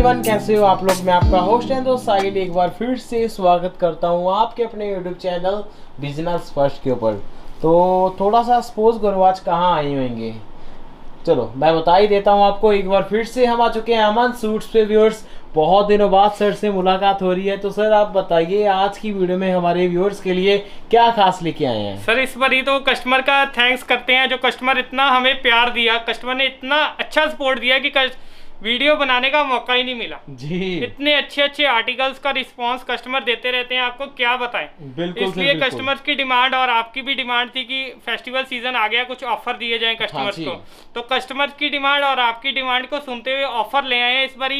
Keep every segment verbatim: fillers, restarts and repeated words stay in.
Everyone, कैसे हो आप लोग। मैं आपका होस्ट एंड दोस्त साहिल एक बार फिर से स्वागत करता हूँ आपके अपने यूट्यूब चैनल बिजनेस फर्स्ट के ऊपर। तो थोड़ा सा सपोज करो आज कहाँ आए होंगे, चलो मैं बता ही देता हूँ आपको। एक बार फिर से हम आ चुके हैं अमन सूट्स पे। व्यूअर्स, बहुत दिनों बाद सर से मुलाकात हो रही है, तो सर आप बताइए आज की वीडियो में हमारे व्यूअर्स के लिए क्या खास लेके आए हैं। सर इस बार ही तो कस्टमर का थैंक्स करते हैं, जो कस्टमर इतना हमें प्यार दिया, कस्टमर ने इतना अच्छा सपोर्ट दिया कि वीडियो बनाने का मौका ही नहीं मिला जी। इतने अच्छे अच्छे आर्टिकल्स का रिस्पांस कस्टमर देते रहते हैं, आपको क्या बताएं। इसलिए कस्टमर्स की डिमांड और आपकी भी डिमांड थी कि फेस्टिवल सीजन आ गया, कुछ ऑफर दिए जाएं कस्टमर्स हाँ को। तो कस्टमर्स की डिमांड और आपकी डिमांड को सुनते हुए ऑफर ले आए हैं। इस बार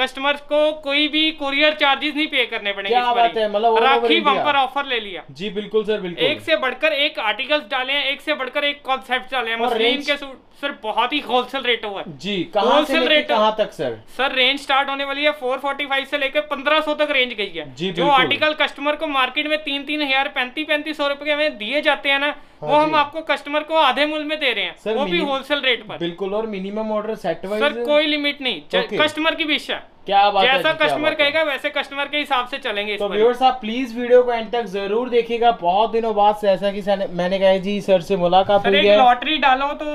कस्टमर्स को कोई भी कुरियर चार्जेस नहीं पे करने पड़ेंगे, मतलब राखी बम्पर ऑफर ले लिया जी। बिल्कुल सर, बिल्कुल। एक से बढ़कर एक आर्टिकल्स डाले हैं, एक से बढ़कर एक कॉन्सेप्ट डाले हैं। मसलिन के सूट सर बहुत ही होलसेल रेट हुआ है जी। होलसेल रेट कहाँ तक सर? सर रेंज स्टार्ट होने वाली है फोर फोर्टी फाइव से लेकर पंद्रह सौ तक रेंज गई है। जो आर्टिकल कस्टमर को मार्केट में तीन तीन हजार पैंतीस पैंतीस सौ रुपए में दिए जाते हैं ना, वो हम आपको कस्टमर को आधे मूल्य में दे रहे हैं सर, वो भी होलसेल रेट पर। बिल्कुल। और minimum order set wise sir कोई लिमिट नहीं, कस्टमर की इच्छा क्या बात जैसा है, कस्टमर कहेगा वैसे कस्टमर के हिसाब से चलेंगे। तो व्यूअर्स आप प्लीज वीडियो को एंड तक जरूर देखिएगा। बहुत दिनों बाद से ऐसा कि मैंने कहा जी सर से मुलाकात हुई है। लॉटरी डालो तो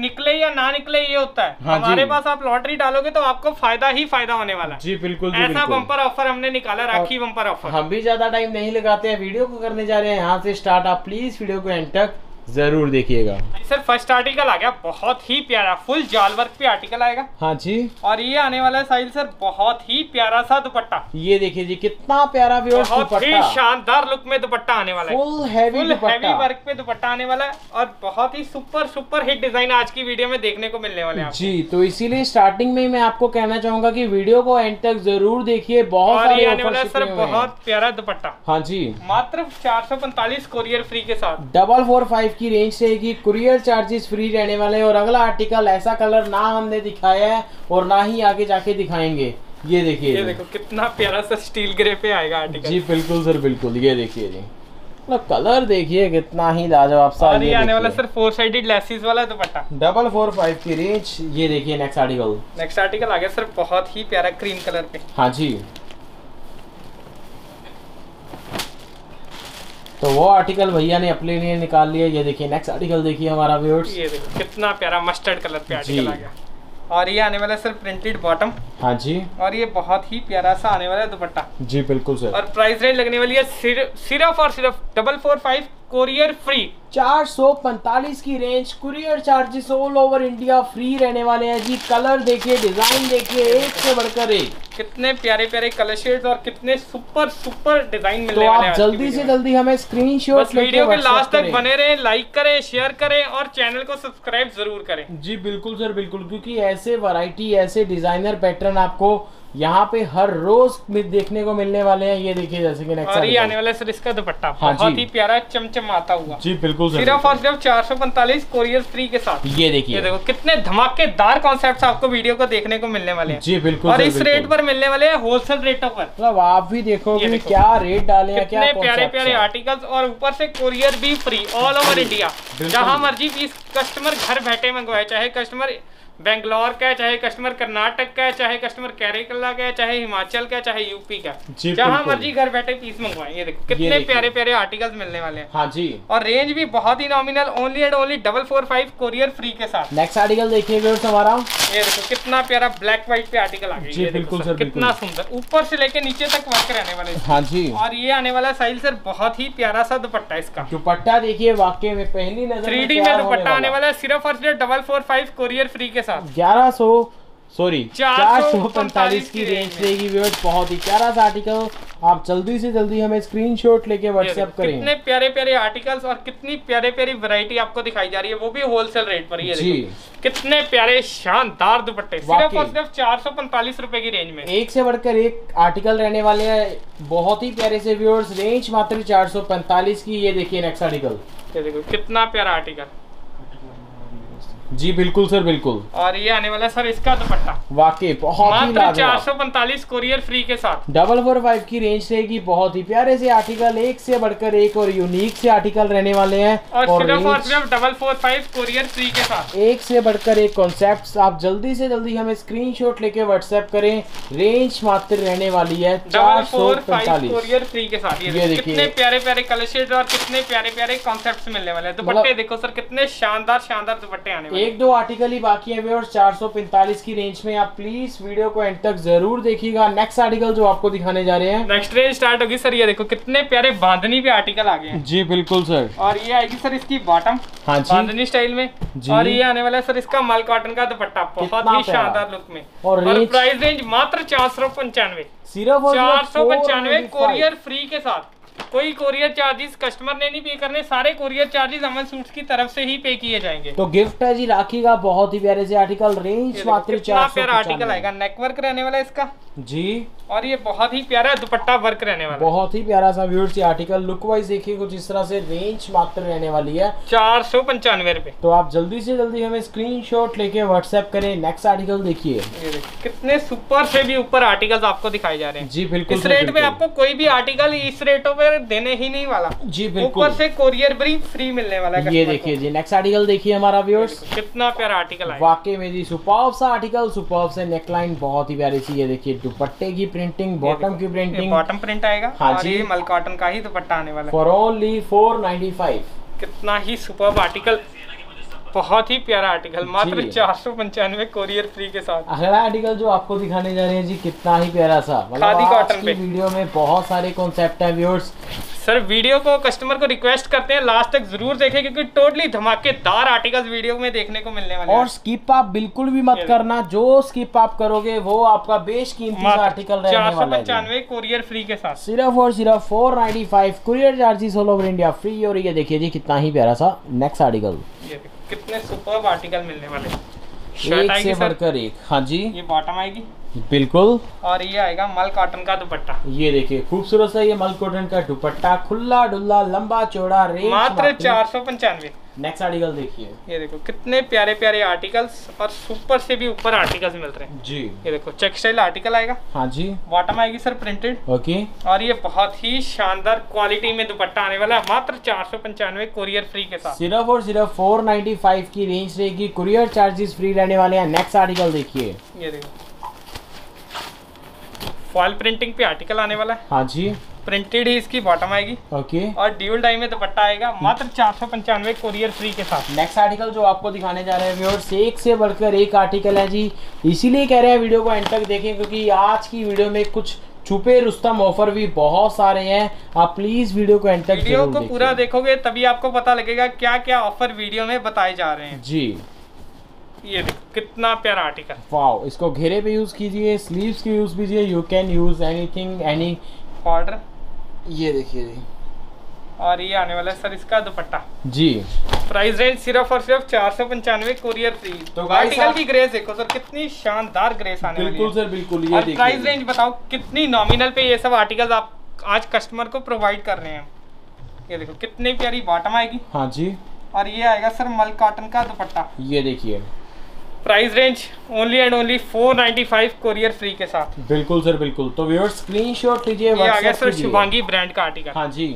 निकले या ना निकले ये होता है हाँ हमारे पास। आप लॉटरी डालोगे तो आपको फायदा ही फायदा होने वाला जी। बिल्कुल। ऐसा बम्पर ऑफर हमने निकाला, राखी बम्पर ऑफर। हम भी ज्यादा टाइम नहीं लगाते हैं, वीडियो को करने जा रहे हैं यहाँ से स्टार्ट। आप प्लीज वीडियो को एंड तक जरूर देखिएगा। सर फर्स्ट आर्टिकल आ गया, बहुत ही प्यारा फुल जाल वर्क पे आर्टिकल आएगा हाँ जी। और ये आने वाला है साहिल सर बहुत ही प्यारा सा दुपट्टा, ये देखिए जी कितना प्यारा, बहुत ही शानदार लुक में दुपट्टा आने वाला है। फुल हैवी हैवी वर्क पे दुपट्टा आने वाला है और बहुत ही सुपर सुपर हिट डिजाइन आज की वीडियो में देखने को मिलने वाले हैं जी। तो इसीलिए स्टार्टिंग में मैं आपको कहना चाहूंगा की वीडियो को एंड तक जरूर देखिए। बहुत ही आने वाला है सर, बहुत प्यारा दुपट्टा हाँ जी। मात्र चार सौ पैंतालीस कोरियर फ्री के साथ, डबल फोर फाइव की रेंज रहेगी, कुरियर चार्जेस फ्री रहने वाले हैं। और अगला आर्टिकल ऐसा कलर ना हमने दिखाया है और ना ही आगे जाके दिखाएंगे। ये देखिए, ये देखो कितना प्यारा सा स्टील ग्रे पे आएगा आर्टिकल जी। बिल्कुल सर, बिल्कुल। ये देखिए जी, मतलब कलर देखिए कितना ही लाजवाब सा। और ये आने वाला सर फोर साइडेड लेसेस वाला दुपट्टा, डबल फोर फाइव की रेंज। ये देखिए नेक्स्ट आर्टिकल, नेक्स्ट आर्टिकल आ गया सर बहुत ही प्यारा क्रीम कलर पे हाँ जी। तो वो आर्टिकल भैया ने अपने लिए निकाल लिया। ये देखिए नेक्स्ट आर्टिकल देखिए हमारा व्यूअर्स, ये देखो कितना प्यारा मस्टर्ड कलर पे आर्टिकल आ गया। और ये आने वाला है सर प्रिंटेड बॉटम हाँ जी। और ये बहुत ही प्यारा सा आने वाला है दुपट्टा जी। बिल्कुल सर। और प्राइस रेंज लगने वाली है सिर्फ सिर्फ और सिर्फ double four five courier free, चार सौ पैंतालीस की range, courier charges all over India free रहने वाले हैं जी। कलर देखिए, डिजाइन देखिए, एक से बढ़कर एक, कितने प्यारे प्यारे कलर शेड्स और कितने सुपर सुपर डिजाइन मिलने तो वाले हैं। जल्दी से जल्दी हमें स्क्रीनशॉट, वीडियो के लास्ट तक बने रहें, लाइक करें, शेयर करें और चैनल को सब्सक्राइब जरूर करें जी। बिल्कुल सर, बिल्कुल। क्योंकि ऐसे वैरायटी, ऐसे डिजाइनर पैटर्न आपको यहाँ पे हर रोज देखने को मिलने वाले हैं। ये देखिए जैसे कि नेक्स्ट ये आने वाला है सर इसका दुपट्टा बहुत ही प्यारा चमचमाता हुआ जी। बिल्कुल सर, सिर्फ और सिर्फ चार सौ पैंतालीस कोरियर फ्री के साथ। ये देखिए, ये देखो कितने धमाकेदार कॉन्सेप्ट्स आपको वीडियो को देखने को मिलने वाले हैं जी। बिल्कुल। और इस रेट पर मिलने वाले हैं, होलसेल रेटों पर, मतलब आप भी देखोगे क्या रेट डाले हैं, क्या प्यारे प्यारे आर्टिकल्स और ऊपर से कोरियर भी फ्री ऑल ओवर इंडिया। जहाँ मर्जी पीस कस्टमर घर बैठे मंगवाए, चाहे कस्टमर बेंगलोर का है, चाहे कस्टमर कर्नाटक का है, चाहे कस्टमर केरला का है, चाहे हिमाचल का, चाहे यूपी का, जहां मर्जी घर बैठे पीस मंगवाएं। ये देखो कितने प्यारे प्यारे आर्टिकल्स मिलने वाले हैं हाँ जी। और रेंज भी बहुत ही nominal, only and only double four five courier free के साथ। नेक्स्ट आर्टिकल देखिए व्यूअर्स हमारा, ये देखो कितना प्यारा ब्लैक व्हाइट पे आर्टिकल आ गया। बिल्कुल सर, कितना सुंदर ऊपर से लेके नीचे तक वर्क रहने वाले हाँ जी। और ये आने वाला साइल सर बहुत ही प्यारा सा दुपट्टा, इसका दुपट्टा देखिए वाकई में पहली नजर थ्री डी में दुपट्टा आने वाला है सिर्फ और सिर्फ double four five courier free के साथ। ग्यारह सौ सॉरी चार सौ पैंतालीस की रेंज रहेगी व्यूअर्स। बहुत ही प्यारा सा आर्टिकल, आप जल्दी से जल्दी हमें स्क्रीनशॉट लेके व्हाट्सएप करें। कितने प्यारे प्यारे आर्टिकल्स और कितनी प्यारे प्यारी वैरायटी आपको दिखाई जा रही है, वो भी होलसेल रेट पर। ये देखो कितने प्यारे शानदार दुपट्टे सिर्फ और सिर्फ चार सौ पैंतालीस रुपए की रेंज में, एक से बढ़कर एक आर्टिकल रहने वाले हैं बहुत ही प्यारे से व्यूअर्स। रेंज मात्र चार सौ पैंतालीस की। ये देखिए नेक्स्ट आर्टिकल, ये देखो कितना प्यारा आर्टिकल जी बिल्कुल सर बिल्कुल। और ये आने वाला सर इसका दुपट्टा वाकई बहुत ही लाजवाब, चार सौ पैंतालीस कोरियर फ्री के साथ। डबल फोर फाइव की रेंज रहेगी। बहुत ही प्यारे से आर्टिकल, एक से बढ़कर एक और यूनिक से आर्टिकल रहने वाले हैं। और, और सिर्फ और सिर्फ double four five courier free के साथ, एक से बढ़कर एक कॉन्सेप्ट। आप जल्दी से जल्दी हमें स्क्रीनशॉट लेके व्हाट्सएप करें। रेंज मात्र रहने वाली है चार सौ पैंतालीस कोरियर फ्री के साथ। ये कितने प्यारे प्यारे कलर शेड और कितने प्यारे प्यारे कॉन्सेप्ट मिलने वाले हैं। दुपट्टे देखो सर कितने शानदार शानदार दुपट्टे आने वाले। एक दो आर्टिकल ही बाकी है और चार सौ पैंतालीस की रेंज में आप प्लीज वीडियो को एंड तक जरूर देखिएगा। नेक्स्ट आर्टिकल जो आपको दिखाने जा रहे हैं, नेक्स्ट रेंज स्टार्ट होगी सर। ये देखो कितने प्यारे बांधनी पे आर्टिकल आ गए हैं। जी बिल्कुल सर। और ये आएगी सर इसकी बॉटम, हाँ जी, बांधनी स्टाइल में। और ये आने वाला है सर इसका मल कॉटन का दुपट्टा, बहुत ही शानदार लुक में। और, और प्राइस रेंज मात्र चार सौ पंचानवे, सिर्फ चार सौ पंचानवे कोरियर फ्री के साथ। कोई कोरियर चार्जेस कस्टमर ने नहीं पे करने, सारे कोरियर चार्जेस अमन सूट्स की तरफ से ही पे किए जाएंगे। तो गिफ्ट है जी राखी का। बहुत ही प्यारे से आर्टिकल, रेंज मात्र चार सौ प्यारा आर्टिकल आएगा। नेकवर्क रहने वाला है इसका जी। और ये बहुत ही प्यारा दुपट्टा वर्क रहने वाला, बहुत ही प्यारा सा व्यूअर्स ये आर्टिकल। लुक वाइज देखिए कुछ इस तरह से। रेंज मात्र रहने वाली है चार सौ पंचानवे रुपए। तो आप जल्दी से जल्दी हमें स्क्रीनशॉट लेके व्हाट्सएप करें। नेक्स्ट आर्टिकल देखिए, कितने सुपर से भी ऊपर आर्टिकल आपको दिखाए जा रहे हैं। जी बिल्कुल। इस रेट में आपको कोई भी आर्टिकल इस रेटों में देने ही नहीं वाला। जी बिल्कुल। ऊपर से कोरियर भी फ्री मिलने वाला है। ये देखिए जी, नेक्स्ट आर्टिकल देखिए हमारा व्यूअर्स, कितना प्यारा आर्टिकल है वाकई में जी। सुपर्ब सा आर्टिकल, सुपर्ब से नेकलाइन बहुत ही प्यारी सी। ये देखिए दुपट्टे की प्रिंटिंग, बॉटम की प्रिंटिंग, बॉटम प्रिंट आएगा। हाँ जी, ये मल कॉटन का ही दुपट्टा आने वाला है। For only four ninety five. कितना ही सुपर्ब आर्टिकल, बहुत ही प्यारा आर्टिकल, मात्र चार सौ पंचानवे कोरियर फ्री के साथ। अगला आर्टिकल जो आपको दिखाने जा रहे हैं जी, कितना ही प्यारा सा खादी कॉटन पे। वीडियो में बहुत सारे कॉन्सेप्ट हैं व्यूअर्स। सर वीडियो को कस्टमर को रिक्वेस्ट करते हैं लास्ट तक जरूर देखें, क्योंकि टोटली धमाकेदार आर्टिकल्स वीडियो में देखने को मिलने वाले हैं। और स्किप आप बिल्कुल भी मत करना, जो स्किप आप करोगे वो आपका बेशकीमती आर्टिकल रहने वाला है। चार सौ पंचानवे कोरियर फ्री के साथ, सिर्फ और सिर्फ four ninety five courier charges all over India free. और ये देखिए जी कितना ही प्यारा सा नेक्स्ट आर्टिकल, कितने सुपर्ब आर्टिकल मिलने वाले। एक से बढ़कर एक। हाँ जी, ये बॉटम आएगी बिल्कुल। और ये आएगा मल कॉटन का दुपट्टा। ये देखिए खूबसूरत सा ये मल कॉटन का दुपट्टा, खुला डुल्ला लंबा चौड़ा, रेट मात्र चार सौ पंचानवे। नेक्स्ट आर्टिकल देखिए, ये देखो कितने प्यारे प्यारे आर्टिकल्स और सुपर से भी ऊपर आर्टिकल्स मिल रहे हैं जी। ये देखो टेक्सटाइल आर्टिकल आएगा। हाँ जी, बॉटम आएगी सर प्रिंटेड। ओके। और ये बहुत ही शानदार क्वालिटी में दुपट्टा आने वाला है, मात्र चार सौ पंचानवे कोरियर फ्री के साथ। सिर्फ और सिर्फ फोर नाइन्टी फाइव की रेंज रहेगी, कुरियर चार्जेस फ्री रहने वाले हैं। नेक्स्ट आर्टिकल देखिए, ये देखो फॉल प्रिंटिंग पे आर्टिकल आने वाला है। हाँ जी, प्रिंटेड ही इसकी बॉटम आएगी। ओके। और ड्यूल डाई में दुपट्टा आएगा, मात्र चार सौ पंचानवे कोरियर फ्री के साथ। नेक्स्ट आर्टिकल जो आपको दिखाने जा रहे हैं व्यूअर्स, एक से बढ़कर एक आर्टिकल है जी। इसीलिए कह रहे हैं वीडियो को एंड तक देखें, क्योंकि आज की वीडियो में कुछ छुपे रुस्तम ऑफर भी बहुत सारे हैं। आप प्लीज वीडियो को एंड तक, वीडियो को पूरा देखोगे तभी आपको पता लगेगा क्या क्या ऑफर वीडियो में बताए जा रहे हैं जी। ये कितना प्यारा आर्टिकल, वाओ। इसको घेरे पे यूज कीजिए, स्लीव्स की यूज कीजिए, you can use anything any order. ये देखिए। और ये आने वाला है सर इसका दुपट्टा जी। प्राइस रेंज सिर्फ और सिर्फ चार सौ पंचानवे कोरियर फ्री। तो आर्टिकल की ग्रेस देखो सर, कितनी शानदार ग्रेस आने वाली है। बिल्कुल सर बिल्कुल। ये देखिए प्राइस रेंज बताओ कितनी नॉमिनल पे ये सब आर्टिकल आप आज कस्टमर को प्रोवाइड कर रहे हैं। ये देखो कितनी प्यारी बॉटम आएगी। हाँ जी। और ये आएगा सर मल कॉटन का दुपट्टा। ये देखिए price range only and only four ninety five courier free के साथ। बिल्कुल सर बिल्कुल। तो व्यूअर्स स्क्रीनशॉट लीजिए, ये आ गया सर शुभांगी ब्रांड का आर्टिकल। हाँ जी,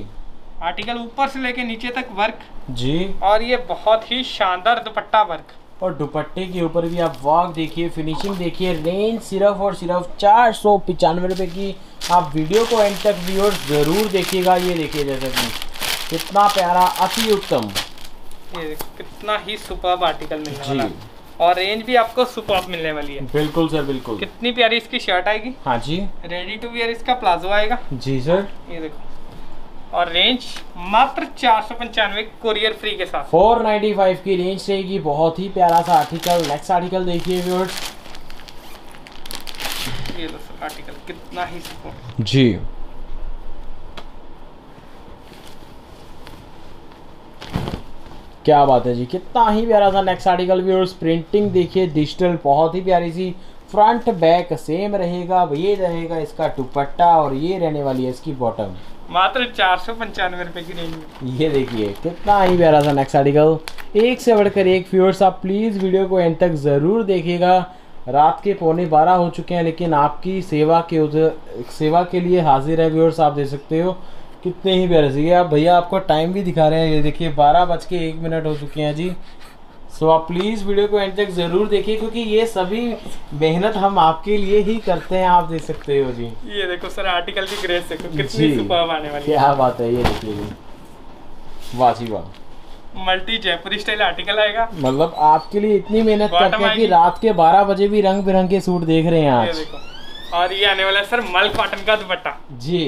आर्टिकल ऊपर से लेके नीचे तक वर्क जी। और ये बहुत ही शानदार दुपट्टा वर्क, और दुपट्टे के ऊपर भी आप वर्क देखिए, फिनिशिंग देखिए। रेंज सिर्फ और सिर्फ चार सौ पचानवे रुपये की। आप वीडियो को एंड तक व्यूअर्स जरूर देखिएगा। ये देखिए जैसे कि कितना प्यारा अति उत्तम, ये कितना ही सुपर्ब आर्टिकल मिलने वाला है। और रेंज भी आपको सुपर्ब मिलने वाली है। बिल्कुल सर बिल्कुल। कितनी प्यारी इसकी शर्ट आएगी। हाँ जी, रेडी टू वियर इसका प्लाजो आएगा जी सर। ये देखो, और रेंज मात्र चार सौ पंचानवे कोरियर फ्री के साथ। फोर नाइन्टी फाइव की रेंज रहेगी। बहुत ही प्यारा सा आर्टिकल। नेक्स्ट आर्टिकल देखिए व्यूअर्स, ये लो सर आर्टिकल कितना ही सुपर्ब जी। क्या बात है जी, कितना ही प्यारा सा नेक्स्ट आर्टिकल व्यूअर्स। प्रिंटिंग देखिए डिजिटल, बहुत ही प्यारी सी। फ्रंट बैक सेम रहेगा, ये रहेगा इसका दुपट्टा और ये रहने वाली है इसकी बॉटम, मात्र चार सौ पंचानवे रुपये की रेंज में। ये देखिए कितना ही प्यारा सा नेक्स्ट आर्टिकल। एक से बढ़कर एक। व्यूअर्स आप प्लीज़ वीडियो को एंड तक ज़रूर देखिएगा। रात के पौने बारह हो चुके हैं, लेकिन आपकी सेवा के उधर सेवा के लिए हाजिर है व्यूअर्स। आप देख सकते हो कितने ही व्यर्स ये आप भैया आपको टाइम भी दिखा रहे हैं, ये देखिए बारह बज के एक मिनट हो चुके हैं जी। सो आप प्लीज़ वीडियो को एंड तक ज़रूर देखिए, क्योंकि ये सभी मेहनत हम आपके लिए ही करते हैं। आप देख सकते हो जी, ये देखो सर आर्टिकल की ग्रेड देखो कितनी सुपर्ब आने वाली है। क्या बात है, ये देखिए वाह जी वाह, मल्टी जयपुरी स्टाइल आर्टिकल आएगा। मतलब आपके लिए इतनी मेहनत करते हैं कि रात के बारह बजे भी रंग बिरंगे सूट देख रहे हैं आज। और ये आने वाला है सर मल कॉटन का दुपट्टा जी,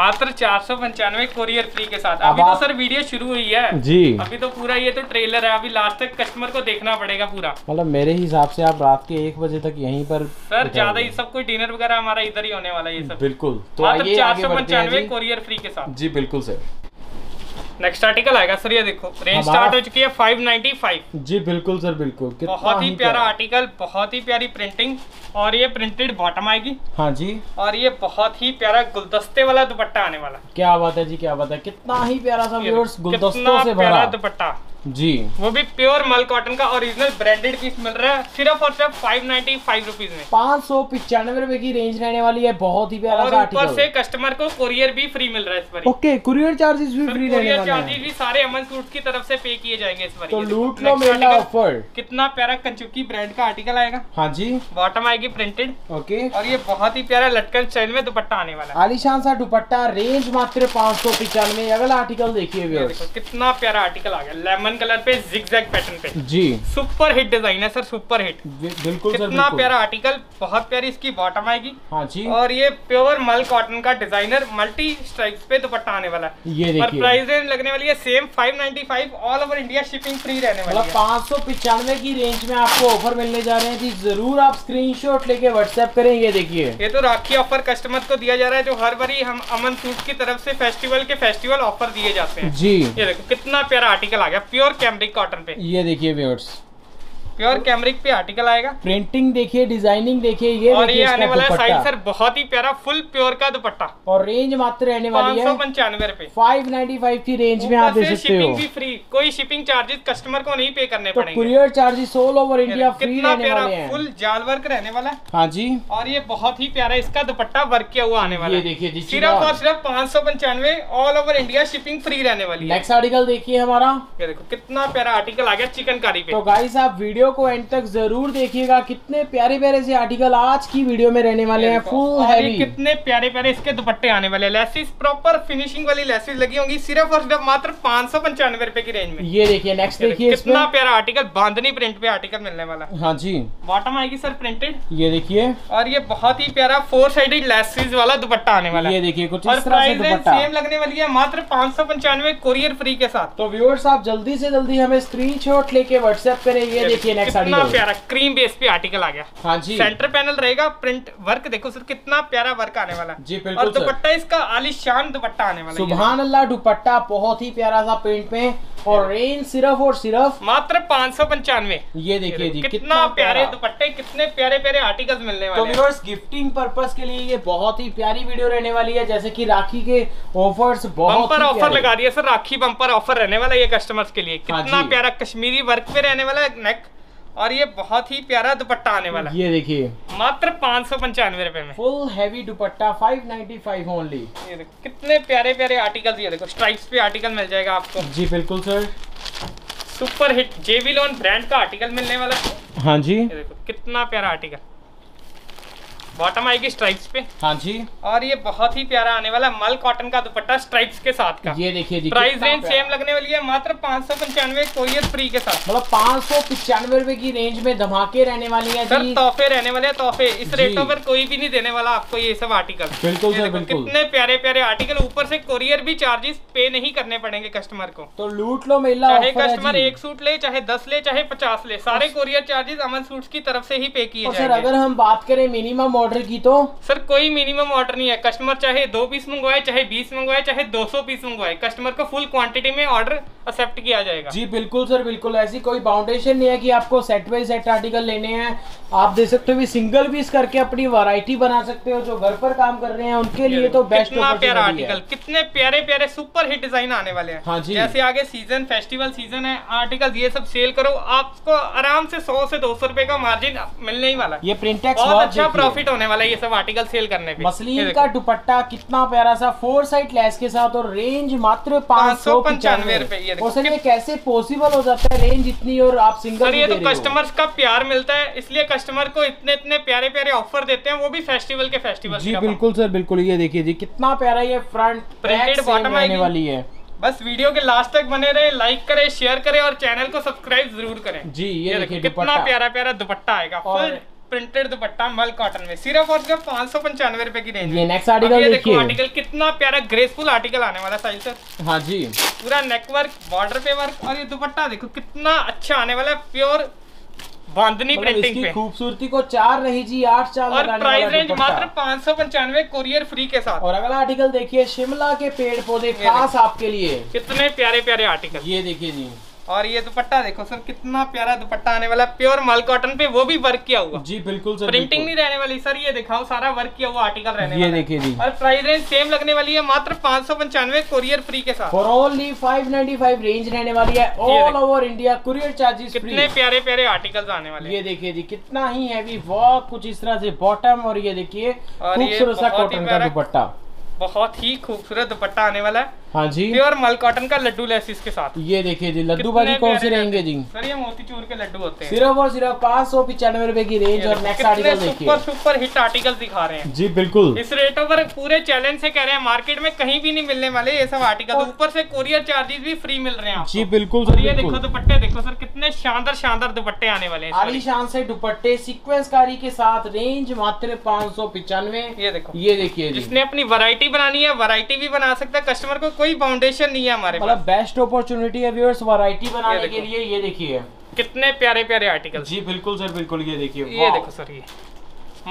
मात्र चार सौ पंचानवे कोरियर फ्री के साथ। अभी तो सर वीडियो शुरू हुई है जी, अभी तो पूरा ये तो ट्रेलर है, अभी लास्ट तक कस्टमर को देखना पड़ेगा पूरा। मतलब मेरे हिसाब से आप रात के एक बजे तक यहीं पर सर ज्यादा ही सब कोई डिनर वगैरह हमारा इधर ही होने वाला है ये सब। बिल्कुल, मात्र चार सौ पंचानवे कोरियर फ्री के साथ जी। बिल्कुल सर, नेक्स्ट आर्टिकल आएगा सर, ये देखो रेंज स्टार्ट हो चुकी है पाँच सौ पचानवे जी। बिल्कुल सर बिल्कुल, बहुत ही प्यारा आर्टिकल, बहुत ही प्यारी प्रिंटिंग, और ये प्रिंटेड बॉटम आएगी। हाँ जी, और ये बहुत ही प्यारा गुलदस्ते वाला दुपट्टा आने वाला। क्या बात है जी, क्या बात है, कितना ही प्यारा सा व्यूअर्स गुलदस्तों से भरा दुपट्टा जी, वो भी प्योर मल कॉटन का ओरिजिनल ब्रांडेड पीस मिल रहा है सिर्फ और सिर्फ पाँच सौ पचानवे रुपीस में। पाँच सौ पचानवे रुपए की रेंज रहने वाली है, बहुत ही प्यारा सा आर्टिकल। और ऊपर से कस्टमर को कुरियर भी फ्री मिल रहा है इस बार। ओके, कुरियर चार्जेस भी फ्री रहने वाले हैं। कुरियर चार्जेस भी सारे अमन सूट्स की तरफ से पे किए जाएंगे इस बार। तो लूट लो मेरा ऑफर। कितना प्यारा कंचुकी ब्रांड का आर्टिकल आएगा। हाँ जी, बॉटम आएगी प्रिंटेड। ओके, और ये बहुत ही प्यारा लटकन स्टाइल में दुपट्टा आने वाला है, आलीशान सा दुपट्टा, रेंज मात्र पाँच सौ पचानवे। अगला आर्टिकल देखिए, कितना प्यारा आर्टिकल आ गया, लेमन कलर पे zigzag पैटर्न पे जी, सुपर हिट डिजाइन है सर, सुपर हिट। बिल्कुल सर, कितना प्यारा आर्टिकल, बहुत प्यारी इसकी बॉटम आएगी। हाँ जी, और ये प्योर मल कॉटन का डिजाइनर मल्टी स्ट्राइप्स पे दुपट्टा आने वाला है। ये देखिए, और प्राइस रेंज लगने वाली है सेम पाँच सौ पचानवे, all over India shipping free रहने वाली है। पाँच सौ पचानवे की रेंज में आपको ऑफर मिलने जा रहे हैं जी, जरूर आप स्क्रीनशॉट लेके व्हाट्सएप करें। ये देखिए, ये तो राखी ऑफर कस्टमर को दिया जा रहा है, जो हर बारी हम अमन सूट्स की तरफ से फेस्टिवल के फेस्टिवल ऑफर दिए जाते हैं जी। ये देखो कितना प्यारा आर्टिकल आ गया, प्योर कैमरिक कॉटन पे। ये देखिए व्यूअर्स, प्योर कैमरिक पे आर्टिकल आएगा, प्रिंटिंग देखिए, डिजाइनिंग देखिए ये। और ये आने वाला साइड सर बहुत ही प्यारा फुल प्योर का दुपट्टा, और रेंज मात्र रहने वाली है पाँच सौ पचानवे रुपए। पाँच सौ पचानवे की रेंज में आप दे सकते हो, शिपिंग भी फ्री, कोई शिपिंग चार्जेस कस्टमर को नहीं पे करने पड़ेंगे। Courier charges all over India free रहने वाले हैं। फुल जाल वर्क रहने वाला है। हाँ जी, और ये बहुत ही प्यारा इसका दुपट्टा वर्क किया हुआ आने वाला है। देखिए सिर्फ और सिर्फ पाँच सौ पंचानवे all over India shipping free रहने वाली है। नेक्स्ट आर्टिकल देखिए हमारा, ये देखो कितना प्यारा आर्टिकल आ गया चिकनकारी पे। तो गाइस आप वीडियो को एंड तक जरूर देखिएगा, कितने प्यारे प्यारे से आर्टिकल आज की वीडियो में रहने वाले हैं। फुल हैवी, कितने प्यारे प्यारे इसके दुपट्टे आने वाले हैं, लेसिस प्रॉपर फिनिशिंग वाली लेसिस लगी होंगी सिर्फ और सिर्फ मात्र पाँच सौ पंचानवे रुपए की रेंज में। ये देखिए नेक्स्ट देखिए, कितना प्यारा आर्टिकल, बांधनी प्रिंट पे आर्टिकल मिलने वाला। हाँ जी, बॉटम आएगी सर प्रिंटेड, ये देखिए, और ये बहुत ही प्यारा फोर साइडेड लेसिस वाला दुपट्टा आने वाला है। ये देखिए कुछ इस तरह से दुपट्टा सेम लगने वाली है, मात्र पाँच सौ पंचानवे कुरियर फ्री के साथ। तो व्यूअर्स आप जल्दी से जल्दी हमें स्क्रीनशॉट लेके व्हाट्सएप करें। ये देखिए कितना प्यारा क्रीम बेस पे आर्टिकल आ गया। हाँ जी, सेंटर पैनल रहेगा, प्रिंट वर्क देखो सर कितना प्यारा वर्क आने वाला जी। बिल्कुल, और दुपट्टा इसका आलीशान दुपट्टा आने वाला, सुभान अल्लाह दुपट्टा, बहुत ही प्यारा सा प्रिंट में, और रेंज सिर्फ और सिर्फ मात्र पाँच सौ पचानवे। ये देखिए जी, कितना प्यारे दुपट्टे, कितने प्यारे प्यारे आर्टिकल्स मिलने वाले हैं। तो व्यूअर्स गिफ्टिंग पर्पस के लिए ये बहुत ही प्यारी वीडियो रहने वाली है, जैसे कि राखी के ऑफर्स, बहुत बम्पर ऑफर लगा दिया सर, राखी बम्पर ऑफर रहने वाला ये कस्टमर्स के लिए। कितना प्यारा कश्मीरी वर्क पे रहने वाला है नेक, और ये बहुत ही प्यारा दुपट्टा आने वाला है। ये देखिए मात्र पाँच सौ पंचानवे रुपए में फुल हैवी दुपट्टा पाँच सौ पचानवे ओनली। ये देखो कितने प्यारे प्यारे आर्टिकल्स, ये देखो स्ट्राइप्स पे आर्टिकल मिल जाएगा आपको जी। बिल्कुल sir, super hit JV lawn brand का आर्टिकल मिलने वाला। हाँ जी, ये देखो कितना प्यारा आर्टिकल, बॉटम आएगी स्ट्राइप्स पे। हाँ जी, और ये बहुत ही प्यारा आने वाला मल कॉटन का दुपट्टा स्ट्राइप्स के साथ का। ये देखिए जी, प्राइस रेंज सेम लगने वाली है मात्र पाँच सौ पंचानवे कोरियर फ्री के साथ। मतलब पाँच सौ पंचानवे रुपए की रेंज में धमाके रहने वाली है सर, तोहफे रहने वाले हैं, तोहफे इस रेटों पर कोई भी नहीं देने वाला आपको ये सब आर्टिकल। बिल्कुल सर बिल्कुल, कितने प्यारे प्यारे आर्टिकल, ऊपर से कोरियर भी चार्जेस पे नहीं करने पड़ेंगे कस्टमर को। तो लूट लो महिला, चाहे कस्टमर एक सूट ले, चाहे दस ले, चाहे पचास ले, सारे कोरियर चार्जेस अमन सूट्स की तरफ से ही पे किए जाएंगे। अगर हम बात करें मिनिमम ऑर्डर की तो सर कोई मिनिमम ऑर्डर नहीं है। कस्टमर चाहे दो पीस मंगवाए, चाहे बीस मंगवाए, चाहे दो सौ पीस मंगवाए, कस्टमर को फुल क्वांटिटी में ऑर्डर एक्सेप्ट किया जाएगा। जी बिल्कुल सर बिल्कुल, ऐसी कोई बाउंडेशन नहीं है कि आपको सेट बाई सेट आर्टिकल लेने हैं। आप दे सकते हो भी सिंगल पीस करके अपनी वैरायटी बना सकते हो। जो घर पर काम कर रहे हैं उनके लिए तो बेस्ट आर्टिकल, कितने प्यारे प्यारे सुपर हिट डिजाइन आने वाले हैं। हाँ जी, जैसे आगे सीजन फेस्टिवल सीजन है, आर्टिकल ये सब सेल करो, आपको आराम से सौ से दो सौ रुपए का मार्जिन मिलने ही वाला है। ये प्रिंट एक्स बहुत अच्छा प्रॉफिट होने वाला है ये सब आर्टिकल सेल करने पे। मसलिन का दुपट्टा कितना प्यारा सा फोर साइड लेस के साथ, और रेंज मात्र पाँच सौ पंचानवे रुपए। सर ये कैसे पॉसिबल हो जाता है रेंज इतनी, और आप सिंगल? सर ये तो कस्टमर्स का प्यार मिलता है, इसलिए कस्टमर को इतने इतने प्यारे प्यारे ऑफर देते हैं, वो भी फेस्टिवल के फेस्टिवल। जी बिल्कुल सर बिल्कुल, ये देखिए जी कितना प्यारा ये फ्रंट प्रिंटेड बॉटम आने वाली है। बस वीडियो के लास्ट तक बने रहे, लाइक करें, शेयर करें और चैनल को सब्सक्राइब जरूर करें। जी ये देखिए कितना प्यारा प्यारा दुपट्टा आएगा, फुल प्रिंटेड दुपट्टा मल कॉटन में, सिर्फ और सिर्फ पाँच सौ पंचानवे रुपए की रेंज। ये नेक्स्ट आर्टिकल देखिए, आर्टिकल कितना प्यारा ग्रेसफुल आर्टिकल आने वाला साइज सर। हाँ जी, पूरा नेक वर्क, बॉर्डर पे वर्क, और ये दुपट्टा देखो कितना अच्छा आने वाला है, प्योर बांधनी प्रिंटिंग पे। खूबसूरती को चार नहीं जी आठ चार, और प्राइस रेंज मात्र पाँच सौ पंचानवे कोरियर फ्री के साथ। और अगला आर्टिकल देखिए, शिमला के पेड़ पौधे खास आपके लिए, कितने प्यारे प्यारे आर्टिकल ये देखिए जी। और ये दुपट्टा देखो सर कितना प्यारा दुपट्टा आने वाला, प्योर मल कॉटन पे, वो भी वर्क किया हुआ। जी बिल्कुल सर, प्रिंटिंग नहीं रहने वाली सर, ये दिखाओ सारा वर्क किया हुआ आर्टिकल रहने वाला। ये देखिए जी, और प्राइस रेंज सेम लगने वाली है मात्र पाँच सौ पंचानवे कोरियर फ्री के साथ। For only five ninety five range रहने वाली है, all over India courier charges. कितने प्यारे प्यारे आर्टिकल आने वाले, ये देखिए जी कितना ही हैवी वर्क, कुछ इस तरह से बॉटम, और ये देखिए खूबसूरत सा कॉटन का दुपट्टा, बहुत ही खूबसूरत दुपट्टा आने वाला है। हाँ जी, प्योर मल कॉटन का लड्डू लेसिस के साथ। ये देखिए जी लड्डू भाजी कौन से रहेंगे जी? सर ये मोतीचूर के लड्डू होते हैं। सिर्फ और सिर्फ पाँच सौ पचानवे रुपए की रेंज। और नेक्स्ट आर्टिकल देखिए, सुपर सुपर हिट आर्टिकल दिखा रहे हैं। जी बिल्कुल, इस रेटों पर पूरे चैलेंज से कह रहे हैं, मार्केट में कहीं भी नहीं मिलने वाले ये सब आर्टिकल, ऊपर से कोरियर चार्जेस भी फ्री मिल रहे हैं। जी बिल्कुल सर, ये देखो दुपट्टे देखो सर कितने शानदार शानदार दुपट्टे आने वाले हैं, आलीशान से दुपट्टे सीक्वेंस कारी के साथ, रेंज मात्र पाँच सौ पचानवे। ये देखो, ये देखिए, जिसने अपनी वैरायटी बनानी है वैरायटी भी बना सकता है, कस्टमर को कोई फाउंडेशन नहीं है हमारे पास, बेस्ट अपॉर्चुनिटी है व्यूअर्स वैरायटी बनाने के लिए। ये देखिए कितने प्यारे प्यारे आर्टिकल। जी बिल्कुल सर बिल्कुल, ये देखिए, ये देखो सर, ये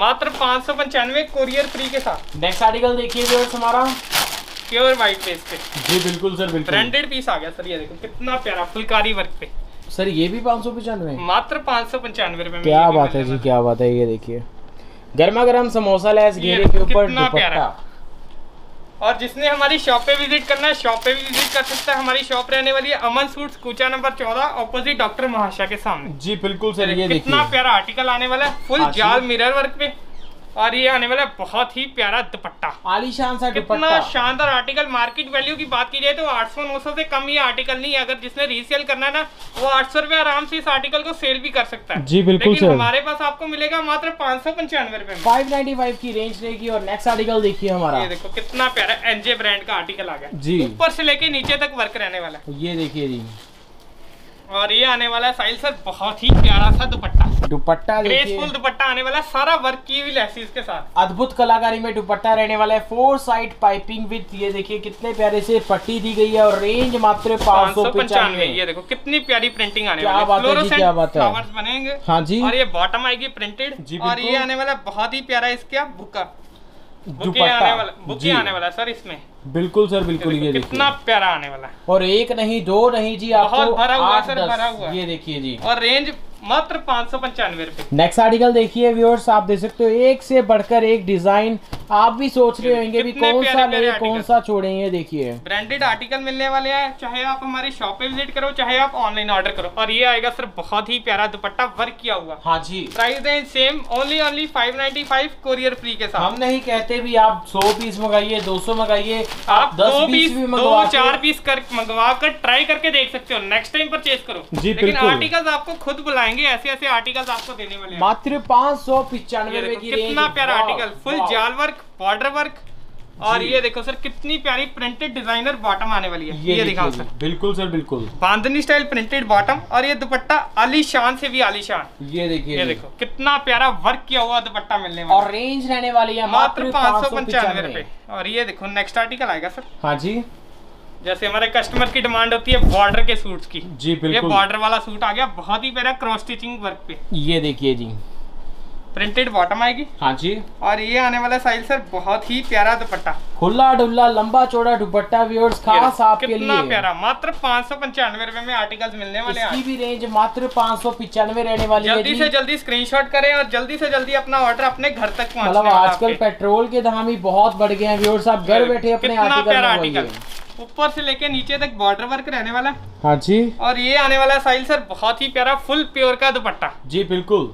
मात्र पाँच सौ पंचानवे कोरियर फ्री के साथ। नेक्स्ट आर्टिकल देखिए व्यूअर्स हमारा, प्योर व्हाइट पेज पे। जी बिल्कुल सर बिल्कुल, ब्रांडेड पीस आ गया सर। ये देखो कितना प्यारा फुलकारी वर्क पे। सर ये भी पाँच सौ पचानवे, मात्र पाँच सौ पंचानवे रुपए। क्या बात है जी, क्या बात है। ये देखिए गर्मा गर्म समोसा लैस घेरे के ऊपर दुपट्टा। और जिसने हमारी शॉप पे विजिट करना है, शॉप पे भी विजिट कर सकता है। हमारी शॉप रहने वाली है अमन सूट्स, कूचा नंबर चौदह, ऑपोजिट डॉक्टर महाशय के सामने। जी बिल्कुल सर, ये कितना प्यारा आर्टिकल आने वाला है, फुल जाल मिरर वर्क पे, और ये आने वाला है बहुत ही प्यारा दुपट्टा, आलीशान सा दुपट्टा। कितना शानदार आर्टिकल, मार्केट वैल्यू की बात की जाए तो आठ सौ नौ सौ से कम ये आर्टिकल नहीं है। अगर जिसने रीसेल करना है ना, वो आठ सौ रुपए आराम से इस आर्टिकल को सेल भी कर सकता है। जी बिल्कुल, लेकिन हमारे पास आपको मिलेगा मात्र पाँच सौ पंचानवे रुपए, फाइव नाइन्टी फाइव की रेंज रहेगी। और नेक्स्ट आर्टिकल देखिए हमारा, ये देखो कितना प्यारा एनजे ब्रांड का आर्टिकल आ गया जी, ऊपर से लेके नीचे तक वर्क रहने वाला है। ये देखिए जी, और ये आने वाला साइल सर बहुत ही प्यारा सा दुपट्टा, दुपट्टा ग्रेसफुल दुपट्टा आने वाला, सारा वर्क की हुई लेसिस के साथ, अद्भुत कलाकारी में दुपट्टा रहने वाला है, फोर साइड पाइपिंग विद। ये देखिए कितने प्यारे से पट्टी दी गई है, और रेंज मात्र पाँच सौ पंचानवे। ये देखो कितनी प्यारी प्रिंटिंग आने वाली है, क्या बात है, फ्लावर्स बनेंगे। हाँ जी, और ये बॉटम आएगी प्रिंटेड, और ये आने वाला बहुत ही प्यारा इसका बुका बुके आने वाला, बुके आने वाला सर इसमें। बिल्कुल सर बिल्कुल, ये कितना प्यारा आने वाला, और एक नहीं दो नहीं जी, बहुत भरा हुआ सर, भरा हुआ। ये देखिए जी, और रेंज मात्र पाँच सौ पंचानवे रुपए। नेक्स्ट आर्टिकल देखिए व्यूअर्स, आप देख सकते हो एक से बढ़कर एक डिजाइन। आप भी सोच रहे होंगे भी कौन सा ले कौन सा छोड़ेंगे, देखिए ब्रांडेड आर्टिकल मिलने वाले हैं। चाहे आप हमारी शॉप पे विजिट करो, चाहे आप ऑनलाइन ऑर्डर करो। और ये आएगा सर बहुत ही प्यारा दुपट्टा वर्क किया हुआ। हाँ जी, price range same, only only five ninety five courier free के साथ। हम नहीं कहते भी आप सौ पीस मंगाइए, दो सौ मंगाइए, आप दो पीस मंगवा, चार पीस कर मंगवा कर ट्राई करके देख सकते हो, नेक्स्ट टाइम परचेज करो। जी लेकिन आर्टिकल आपको खुद बुलाएंगे, ऐसे ऐसे आर्टिकल्स आपको देने वाले हैं मात्र पाँच सौ पिचानवे। कितना प्यारा आर्टिकल, फुल जाल वर्क, बॉर्डर वर्क, और ये देखो सर कितनी प्यारी प्रिंटेड डिजाइनर बॉटम आने वाली है। ये, ये दिखाओ सर। बिल्कुल सर बिल्कुल, बांधनी स्टाइल प्रिंटेड बॉटम, और ये दुपट्टा आलीशान से भी आलीशान। ये देखिए, ये देखो कितना प्यारा वर्क किया हुआ दुपट्टा मिलने वाला, और रेंज रहने वाली है मात्र पाँच सौ पंचानवे रुपए। और ये देखो नेक्स्ट आर्टिकल आएगा सर। हाँ जी, जैसे हमारे कस्टमर की डिमांड होती है बॉर्डर के सूट्स की। जी बिल्कुल, ये बॉर्डर वाला सूट आ गया, बहुत ही प्यारा क्रॉस स्टिचिंग वर्क पे। ये देखिए जी, प्रिंटेड बॉटम आएगी। हाँ जी। और ये आने वाला साइज सर बहुत ही प्यारा दुपट्टा, खुला डुल्ला लंबा चौड़ा दुपट्टा व्यूअर्स खास आपके लिए। कितना प्यारा, मात्र पाँच सौ पंचानवे रूपए में आर्टिकल्स मिलने वाले हैं। इसकी भी रेंज मात्र पाँच सौ पिचानवे रहने वाली है। जल्दी से जल्दी स्क्रीनशॉट करें और जल्दी से जल्दी अपना ऑर्डर अपने घर तक पहुँचाएं। मतलब आजकल पेट्रोल के दाम ही बहुत बढ़ गए हैं व्यूअर्स, आप घर बैठे अपने आर्टिकल ऊपर से लेके नीचे तक बॉर्डर वर्क रहने वाला है। हाँ जी। और ये आने वाला साइज सर बहुत ही प्यारा फुल प्योर का दुपट्टा। जी बिल्कुल।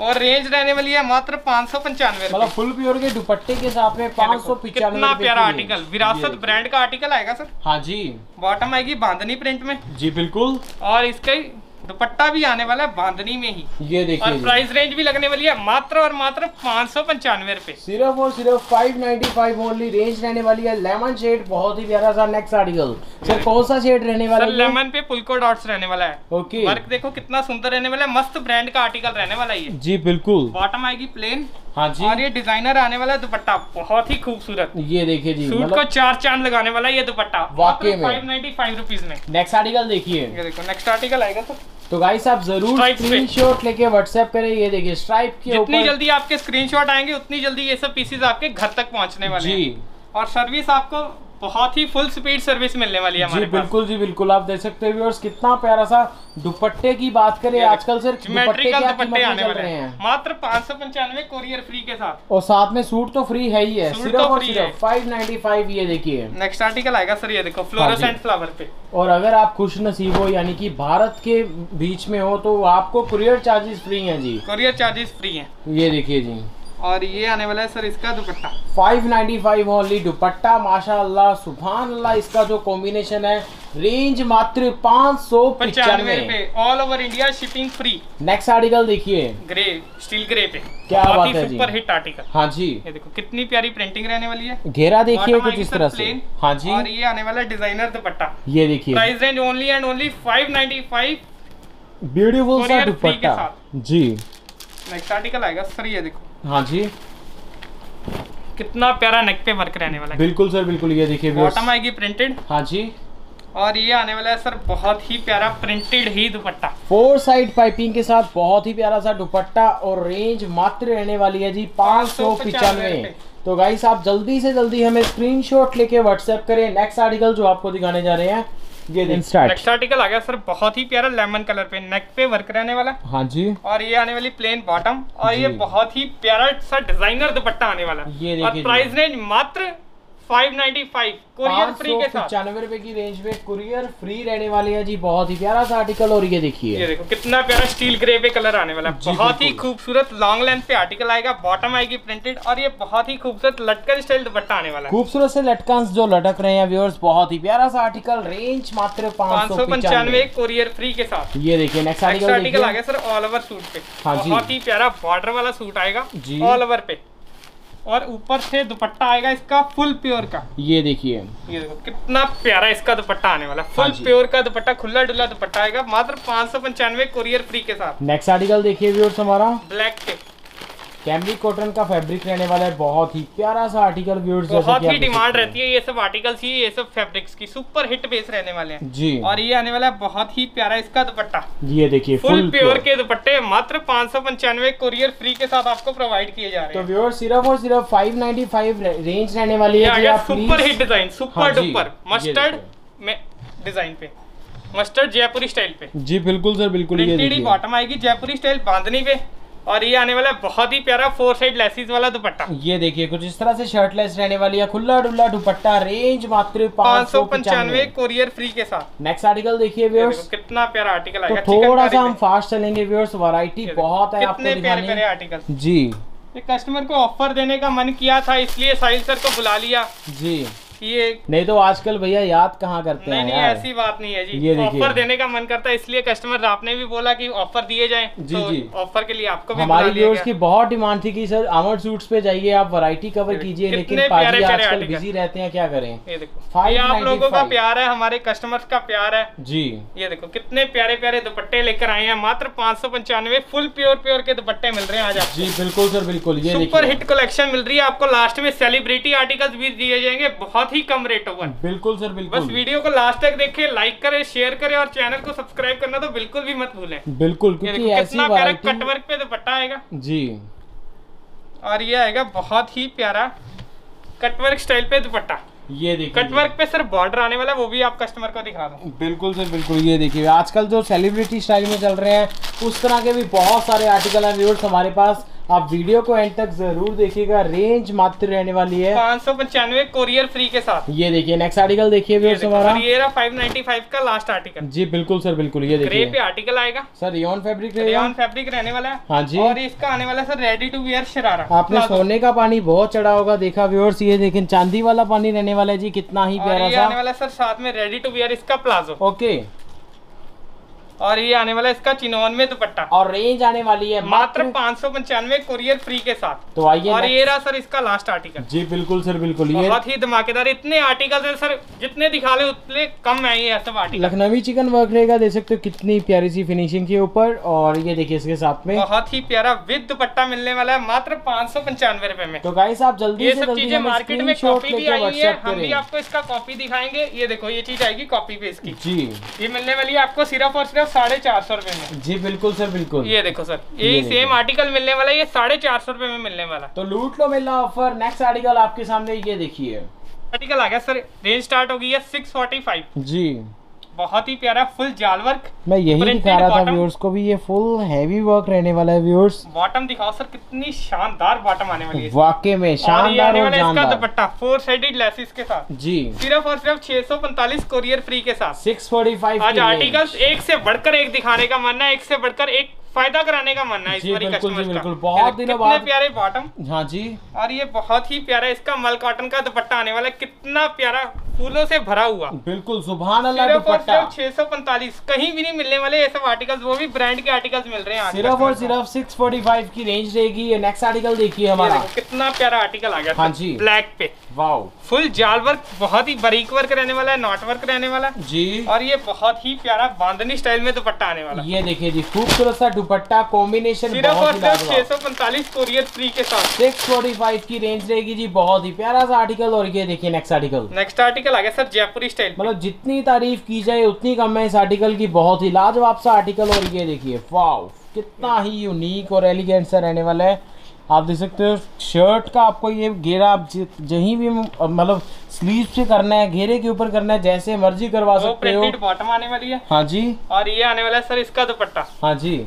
और रेंज रहने वाली है मात्र पाँच सौ पंचानवे मतलब फुल प्योर के दुपट्टे के साथ में पाँच सौ पिचानवे। कितना प्यारा आर्टिकल, विरासत ब्रांड का आर्टिकल आएगा सर। हाँ जी। बॉटम आएगी बांधनी प्रिंट में। जी बिल्कुल। और इसका दुपट्टा भी आने वाला है बांधनी में ही, ये देखिए। और प्राइस रेंज भी लगने वाली है मात्र और मात्र पाँच सौ पंचानवे रूपए, सिर्फ और सिर्फ five ninety five only range रहने वाली है। लेमन शेड बहुत ही प्यारा सा नेक्स्ट आर्टिकल। सर कौन सा शेड रहने वाला है? लेमन पे पुलको डॉट्स रहने वाला है। ओके। वर्क देखो कितना सुंदर रहने वाला है, मस्त ब्रांड का आर्टिकल रहने वाला है। जी बिल्कुल। बॉटम आएगी प्लेन। हाँ जी। और ये डिजाइनर आने वाला दुपट्टा बहुत ही खूबसूरत, ये देखिए जी, सूट को चार चांद लगाने वाला ये दुपट्टा वाकई में पाँच सौ पचानवे रुपीस में। नेक्स्ट आर्टिकल देखिए, ये देखो नेक्स्ट आर्टिकल आएगा सर। तो गाइस आप जरूर स्क्रीनशॉट लेके व्हाट्सएप करें, ये देखिए स्ट्राइप के ऊपर। जितनी जल्दी आपके स्क्रीनशॉट आएंगे उतनी जल्दी ये सब पीसेज आपके घर तक पहुँचने वाले जी। और सर्विस आपको बहुत ही फुल स्पीड सर्विस मिलने वाली है हमारे जी, बिल्कुल जी बिल्कुल। आप देख सकते हैं व्यूअर्स कितना प्यारा सा दुपट्टे की बात करें आजकल सर ज्योमेट्रिकल दुपट्टे आने वाले हैं मात्र पाँच सौ पंचानवे कोरियर फ्री के साथ, और साथ में सूट तो फ्री है ही है, सिर्फ और सिर्फ फाइव नाइन्टी फाइव। ये देखिए नेक्स्ट आर्टिकल आएगा सर, ये देखो फ्लोरोसेंट फ्लावर पे। और अगर आप खुश नसीब हो यानी कि भारत के बीच में हो तो आपको कुरियर चार्जेस फ्री है जी, कुरियर चार्जेस फ्री है। ये देखिए जी। और ये आने वाला है सर इसका दुपट्टा पाँच सौ पचानवे ओनली दुपट्टा, माशाल्लाह सुभान अल्लाह, इसका जो कॉम्बिनेशन है। रेंज मात्र पाँच सौ पचानवे पे, all over India shipping free. Next article देखिए, ग्रे स्टील ग्रे पे क्या बात है जी, सुपर हिट आर्टिकल। हाँ जी। ये देखो कितनी प्यारी प्रिंटिंग रहने वाली है, घेरा देखिए कुछ इस तरह से। हाँ जी। और ये आने वाला डिजाइनर दुपट्टा, ये देखिए। Price range only and only five ninety five, beautiful सा दुपट्टा जी। नेक्स्ट आर्टिकल आएगा सर, ये देखो। हाँ जी। कितना प्यारा नेक पे वर्क रहने वाला है, बिल्कुल सर बिल्कुल। ये देखिए बॉटम आएगी प्रिंटेड। हाँ जी। और ये आने वाला है सर बहुत ही प्यारा प्रिंटेड ही दुपट्टा, फोर साइड पाइपिंग के साथ बहुत ही प्यारा सा दुपट्टा। और रेंज मात्र रहने वाली है जी पाँच सौ पचानवे। तो गाइस आप जल्दी से जल्दी हमें स्क्रीनशॉट लेके व्हाट्सएप करें। नेक्स्ट आर्टिकल जो आपको दिखाने जा रहे हैं ये नेक्स्ट आर्टिकल आ गया सर, बहुत ही प्यारा लेमन कलर पे नेक पे वर्क रहने वाला। हाँ जी। और ये आने वाली प्लेन बॉटम, और ये बहुत ही प्यारा सा डिजाइनर दुपट्टा आने वाला। और प्राइस रेंज मात्र पाँच सौ पचानवे कुरियर फ्री के साथ, पचानवे रुपए की रेंज में कुरियर फ्री रहने वाली है जी। बहुत ही प्यारा सा आर्टिकल। और ये देखिए, ये देखो कितना प्यारा स्टील ग्रे पे कलर आने वाला, बहुत ही खूबसूरत लॉन्ग लेंथ पे आर्टिकल आएगा। बॉटम आएगी प्रिंटेड, और ये बहुत ही खूबसूरत लटकन स्टाइल दुपट्टा आने वाला, खूबसूरत से लटकन जो लटक रहे हैं व्यूअर्स, बहुत ही प्यारा सा आर्टिकल। रेंज मात्र पाँच सौ पंचानवे कुरियर फ्री के साथ। ये देखिए नेक्स्ट आर्टिकल आ गया सर, ऑल ओवर सूट पे। बहुत ही प्यारा बॉर्डर वाला सूट आएगा ऑल ओवर पे, और ऊपर से दुपट्टा आएगा इसका फुल प्योर का। ये देखिए, ये देखो कितना प्यारा इसका दुपट्टा आने वाला, फुल प्योर का दुपट्टा, खुला डुल्ला दुपट्टा आएगा मात्र पाँच सौ पंचानवे कुरियर फ्री के साथ। नेक्स्ट आर्टिकल देखिए व्यूअर्स हमारा, ब्लैक पे कैमरी कॉटन का फैब्रिक रहने वाला है। बहुत ही प्यारा सा आर्टिकल व्यूअर्स, बहुत ही डिमांड रहती है ये सब आर्टिकल्स ही, ये सब फैब्रिक्स की सुपर हिट बेस रहने वाले हैं जी। और ये आने वाला है बहुत ही प्यारा इसका दुपट्टा, ये देखिए फुल प्योर के दुपट्टे मात्र पाँच सौ पंचानवे कुरियर फ्री के साथ आपको प्रोवाइड किए जा रहे हैं। तो व्यूअर्स सिर्फ और सिर्फ फाइव नाइन्टी फाइव रेंज रहने वाली है। Super hit design, super duper mustard में डिजाइन पे, मस्टर्ड जयपुरी स्टाइल पे जी, बिल्कुल सर बिल्कुल। बॉटम आएगी जयपुरी स्टाइल बांधनी पे, और ये आने वाला बहुत ही प्यारा फोर साइड लेसेस वाला दुपट्टा। ये देखिए कुछ इस तरह से शर्टलेस रहने वाली है, खुला डुल्ला दुपट्टा। रेंज मात्र पाँच सौ पंचानवे कुरियर फ्री के साथ। नेक्स्ट आर्टिकल देखिए व्यूअर्स, कितना प्यारा आर्टिकल आएगा। तो थोड़ा सा हम फास्ट चलेंगे व्यूअर्स, वैरायटी बहुत है आपको दिखाने के लिए आर्टिकल जी। कस्टमर को ऑफर देने का मन किया था इसलिए साहिल सर को बुला लिया जी, ये नहीं तो आजकल भैया याद कहाँ करते हैं। नहीं ऐसी बात नहीं है जी, ऑफर देने का मन करता है इसलिए कस्टमर आपने भी बोला कि ऑफर दिए जाएं जी। तो जी ऑफर के लिए आपको भी हमारी व्यूअर्स की बहुत डिमांड थी कि सर अमन सूट्स पे जाइए आप, वैरायटी कवर कीजिए, लेकिन पाजी आजकल बिजी रहते हैं, क्या करें। ये देखो ये आप लोगों का प्यार है, हमारे कस्टमर्स का प्यार है जी। ये देखो कितने प्यारे प्यारे दुपट्टे लेकर आए हैं मात्र पाँच सौ पंचानवे, फुल प्योर प्योर के दुपट्टे मिल रहे हैं आज आप जी, बिल्कुल सर बिल्कुल। ये सुपर हिट कलेक्शन मिल रही है आपको, लास्ट में सेलिब्रिटी आर्टिकल्स भी दिए जाएंगे, बहुत बहुत ही कम रेट वन। बिल्कुल सर बिल्कुल। बस वीडियो को लास्ट तक देखें, लाइक करें, शेयर करें और चैनल को सब्सक्राइब करना तो बिल्कुल भी मत भूलें। बिल्कुल, क्योंकि ऐसी वैरायटी कटवर्क पे दुपट्टा आएगा जी, और ये आएगा बहुत ही प्यारा कटवर्क स्टाइल पे दुपट्टा। ये देखिए कटवर्क पे सर बॉर्डर आने वाला है, वो भी आप कस्टमर को दिखा दो। बिल्कुल सर बिल्कुल। ये देखिए आजकल जो सेलिब्रिटी स्टाइल में चल रहे हैं उस तरह के भी बहुत सारे आर्टिकल हैं व्यूअर्स हमारे पास। आप वीडियो को एंड तक जरूर देखिएगा, रेंज मात्र रहने वाली है पाँच सौ पंचानवे कोरियर फ्री के साथ। ये देखिए नेक्स्ट आर्टिकल देखिए व्यूअर्स हमारा, ये रहा पाँच सौ पचानवे का लास्ट आर्टिकल जी। बिल्कुल सर बिल्कुल। ये देखिए पे आर्टिकल आएगा sir, rayon fabric rayon fabric रहने वाला है। हाँ जी। और इसका आने वाला sir ready to wear sharara. आपने सोने का पानी बहुत चढ़ा होगा देखा व्यूअर्स, ये देखिए चांदी वाला पानी रहने वाला है जी, कितना ही प्यारा सा आने वाला सर। साथ में रेडी टू वियर इसका प्लाजो ओके, और ये आने वाला इसका चिनोन में दुपट्टा, और रेंज आने वाली है मात्र पाँच सौ पंचानवे कोरियर फ्री के साथ। तो आइए, और ये रहा सर इसका लास्ट आर्टिकल जी। बिल्कुल सर बिल्कुल। ये बहुत ही धमाकेदार, इतने आर्टिकल हैं सर, जितने दिखा ले उतने कम है ये सब आर्टिकल। लखनवी चिकन वर्क रहेगा, दे सकते हो कितनी प्यारी सी फिनिशिंग के ऊपर, और ये देखिए इसके साथ में बहुत ही प्यारा विद दुपट्टा मिलने वाला है मात्र पाँच सौ पंचानवे रुपए में। तो गाइस आप जल्दी ये सब चीजें मार्केट में कॉपी भी आई है, हम भी आपको इसका कॉपी दिखाएंगे। ये देखो ये चीज आएगी कॉपी पे इसकी जी, ये मिलने वाली है आपको सिर्फ और सिर्फ साढ़े चार सौ रुपए में जी। बिल्कुल सर बिल्कुल। ये देखो सर यही सेम आर्टिकल मिलने वाला है, ये साढ़े चार सौ रुपए में मिलने वाला। तो लूट लो मेला ऑफर। नेक्स्ट आर्टिकल आपके सामने ये देखिए आर्टिकल आ गया सर, रेंज स्टार्ट हो गई है छह सौ पैंतालीस जी। बहुत ही प्यारा फुल जाल वर्क, मैं यही दिखा रहा था व्यूअर्स को भी, ये फुल हैवी वर्क रहने वाला है व्यूअर्स। बॉटम दिखाओ सर, कितनी शानदार बॉटम आने वाली है वाकई में शानदार, और इसका दुपट्टा फोर साइडेड लेसेस के साथ जी, सिर्फ और सिर्फ छह सौ पैंतालीस कोरियर फ्री के साथ छह सौ पैंतालीस। आज आर्टिकल्स एक से बढ़कर एक दिखाने का मन है, एक से बढ़कर एक फायदा कराने का मन है इस बार कस्टमर का। बहुत दिनों बाद प्यारे बॉटम। हाँ जी। और ये बहुत ही प्यारा इसका मल कॉटन का दुपट्टा आने वाला है, कितना प्यारा फूलों से भरा हुआ। बिल्कुल सुभान अल्लाह दुपट्टा छह सौ पैंतालीस, कहीं भी नहीं मिलने वाले ये सब आर्टिकल्स, वो भी ब्रांड के आर्टिकल्स मिल रहे हैं। सिर्फ और सिर्फ छह सौ पैंतालीस की रेंज रहेगी। ये नेक्स्ट आर्टिकल देखिए हमारा, कितना प्यारा आर्टिकल आ गया। हाँ जी। ब्लैक पे वाव, फुल जाल वर्क, बहुत ही बारीक वर्क रहने वाला है, नॉट वर्क रहने वाला जी, और ये बहुत ही प्यारा बांधनी स्टाइल में दुपट्टा आने वाला। ये देखिए जी खूबसूरत सा दुपट्टा कॉम्बिनेशन, सिर्फ और सिर्फ छह सौ पैंतालीस कोरियर फ्री के साथ छह सौ पैंतालीस की रेंज रहेगी जी। बहुत ही प्यारा सा आर्टिकल। और ये देखिए नेक्स्ट आर्टिकल, नेक्स्ट आर्टिकल आ गया सर जयपुरी स्टाइल, मतलब जितनी तारीफ की जाए उतनी कम है इस आर्टिकल की, बहुत ही लाजवाब सा आर्टिकल। और ये देखिए वाव, कितना ही यूनिक और एलिगेंट सा रहने वाला है। आप देख सकते हो शर्ट का आपको ये घेरा आप जहीं भी मतलब स्लीव से करना है, घेरे के ऊपर करना है, जैसे मर्जी करवा सकते हो। प्रिंटेड बॉटम आने वाली है। हाँ जी। और ये आने वाला है सर इसका दुपट्टा। हाँ जी।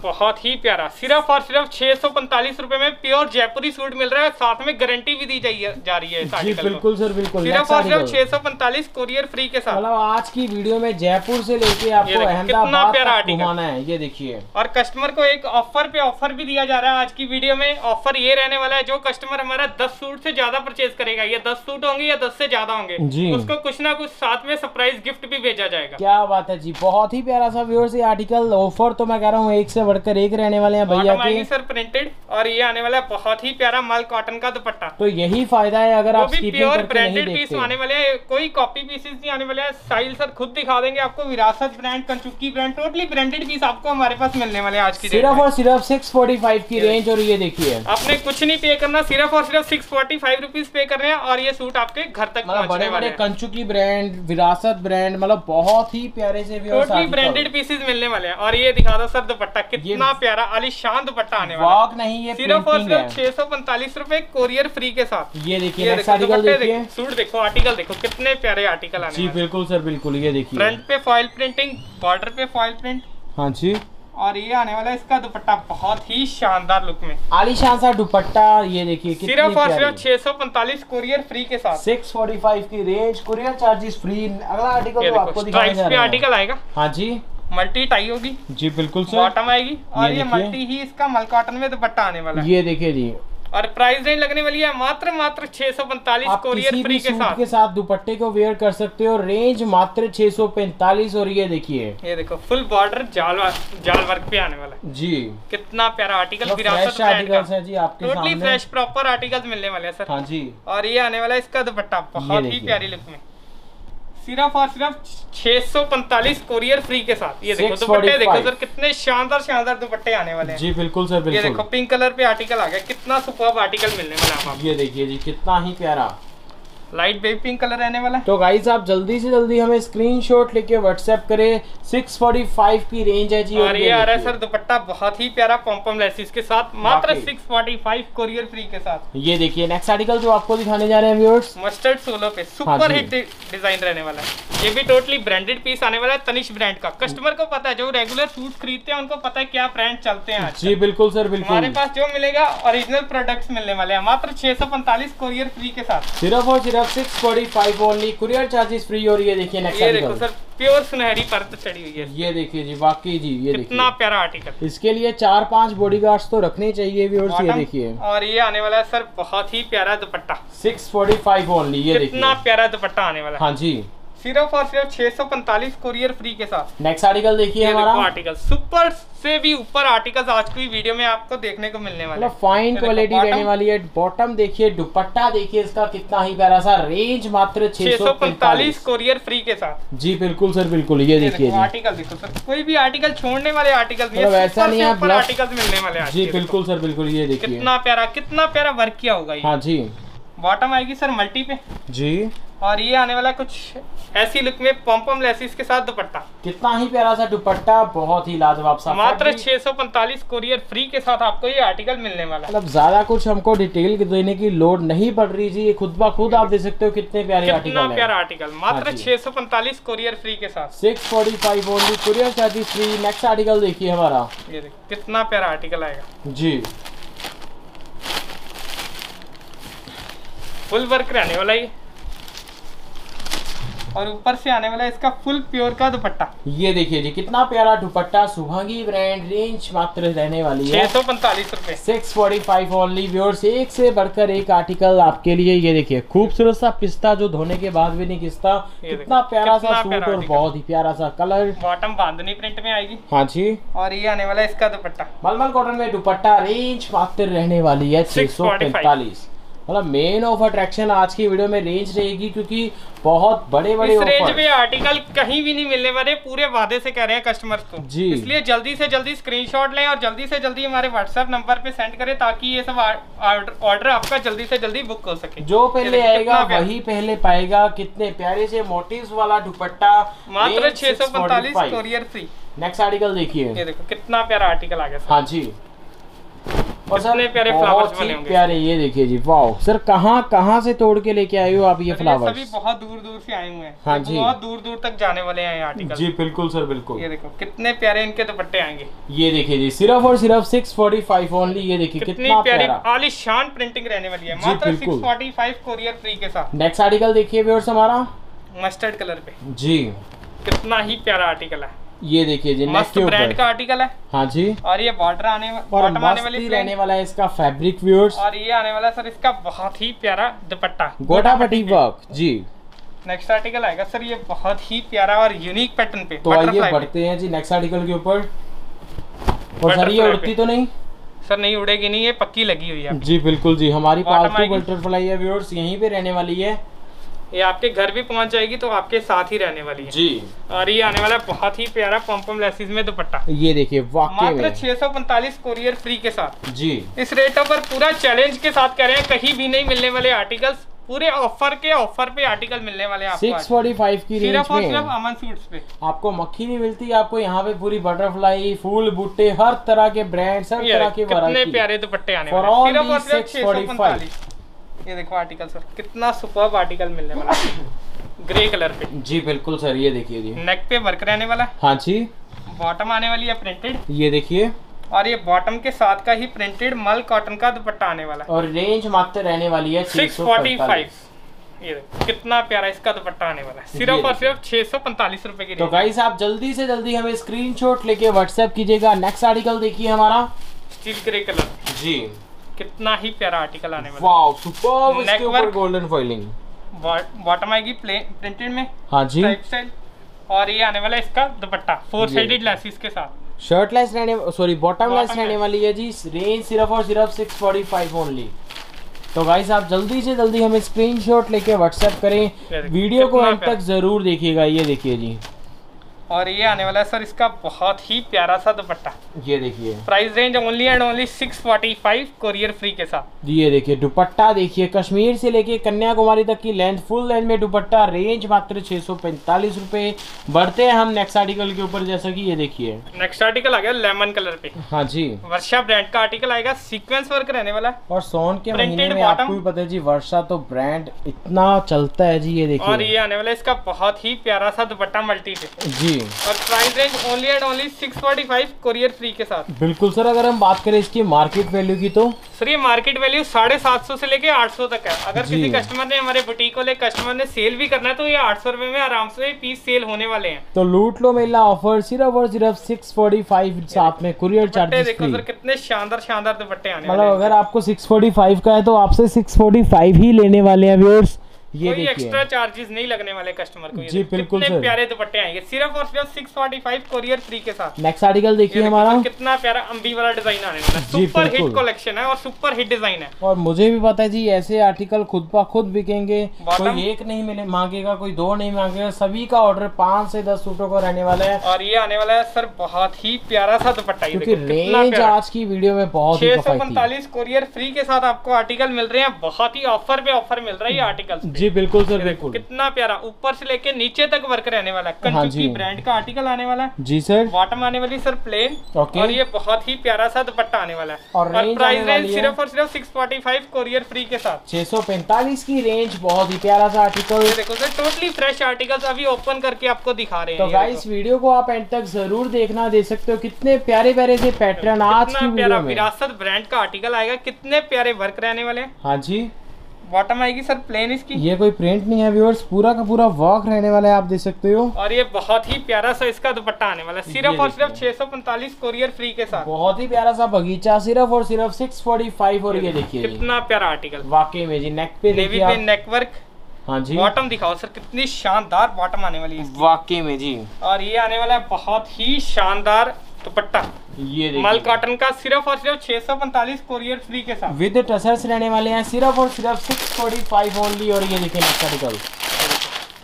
बहुत ही प्यारा, सिर्फ और सिर्फ छह सौ पैंतालीस रुपए में प्योर जयपुरी सूट मिल रहा है, साथ में गारंटी भी दी जा रही है इस आर्टिकल को। बिल्कुल सर बिल्कुल। सिर्फ और सिर्फ छह सौ पैंतालीस कोरियर फ्री के साथ। मतलब आज की वीडियो में जयपुर से लेके आपको अहमदाबाद तक घुमाना है। ये देखिए, और कस्टमर को एक ऑफर पे ऑफर भी दिया जा रहा है आज की वीडियो में। ऑफर ये रहने वाला है, जो कस्टमर हमारा दस सूट से ज्यादा परचेज करेगा, या दस सूट होंगे या दस से ज्यादा होंगे, उसको कुछ ना कुछ साथ में सरप्राइज गिफ्ट भी भेजा जाएगा। क्या बात है जी, बहुत ही प्यारा सा व्यूअर्स ये आर्टिकल। ऑफर तो मैं कह रहा हूँ एक से बढ़कर एक रहने वाले हैं भैया के सर, प्रिंटेड। और ये आने वाला बहुत ही प्यारा मल कॉटन का दुपट्टा। तो यही फायदा है अगर आप स्किपिंग करके नहीं देखते, पीस आने वाले हैं, कोई कॉपी पीसेस नहीं आने वाले हैं। स्टाइल सर खुद दिखा देंगे आपको, विरासत ब्रांड, कंचुकी ब्रांड, टोटली ब्रांडेड पीस आपको हमारे पास मिलने वाले हैं आज की सिर्फ और सिर्फ सिक्स फोर्टी फाइव की रेंज। और ये देखिए आपने कुछ नहीं पे करना, सिर्फ और सिर्फ सिक्स फोर्टी फाइव रुपीज पे कर रहे हैं, और ये सूट आपके घर तक पहुँचने वाले। कंचुकी ब्रांड, विरासत ब्रांड, मतलब बहुत ही प्यारे से टोटली ब्रांडेड पीसेज मिलने वाले हैं। और ये दिखा दो सर दुपट्टा, कितना प्यारा आलीशान दुपट्टा आने वाला है। नहीं ये सिर्फ और सिर्फ छह सौ पैंतालीस रुपए कोरियर फ्री के साथ। ये देखिए आर्टिकल देखिए, सूट देखो, आर्टिकल देखो, कितने प्यारे आर्टिकल आने जी। बिल्कुल सर बिल्कुल। ये देखिए फ्रंट पे फॉइल प्रिंटिंग, बॉर्डर पे फॉइल प्रिंट। हाँ जी। और ये आने वाला है इसका दुपट्टा, बहुत ही शानदार लुक में आलीशान सा दुपट्टा। ये देखिए सिर्फ और सिर्फ छह सौ पैंतालीस कोरियर फ्री के साथ छह सौ पैंतालीस की रेंज, कोरियर चार्जेस फ्री। अगला आर्टिकल तो आपको दिखाया जा रहा है, आर्टिकल आएगा। हाँ जी। मल्टी टाई होगी जी। बिल्कुल सर। बॉटम आएगी, और ये, ये मल्टी ही इसका मल कॉटन में दुपट्टा आने वाला है। ये देखिए जी, और प्राइस रेंज लगने वाली है मात्र मात्र छह सौ पैंतालीस कोरियर फ्री के साथ के साथ दुपट्टे को वेयर कर सकते हो, रेंज मात्र छह सौ पैंतालीस। और ये देखिए ये देखो फुल बॉर्डर जाल जाल वर्क पे आने वाला है जी। कितना प्यारा आर्टिकल, विरासत आर्टिकल्स है जी आपके सामने, टोटली फ्रेश प्रॉपर आर्टिकल्स मिलने वाले हैं सर। हाँ जी। और ये आने वाला है इसका दुपट्टा, बहुत ही प्यारी लुक में, सिर्फ और सिर्फ छह सौ पैंतालीस कोरियर फ्री के साथ। ये देखो दुपट्टे देखो सर, कितने शानदार शानदार दुपट्टे आने वाले हैं जी। बिल्कुल सर बिल्कुल। ये देखो पिंक कलर पे आर्टिकल आ गया, कितना सुपर्ब आर्टिकल मिलने वाला है। ये देखिए जी कितना ही प्यारा। लाइट बेबी पिंक कलर रहने वाला है। तो गाइस आप जल्दी से जल्दी हमें स्क्रीनशॉट लेके व्हाट्सएप करें। सिक्स फोर्टी फाइव की रेंज है जी। और ये आ रहा है सर दुपट्टा बहुत ही प्यारा पॉम्पम लेसिस के साथ, मात्र six forty five courier free के साथ। ये देखिए नेक्स्ट आर्टिकल जो आपको दिखाने जा रहे हैं व्यूअर्स, मस्टर्ड सोलो पे सुपर हिट डिजाइन रहने वाला है। ये भी टोटली ब्रांडेड पीस आने वाला है, तनिष्क ब्रांड का। कस्टमर को पता है, जो रेगुलर सूट खरीदते हैं उनको पता है क्या ब्रांड चलते हैं। जी बिल्कुल सर बिल्कुल। हमारे पास जो मिलेगा ओरिजिनल प्रोडक्ट्स मिलने वाले हैं, मात्र छह सौ पैंतालीस कोरियर फ्री के साथ, सिर्फ और सिर्फ six forty five only, courier charges free. और ये देखिए नेक्स्ट आर्टिकल, ये देखो सर प्योर सुनहरी परत चढ़ी हुई है। ये देखिए जी, वाकई जी ये कितना प्यारा आर्टिकल। इसके लिए चार पांच बॉडीगार्ड्स तो रखने चाहिए भी। और ये देखिए, और ये आने वाला है सर बहुत ही प्यारा dupatta, six forty five only. ये देखिए कितना प्यारा दुपट्टा आने वाला है। हाँ जी, सिर्फ और सिर्फ छह सौ पैंतालीस कोरियर फ्री के साथ। नेक्स्ट आर्टिकल देखिए हमारा, आर्टिकल सुपर से भी ऊपर आर्टिकल्स आज की वीडियो में आपको देखने को मिलने वाले हैं। फाइन क्वालिटी रहने वाली है। बॉटम देखिए, दुपट्टा देखिए इसका कितना ही प्यारा सा। रेंज मात्र छह सौ पैंतालीस कोरियर फ्री के साथ। जी बिल्कुल सर बिल्कुल। ये देखिए आर्टिकल देखो सर, कोई भी आर्टिकल छोड़ने वाले आर्टिकल नहीं है, ऐसा नहीं है, आर्टिकल मिलने वाले हैं। जी बिल्कुल सर बिल्कुल। ये देखिए कितना प्यारा कितना प्यारा वर्क किया होगा। हाँ जी, बॉटम आएगी सर मल्टी पे जी। और ये आने वाला कुछ ऐसी लुक में पॉम्पम लेसिस के साथ दुपट्टा, कितना ही प्यारा सा दुपट्टा, बहुत ही लाजवाब सा। मात्र छह सौ पैंतालीस कोरियर फ्री के साथ आपको ये आर्टिकल मिलने वाला है। मतलब ज्यादा कुछ हमको डिटेल देने की लोड नहीं पड़ रही जी, ये खुद ब खुद आप देख सकते हो कितने प्यारे आर्टिकल, प्यारा आर्टिकल, मात्र छह सौ पैंतालीस कोरियर फ्री के साथ, six forty five only, courier charges free. Next article देखिए हमारा, ये देखिए कितना प्यारा आर्टिकल आएगा जी, फुल वर्क रहने वाला है। और ऊपर से आने वाला है इसका फुल प्योर का दुपट्टा। ये देखिए जी कितना प्यारा दुपट्टा, सुभांगी ब्रांड, रेंज मात्र रहने वाली है छह सौ पैंतालीस रुपए, six forty five only. Viewers एक से बढ़कर एक आर्टिकल आपके लिए। ये देखिए खूबसूरत सा पिस्ता, जो धोने के बाद भी नहीं किसता, कितना प्यारा सा सूट और बहुत ही प्यारा सा कलर। बॉटम बांधनी प्रिंट में आएगी। हाँ जी, और ये आने वाला है इसका दुपट्टा, मलमल कॉटन में दुपट्टा, रेंज मात्र रहने वाली है छह सौ पैंतालीस। मतलब मेन ऑफ अट्रैक्शन आज की वीडियो में रेंज रहेगी, क्योंकि बहुत बड़े बड़े इस रेंज में आर्टिकल कहीं भी नहीं मिलने वाले, पूरे वादे से कह रहे हैं कस्टमर्स को जी। इसलिए जल्दी से जल्दी स्क्रीनशॉट लें और जल्दी से जल्दी हमारे व्हाट्सएप नंबर पे सेंड करें, ताकि ये सब ऑर्डर आपका जल्दी से जल्दी बुक हो सके। जो पहले आएगा वही पहले पाएगा। कितने प्यारे से मोटिव्स वाला दुपट्टा, मात्र छह सौ पैंतालीस कोरियर फ्री। नेक्स्ट आर्टिकल देखिए, ये देखो कितना प्यारा आर्टिकल आ गया। हाँ जी, और सर प्यारे फ्लावर्स बने होंगे प्यारे। ये देखिए जी, वाओ सर, कहाँ कहाँ से तोड़ के लेके आए हो आप ये फ्लावर्स? सभी बहुत दूर दूर से आए हुए हैं। हाँ जी, बहुत दूर दूर तक जाने वाले हैं आर्टिकल। जी बिल्कुल सर बिल्कुल। ये देखो कितने प्यारे इनके दुपट्टे आएंगे। ये देखिए जी सिर्फ और सिर्फ सिक्स फोर्टी फाइव ओनली। ये देखिए कितना प्यारा आलीशान प्रिंटिंग रहने वाली है, मात्र six forty five courier free के साथ। नेक्स्ट आर्टिकल देखिए व्यूअर्स हमारा, मस्टर्ड कलर पे जी, कितना ही प्यारा आर्टिकल है। ये देखिए जी मस्त ब्रांड का आर्टिकल है। हाँ जी, और ये बॉर्डर आने बॉटम आने वाली रहने वाला है इसका फैब्रिक व्यूअर्स। और ये आने वाला सर इसका बहुत ही प्यारा दुपट्टा, गोटापट्टी वर्क जी। नेक्स्ट आर्टिकल आएगा सर ये बहुत ही प्यारा और यूनिक पैटर्न पे। तो आइए बढ़ते हैं जी नेक्स्ट आर्टिकल के ऊपर। और सर ये उड़ती तो नहीं? सर नहीं उड़ेगी नहीं, ये पक्की लगी हुई है। जी बिल्कुल जी, हमारी पालतू बटरफ्लाई है व्यूअर्स, यहीं पे रहने वाली है, ये आपके घर भी पहुंच जाएगी, तो आपके साथ ही रहने वाली है जी। और ये आने वाला बहुत ही प्यारा पॉम्पम लेसिस में दुपट्टा। ये देखिए वाकई में मात्र छह सौ पैंतालीस कोरियर फ्री के साथ जी। इस रेटों पर पूरा चैलेंज के साथ कह रहे हैं, कहीं भी नहीं मिलने वाले आर्टिकल्स, पूरे ऑफर के ऑफर पे आर्टिकल मिलने वाले हैं आपको सिक्स फोर्टी फाइव की रेंज में। सिर्फ और सिर्फ अमन सूट्स पे आपको मक्खी नहीं मिलती, आपको यहाँ पे पूरी बटरफ्लाई, फूल बूटे, हर तरह के ब्रांड्स, हर तरह के वैरायटी, कितने प्यारे दुपट्टे आने वाले हैं सिर्फ छह सौ पैंतालीस। ये देखो आर्टिकल सर कितना सुपर्ब आर्टिकल मिलने वाला है, ग्रे कलर पे जी बिल्कुल सर। ये देखिए जी नेक पे वर्क रहने वाला है। हाँ जी, बॉटम आने वाली है प्रिंटेड। ये देखिए, और ये बॉटम के साथ का ही प्रिंटेड मल कॉटन का दुपट्टा आने वाला है, और रेंज मात्र रहने वाली है सिक्स फोर्टी फाइव। ये कितना प्यारा इसका दुपट्टा आने वाला है, सिर्फ और सिर्फ छह सौ पैंतालीस रुपए की। तो गाइस आप जल्दी से जल्दी हमें स्क्रीनशॉट लेके व्हाट्सएप कीजिएगा। नेक्स्ट आर्टिकल देखिए हमारा, स्टील ग्रे कलर जी, कितना ही प्यारा आर्टिकल आने वाला। वाओ सुपर, इसके ऊपर गोल्डन फॉइलिंग, बॉटम आएगी प्रिंटेड में। हाँ जी, टाइप स्टाइल। और ये आने वाला इसका दुपट्टा फोर साइडेड लेसिस के साथ, शर्टलेस रहने सॉरी बॉटमलेस रहने वाली है जी। रेंज सिर्फ और सिर्फ सिक्स फोर्टी फाइव ओनली। तो गाइस आप जल्दी से जल्दी हमें स्क्रीनशॉट लेके व्हाट्सएप करें, वीडियो को अंत तक जरूर देखिएगा। ये देखिए जी, और ये आने वाला है सर इसका बहुत ही प्यारा सा दुपट्टा, ये देखिए price range only and only six forty five courier free के साथ। ये देखिए दुपट्टा देखिए, कश्मीर से लेके कन्याकुमारी तक की लेंथ फुल लेंथ में दुपट्टा, रेंज मात्र छह सौ पैंतालीस रुपए। बढ़ते हैं हम नेक्स्ट आर्टिकल के ऊपर, जैसा कि ये देखिए नेक्स्ट आर्टिकल आ गया लेमन कलर पे। हाँ जी, वर्षा ब्रांड का आर्टिकल आएगा, सीक्वेंस वर्क रहने वाला है और सोन के महीने में आपको भी पता है जी वर्षा तो ब्रांड इतना चलता है जी। ये देखिए और ये आने वाला है इसका बहुत ही प्यारा सा दुपट्टा मल्टी से जी, और price range only and only six forty five courier free के साथ। बिल्कुल सर, अगर हम बात करें इसकी मार्केट वैल्यू की तो सर ये मार्केट वैल्यू साढ़े सात सौ से लेके आठ सौ तक है। अगर किसी कस्टमर ने हमारे बुटीक को ले कस्टमर ने सेल भी करना है तो ये आठ सौ रुपए में आराम से पीस सेल होने वाले हैं। तो लूट लो मेला ऑफर सिर्फ और सिर्फ सिक्स फोर्टी फाइव साथ में कुरियर चार्जेस फ्री। देखो सर कितने शानदार शानदार दुपट्टे आने वाले हैं, मतलब अगर आपको सिक्स फोर्टी फाइव का है तो आपसे सिक्स फोर्टी फाइव ही लेने वाले हैं व्यूअर्स। ये कोई एक्स्ट्रा चार्जेस नहीं लगने वाले कस्टमर को जी, बिल्कुल सर प्यारे दुपट्टे आएंगे सिर्फ और सिर्फ six forty five courier free के साथ। नेक्स्ट आर्टिकल देखिए हमारा, कितना प्यारा अंबी वाला डिजाइन आने वाला है, सुपर हिट कलेक्शन है और सुपर हिट डिजाइन है। और मुझे भी पता है जी ऐसे आर्टिकल खुद ब खुद बिकेंगे, कोई एक नहीं मिले मांगेगा, कोई दो नहीं मांगेगा, सभी का ऑर्डर पाँच से दस सूटों का रहने वाला है। और ये आने वाला है सर बहुत ही प्यारा सा दुपट्टा, क्योंकि रेंज आज की वीडियो में बहुत छह सौ पैंतालीस कोरियर फ्री के साथ आपको आर्टिकल मिल रहे हैं, बहुत ही ऑफर पे ऑफर मिल रहा है ये आर्टिकल जी। बिल्कुल सर बिल्कुल, कितना प्यारा ऊपर से लेके नीचे तक वर्क रहने वाला है। कंचुकी ब्रांड का आर्टिकल आने वाला है जी सर, बॉटम आने वाली सर प्लेन और ये बहुत ही प्यारा सा दुपट्टा आने वाला है और, और प्राइस रेंज सिर्फ और सिर्फ six forty five courier free के साथ, छह सौ पैंतालीस की रेंज। बहुत ही प्यारा सा आर्टिकल देखो सर, टोटली फ्रेश आर्टिकल्स अभी ओपन करके आपको दिखा रहे हैं। तो गाइस वीडियो को आप एंड तक जरूर देखना, दे सकते हो कितने प्यारे प्यारे से पैटर्न आज की वीडियो में। विरासत ब्रांड का आर्टिकल आएगा, कितने प्यारे वर्क रहने वाले हैं। हाँ जी, बॉटम आएगी सर प्लेन, इसकी ये कोई प्रिंट नहीं है व्यूअर्स, पूरा का पूरा वर्क रहने वाला है आप देख सकते हो। और ये बहुत ही प्यारा सा इसका दुपट्टा आने वाला है सिर्फ और सिर्फ छह सौ पैंतालीस कोरियर फ्री के साथ। बहुत ही प्यारा सा बगीचा सिर्फ और सिर्फ सिक्स फोर्टी फाइव। और ये देखिए कितना प्यारा आर्टिकल वाकई में जी, नेक पे नेवी पे नेक वर्क। हाँ जी, बॉटम दिखाओ सर, कितनी शानदार बॉटम आने वाली है वाकई में जी। और ये आने वाला है बहुत ही शानदार दुपट्टा, ये मल कॉटन का सिर्फ और सिर्फ छह सौ पैंतालीस कोरियर फ्री के साथ विद टसर्स रहने वाले हैं सिर्फ और सिर्फ सिक्स फोर्टी फाइव ओनली। और ये देखिए नेक्स्ट आर्टिकल,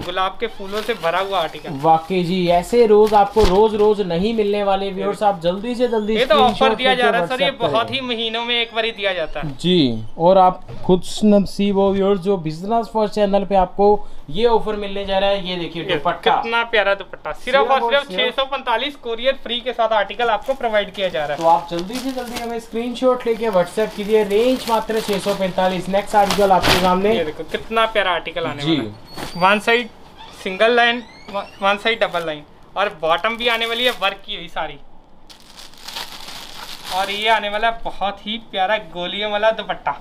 गुलाब के फूलों से भरा हुआ आर्टिकल वाकई जी, ऐसे रोज आपको रोज रोज नहीं मिलने वाले व्यूअर्स, आप जल्दी से जल्दी ये तो ऑफर दिया जा रहा है सर, ये बहुत ही महीनों में एक बार ही दिया जाता है जी। और आप खुद नसीब हो व्यूअर्स जो बिजनेस फर्स्ट चैनल पे आपको ये ऑफर मिलने जा रहा है। ये देखिए दुपट्टा, कितना प्यारा दुपट्टा सिर्फ और सिर्फ छह सौ पैंतालीस कोरियर फ्री के साथ आर्टिकल आपको प्रोवाइड किया जा रहा है। तो आप जल्दी से जल्दी हमें स्क्रीनशॉट लेके व्हाट्सएप कीजिए, रेंज मात्र छह सौ पैंतालीस। नेक्स्ट आर्टिकल आपके सामने, कितना प्यारा आर्टिकल आने वाला, one side single line one side double line और बॉटम भी आने वाली है वर्क की हुई सारी। और ये आने वाला बहुत ही प्यारा गोलियों वाला दुपट्टा,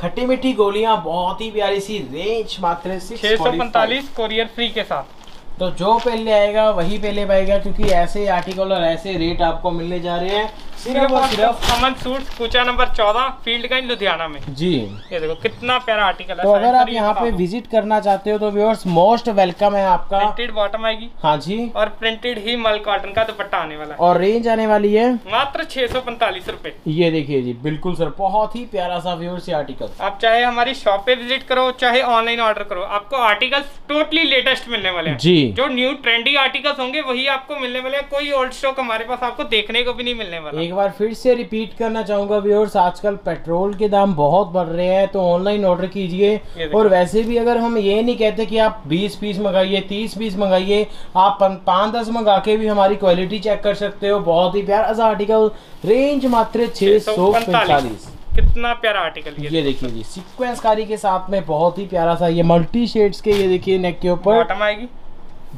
खट्टी मीठी गोलियां, बहुत ही प्यारी सी, रेंज मात्र छह सौ पैंतालीस कोरियर फ्री के साथ। तो जो पहले आएगा वही पहले पाएगा, क्योंकि ऐसे आर्टिकल और ऐसे रेट आपको मिलने जा रहे हैं सिर्फ और सिर्फ अमन सूट्स, कूचा नंबर चौदह, फील्ड गंज, लुधियाना में जी। ये देखो कितना प्यारा आर्टिकल है। तो अगर आप यहाँ पे विजिट करना चाहते हो तो व्यूअर्स मोस्ट वेलकम है आपका। प्रिंटेड बॉटम आएगी, हाँ जी, और प्रिंटेड ही मल कॉटन का दुपट्टा आने वाला है और रेंज आने वाली है मात्र छह सौ पैंतालीस रूपए। ये देखिये जी, बिल्कुल सर, बहुत ही प्यारा सा व्यूअर्स ये आर्टिकल। आप चाहे हमारी शॉप पे विजिट करो चाहे ऑनलाइन ऑर्डर करो, आपको आर्टिकल टोटली लेटेस्ट मिलने वाले हैं जी। जो न्यू ट्रेंडी आर्टिकल्स होंगे वही आपको मिलने वाले हैं, कोई ओल्ड स्टॉक हमारे पास आपको देखने को भी नहीं मिलने वाला। एक बार फिर से रिपीट करना चाहूंगा व्यूअर्स, आजकल पेट्रोल के दाम बहुत बढ़ रहे हैं तो ऑनलाइन ऑर्डर कीजिए। और वैसे भी अगर हम ये नहीं कहते कि आप बीस पीस मंगाइए, तीस पीस मंगाइए, आप पाँच दस मंगा के भी हमारी क्वालिटी चेक कर सकते हो। बहुत ही प्यारा सा आर्टिकल, रेंज मात्र छह सौ पैंतालीस। कितना प्यारा आर्टिकल ये, ये देखिए जी, सीक्वेंस कारी के साथ में बहुत ही प्यारा सा, ये मल्टी शेड्स के, ये देखिए नेक के ऊपर बॉटम आएगी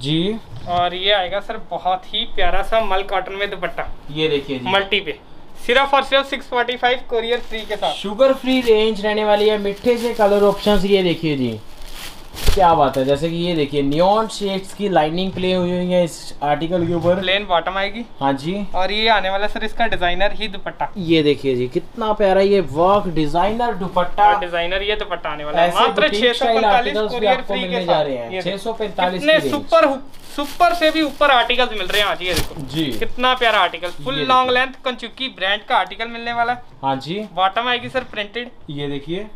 जी। और ये आएगा सर बहुत ही प्यारा सा मल कॉटन में दुपट्टा, ये देखिए मल्टी पे सिर्फ और सिर्फ six forty five courier free के साथ। शुगर फ्री रेंज रहने वाली है, मिठे से कलर ऑप्शंस, ये देखिए जी क्या बात है। जैसे कि ये देखिए नियॉन शेड्स की लाइनिंग प्ले हुई हुई है इस आर्टिकल के ऊपर, प्लेन बॉटम आएगी, हाँ जी। और ये आने वाला सर इसका डिजाइनर ही दुपट्टा, ये देखिए जी कितना प्यारा ये वर्क डिजाइनर दुपट्टा, डिजाइनर ये दुपट्टा आने वाला है मात्र छह सौ पैंतालीस कोरियर फ्री के साथ। छह सौ पैंतालीस में सुपर सुपर से भी ऊपर आर्टिकल्स मिल रहे हैं आज। ये देखो जी कितना प्यारा article, full long length Kanchuki brand का आर्टिकल मिलने वाला है, हाँ जी। बॉटम आएगी सर प्रिंटेड, ये देखिए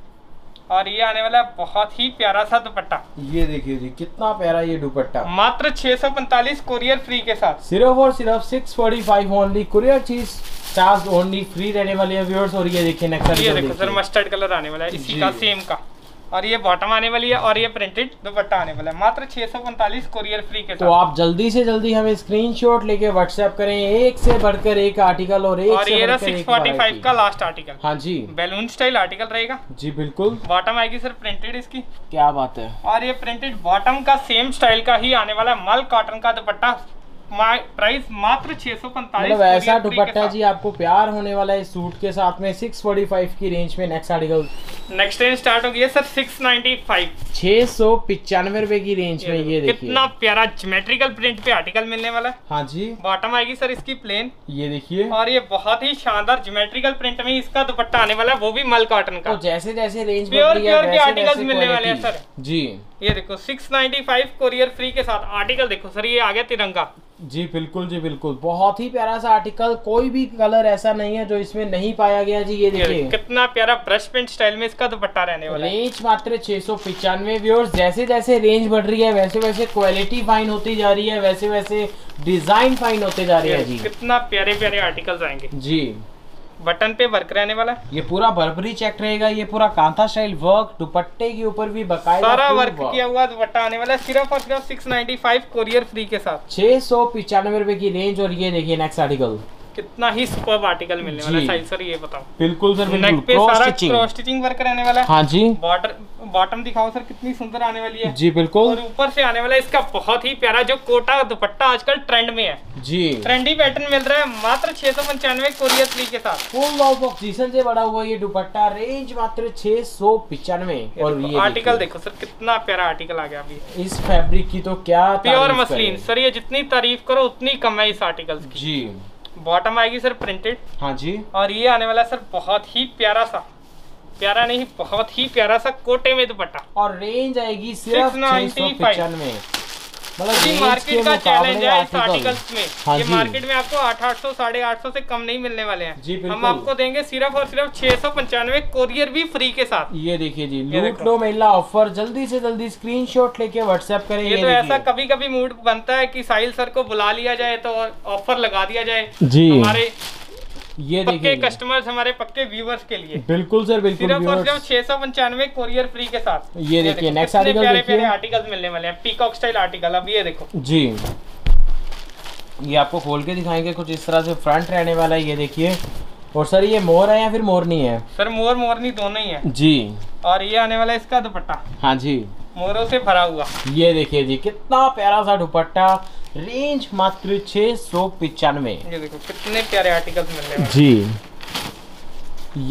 और ये आने वाला है बहुत ही प्यारा सा दुपट्टा। ये देखिए जी कितना प्यारा ये दुपट्टा, मात्र छह सौ पैंतालीस कुरियर फ्री के साथ, सिर्फ और सिर्फ six forty five only, courier चीज चार्ज ओनली फ्री रहने वाली है व्यूअर्स। और ये देखिए नक्सल, ये देखो सर मस्टर्ड कलर आने वाला है इसी का, सेम का। और ये बॉटम आने वाली है और ये प्रिंटेड दुपट्टा आने वाला है, मात्र छह सौ पैंतालीस कुरियर फ्री के साथ। तो आप जल्दी से जल्दी हमें स्क्रीनशॉट लेके व्हाट्सएप करें, एक से बढ़कर एक आर्टिकल और एक और से ये बढ़कर एक सिक्स फोर्टी फाइव का लास्ट आर्टिकल। हाँ जी, बैलून स्टाइल आर्टिकल रहेगा जी, बिल्कुल। बॉटम आएगी सर प्रिंटेड इसकी, क्या बात है। और ये प्रिंटेड बॉटम का सेम स्टाइल का ही आने वाला है, मल कॉटन का दुपट्टा, प्राइस मात्र छह सौ पैंतालीस। ऐसा दुपट्टा जी आपको प्यार होने वाला है सूट के साथ में। छह सौ पैंतालीस की रेंज में next article, next range start हो गई है सर छह सौ पचानवे, छह सौ पचानवे रुपए की रेंज में। ये देखिए कितना प्यारा ज्योमेट्रिकल प्रिंट पे आर्टिकल मिलने वाला है। हाँ जी, बॉटम आएगी सर इसकी प्लेन, ये देखिए। और ये बहुत ही शानदार ज्योमेट्रिकल प्रिंट में इसका दुपट्टा आने वाला है, वो भी मल कॉटन का। तो जैसे जैसे रेंज प्योर प्योर के आर्टिकल मिलने वाले हैं सर जी। ये देखो छह सौ पचानवे कुरियर फ्री के साथ आर्टिकल, देखो सर ये आ गया तिरंगा जी, बिल्कुल जी बिल्कुल। बहुत ही प्यारा सा आर्टिकल, कोई भी कलर ऐसा नहीं है जो इसमें नहीं पाया गया जी। ये देखिए कितना प्यारा ब्रश प्रिंट स्टाइल में इसका दुपट्टा रहने वाला है, रेंज मात्र छह सौ पचानवे। व्यूअर्स जैसे जैसे रेंज बढ़ रही है वैसे वैसे क्वालिटी फाइन होती जा रही है, वैसे वैसे डिजाइन फाइन होते जा रही है जी। कितना प्यारे प्यारे आर्टिकल्स आएंगे जी। बटन पे वर्क रहने वाला है, ये पूरा बर्बरी चेक रहेगा, ये पूरा कांथा स्टाइल वर्क, दुपट्टे के ऊपर भी बकायदा सारा वर्क किया हुआ दुपट्टा आने वाला है, सिर्फ और सिर्फ छह सौ पचानवे कुरियर फ्री के साथ, छह सौ पचानवे रुपए की रेंज। और ये देखिए नेक्स्ट आर्टिकल, कितना ही सुपर्ब आर्टिकल मिलने वाला है। साइज सर ये बताओ। बिल्कुल सर, नेक पे सारा क्रॉस स्टिचिंग वर्क रहने वाला है। हाँ जी, बॉर्डर बॉटम दिखाओ सर, कितनी सुंदर आने वाली है जी, बिल्कुल। और ऊपर से आने वाला है इसका बहुत ही प्यारा जो कोटा दुपट्टा आजकल ट्रेंड में है जी, ट्रेंडी पैटर्न मिल रहा है, मात्र छह सौ पंचानवे कुरियर फ्री के साथ, फुल ऑफ ऑक्सीजन से बड़ा हुआ ये दुपट्टा, रेंज मात्र छह सौ पचानवे। और ये आर्टिकल देखो सर कितना प्यारा आर्टिकल आ गया अभी इस फैब्रिक की, तो क्या प्योर मसलिन सर, ये जितनी तारीफ करो उतनी कम है इस आर्टिकल की जी। बॉटम आएगी सर प्रिंटेड, हाँ जी। और ये आने वाला है सर बहुत ही प्यारा सा, प्यारा नहीं बहुत ही प्यारा सा कोटे में दुपट्टा, और रेंज आएगी सिर्फ छह सौ पचानवे। मतलब मार्केट का चैलेंज है इस आर्टिकल्स में, हाँ ये मार्केट में आपको आठ आठ सौ साढ़े आठ सौ से कम नहीं मिलने वाले हैं जी। हम आपको देंगे सिर्फ और सिर्फ छह सौ पंचानवे कुरियर भी फ्री के साथ। ये देखिए जी लूट लो मेला ऑफर, जल्दी से जल्दी स्क्रीनशॉट लेके व्हाट्सएप करें। ये तो ऐसा कभी कभी मूड बनता है कि साहिल सर को बुला लिया जाए तो ऑफर लगा दिया जाए जी, हमारे ये पक्के कस्टमर्स, हमारे पक्के व्यूवर्स के लिए। बिल्कुल सर बिल्कुल, सिर्फ और सिर्फ छह सौ पंचानवे कुरियर फ्री के साथ। ये देखिए नेक्स्ट आर्टिकल, प्यारे प्यारे आर्टिकल्स मिलने वाले हैं, पीकॉक स्टाइल आर्टिकल। अब ये देखो जी, ये आपको खोल के दिखाएंगे, कुछ इस तरह से फ्रंट रहने वाला है। ये देखिए, और सर ये मोर है या फिर मोरनी है सर? मोर मोरनी दोनों ही है जी। और ये आने वाला है इसका दुपट्टा, हाँ जी, मोरों से भरा हुआ। ये देखिए जी कितना प्यारा सा दुपट्टा, रेंज मात्र छह सौ पचानवे। ये देखो कितने प्यारे आर्टिकल्स मिलने वाले जी।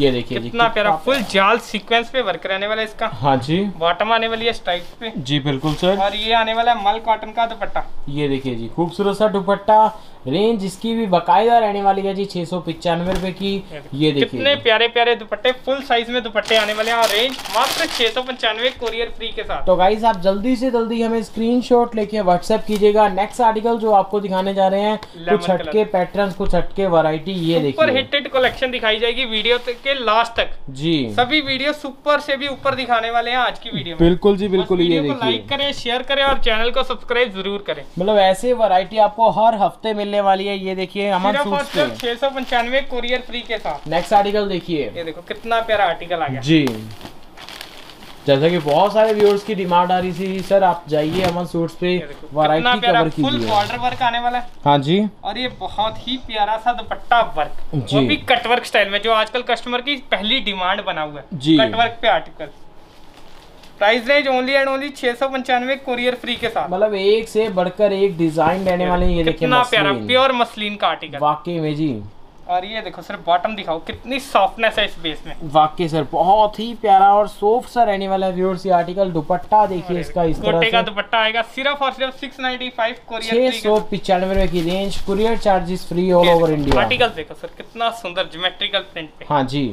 ये देखिए कितना प्यारा फुल जाल सीक्वेंस पे वर्क रहने वाला है इसका, हाँ जी। बॉटम आने वाली है स्ट्राइप्स पे जी, बिल्कुल सर। और ये आने वाला है मल कॉटन का दुपट्टा, ये देखिए जी खूबसूरत सा दुपट्टा, रेंज इसकी भी बकायदा रहने वाली है जी छह सौ पचानवे रुपए की। ये देखिए कितने प्यारे प्यारे दुपट्टे, फुल साइज में दुपट्टे आने वाले हैं, और रेंज मात्र छह सौ पंचानवे कुरियर फ्री के साथ। तो गाइस आप जल्दी से जल्दी हमें स्क्रीनशॉट लेके व्हाट्सएप कीजिएगा। नेक्स्ट आर्टिकल जो आपको दिखाने जा रहे हैं, कुछ हटके पैटर्न, कुछ हटके वैरायटी, ये देखिए सुपर हिटेड कलेक्शन दिखाई जाएगी वीडियो के लास्ट तक जी। सभी वीडियो सुपर से भी ऊपर दिखाने वाले हैं आज की वीडियो, बिल्कुल जी बिल्कुल। ये लाइक करें, शेयर करें और चैनल को सब्सक्राइब जरूर करें। मतलब ऐसे वैरायटी आपको हर हफ्ते मिलने वाली है। ये देखिए अमन सूट्स पे छह सौ पंचानवे कुरियर फ्री के साथ। नेक्स्ट आर्टिकल देखिए, ये देखो कितना प्यारा आर्टिकल आ गया जी। जैसा कि बहुत सारे व्यूअर्स की डिमांड आ रही थी, सर आप जाइए अमन सूट्स पे, वैरायटी कवर कीजिए। फुल बॉर्डर वर्क आने वाला है, हाँ जी। और ये बहुत ही प्यारा सा दुपट्टा वर्क, वो भी कट वर्क स्टाइल में, जो आजकल कस्टमर की पहली डिमांड बना हुआ है जी, कट वर्क पे article. Price range only and only छह सौ पंचानवे कुरियर फ्री के साथ। मतलब एक से बढ़कर एक डिजाइन रहने वाले हैं। ये देखिए कितना प्यारा प्योर मसलिन का आर्टिकल वाकई में जी। और ये देखो सर बॉटम दिखाओ, कितनी सॉफ्टनेस है इस बेस में, वाकई सर बहुत ही प्यारा और सॉफ्ट सा रहने वाला है व्यूअर्स ये आर्टिकल। दुपट्टा देखिए इसका, इस तरह से का दुपट्टा आएगा सिर्फ और सिर्फ छह सौ पचानवे कुरियर, छह सौ पचानवे की range, courier charges free all over India. Article देखो सर कितना सुंदर ज्योमेट्रिकल प्रिंट पे, हाँ जी।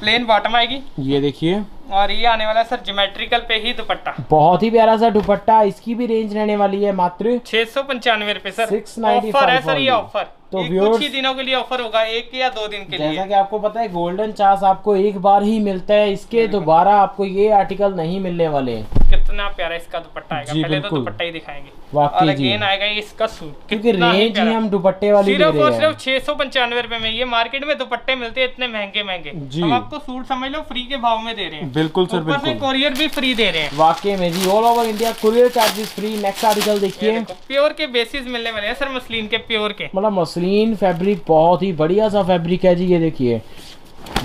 प्लेन बॉटम आएगी, ये देखिए। और ये आने वाला है सर ज्योमेट्रिकल पे ही दुपट्टा, बहुत ही प्यारा सा दुपट्टा, इसकी भी रेंज रहने वाली है मात्र छह सौ पंचानवे रुपए सर। ऑफर है सर ये, ऑफर तो कुछ ही दिनों के लिए ऑफर होगा, एक या दो दिन के जैसा लिए। जैसा कि आपको पता है गोल्डन चांस आपको एक बार ही मिलता है, इसके दोबारा आपको ये आर्टिकल नहीं मिलने वाले। कितना प्यारा इसका दुपट्टा आएगा, पहले तो दुपट्टा ही दिखाएंगे और अगेन आएगा इसका सूट। क्योंकि रेंज ही हम दुपट्टे वाली दे रहे हैं सिर्फ छह सौ पंचानवे रुपए में। ये मार्केट में दुपट्टे मिलते हैं इतने महंगे महंगे, हम आपको सूट समझ लो फ्री के भाव में दे रहे हैं। बिल्कुल सर, बिल्कुल कोरियर भी फ्री दे रहे हैं वाकई में जी, all over India courier charges free. Next article देखिए, प्योर के बेसिस मिलने वाले हैं सर, मसलिन के प्योर के, मतलब मसलिन फैब्रिक बहुत ही बढ़िया सा फैब्रिक है जी। ये देखिए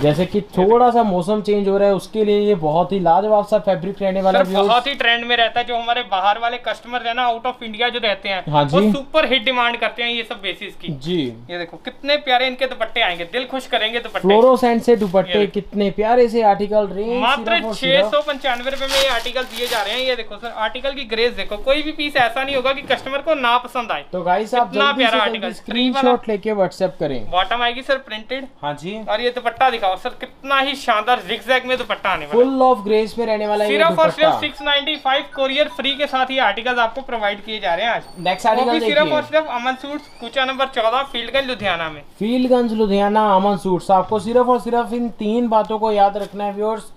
जैसे कि थोड़ा सा मौसम चेंज हो रहा है, उसके लिए ये बहुत ही लाजवाब सा फैब्रिक रहने वाला है, बहुत ही ट्रेंड में रहता है। जो हमारे बाहर वाले कस्टमर है ना, आउट ऑफ इंडिया जो रहते हैं, हाँ वो सुपर हिट डिमांड करते हैं ये सब बेसिस की जी। ये देखो कितने प्यारे इनके दुपट्टे आएंगे, दिल खुश करेंगे दुपट्टे, फ्लोरोसेंट से दुपट्टे, कितने प्यारे से आर्टिकल। रेंज मात्र छह सौ पंचानवे रुपए में ये आर्टिकल दिए जा रहे हैं। ये देखो सर आर्टिकल की ग्रेस देखो, कोई भी पीस ऐसा नहीं होगा की कस्टमर को ना पसंद आए। तो गाइस आप इतना प्यारा आर्टिकल स्क्रीनशॉट लेके व्हाट्सएप करें। बॉटम आएगी सर प्रिंटेड, हाँ जी, और ये दुपट्टा दिखाओ सर, कितना ही शानदार zigzag में दुपट्टा आने वाला है, फुल ऑफ ग्रेस में रहने वाला है। सिर्फ और सिर्फ छह सौ पचानवे कोरियर फ्री के साथ ये आर्टिकल्स आपको प्रोवाइड किए जा रहे हैं आज। नेक्स्ट आर्टिकल देखिए, सिर्फ और सिर्फ अमन सूट्स, कूचा नंबर चौदह, फील्डगंज लुधियाना में। फील्डगंज लुधियाना अमन सूट्स, आपको सिर्फ और सिर्फ इन तीन बातों को याद रखना है व्यूअर्स।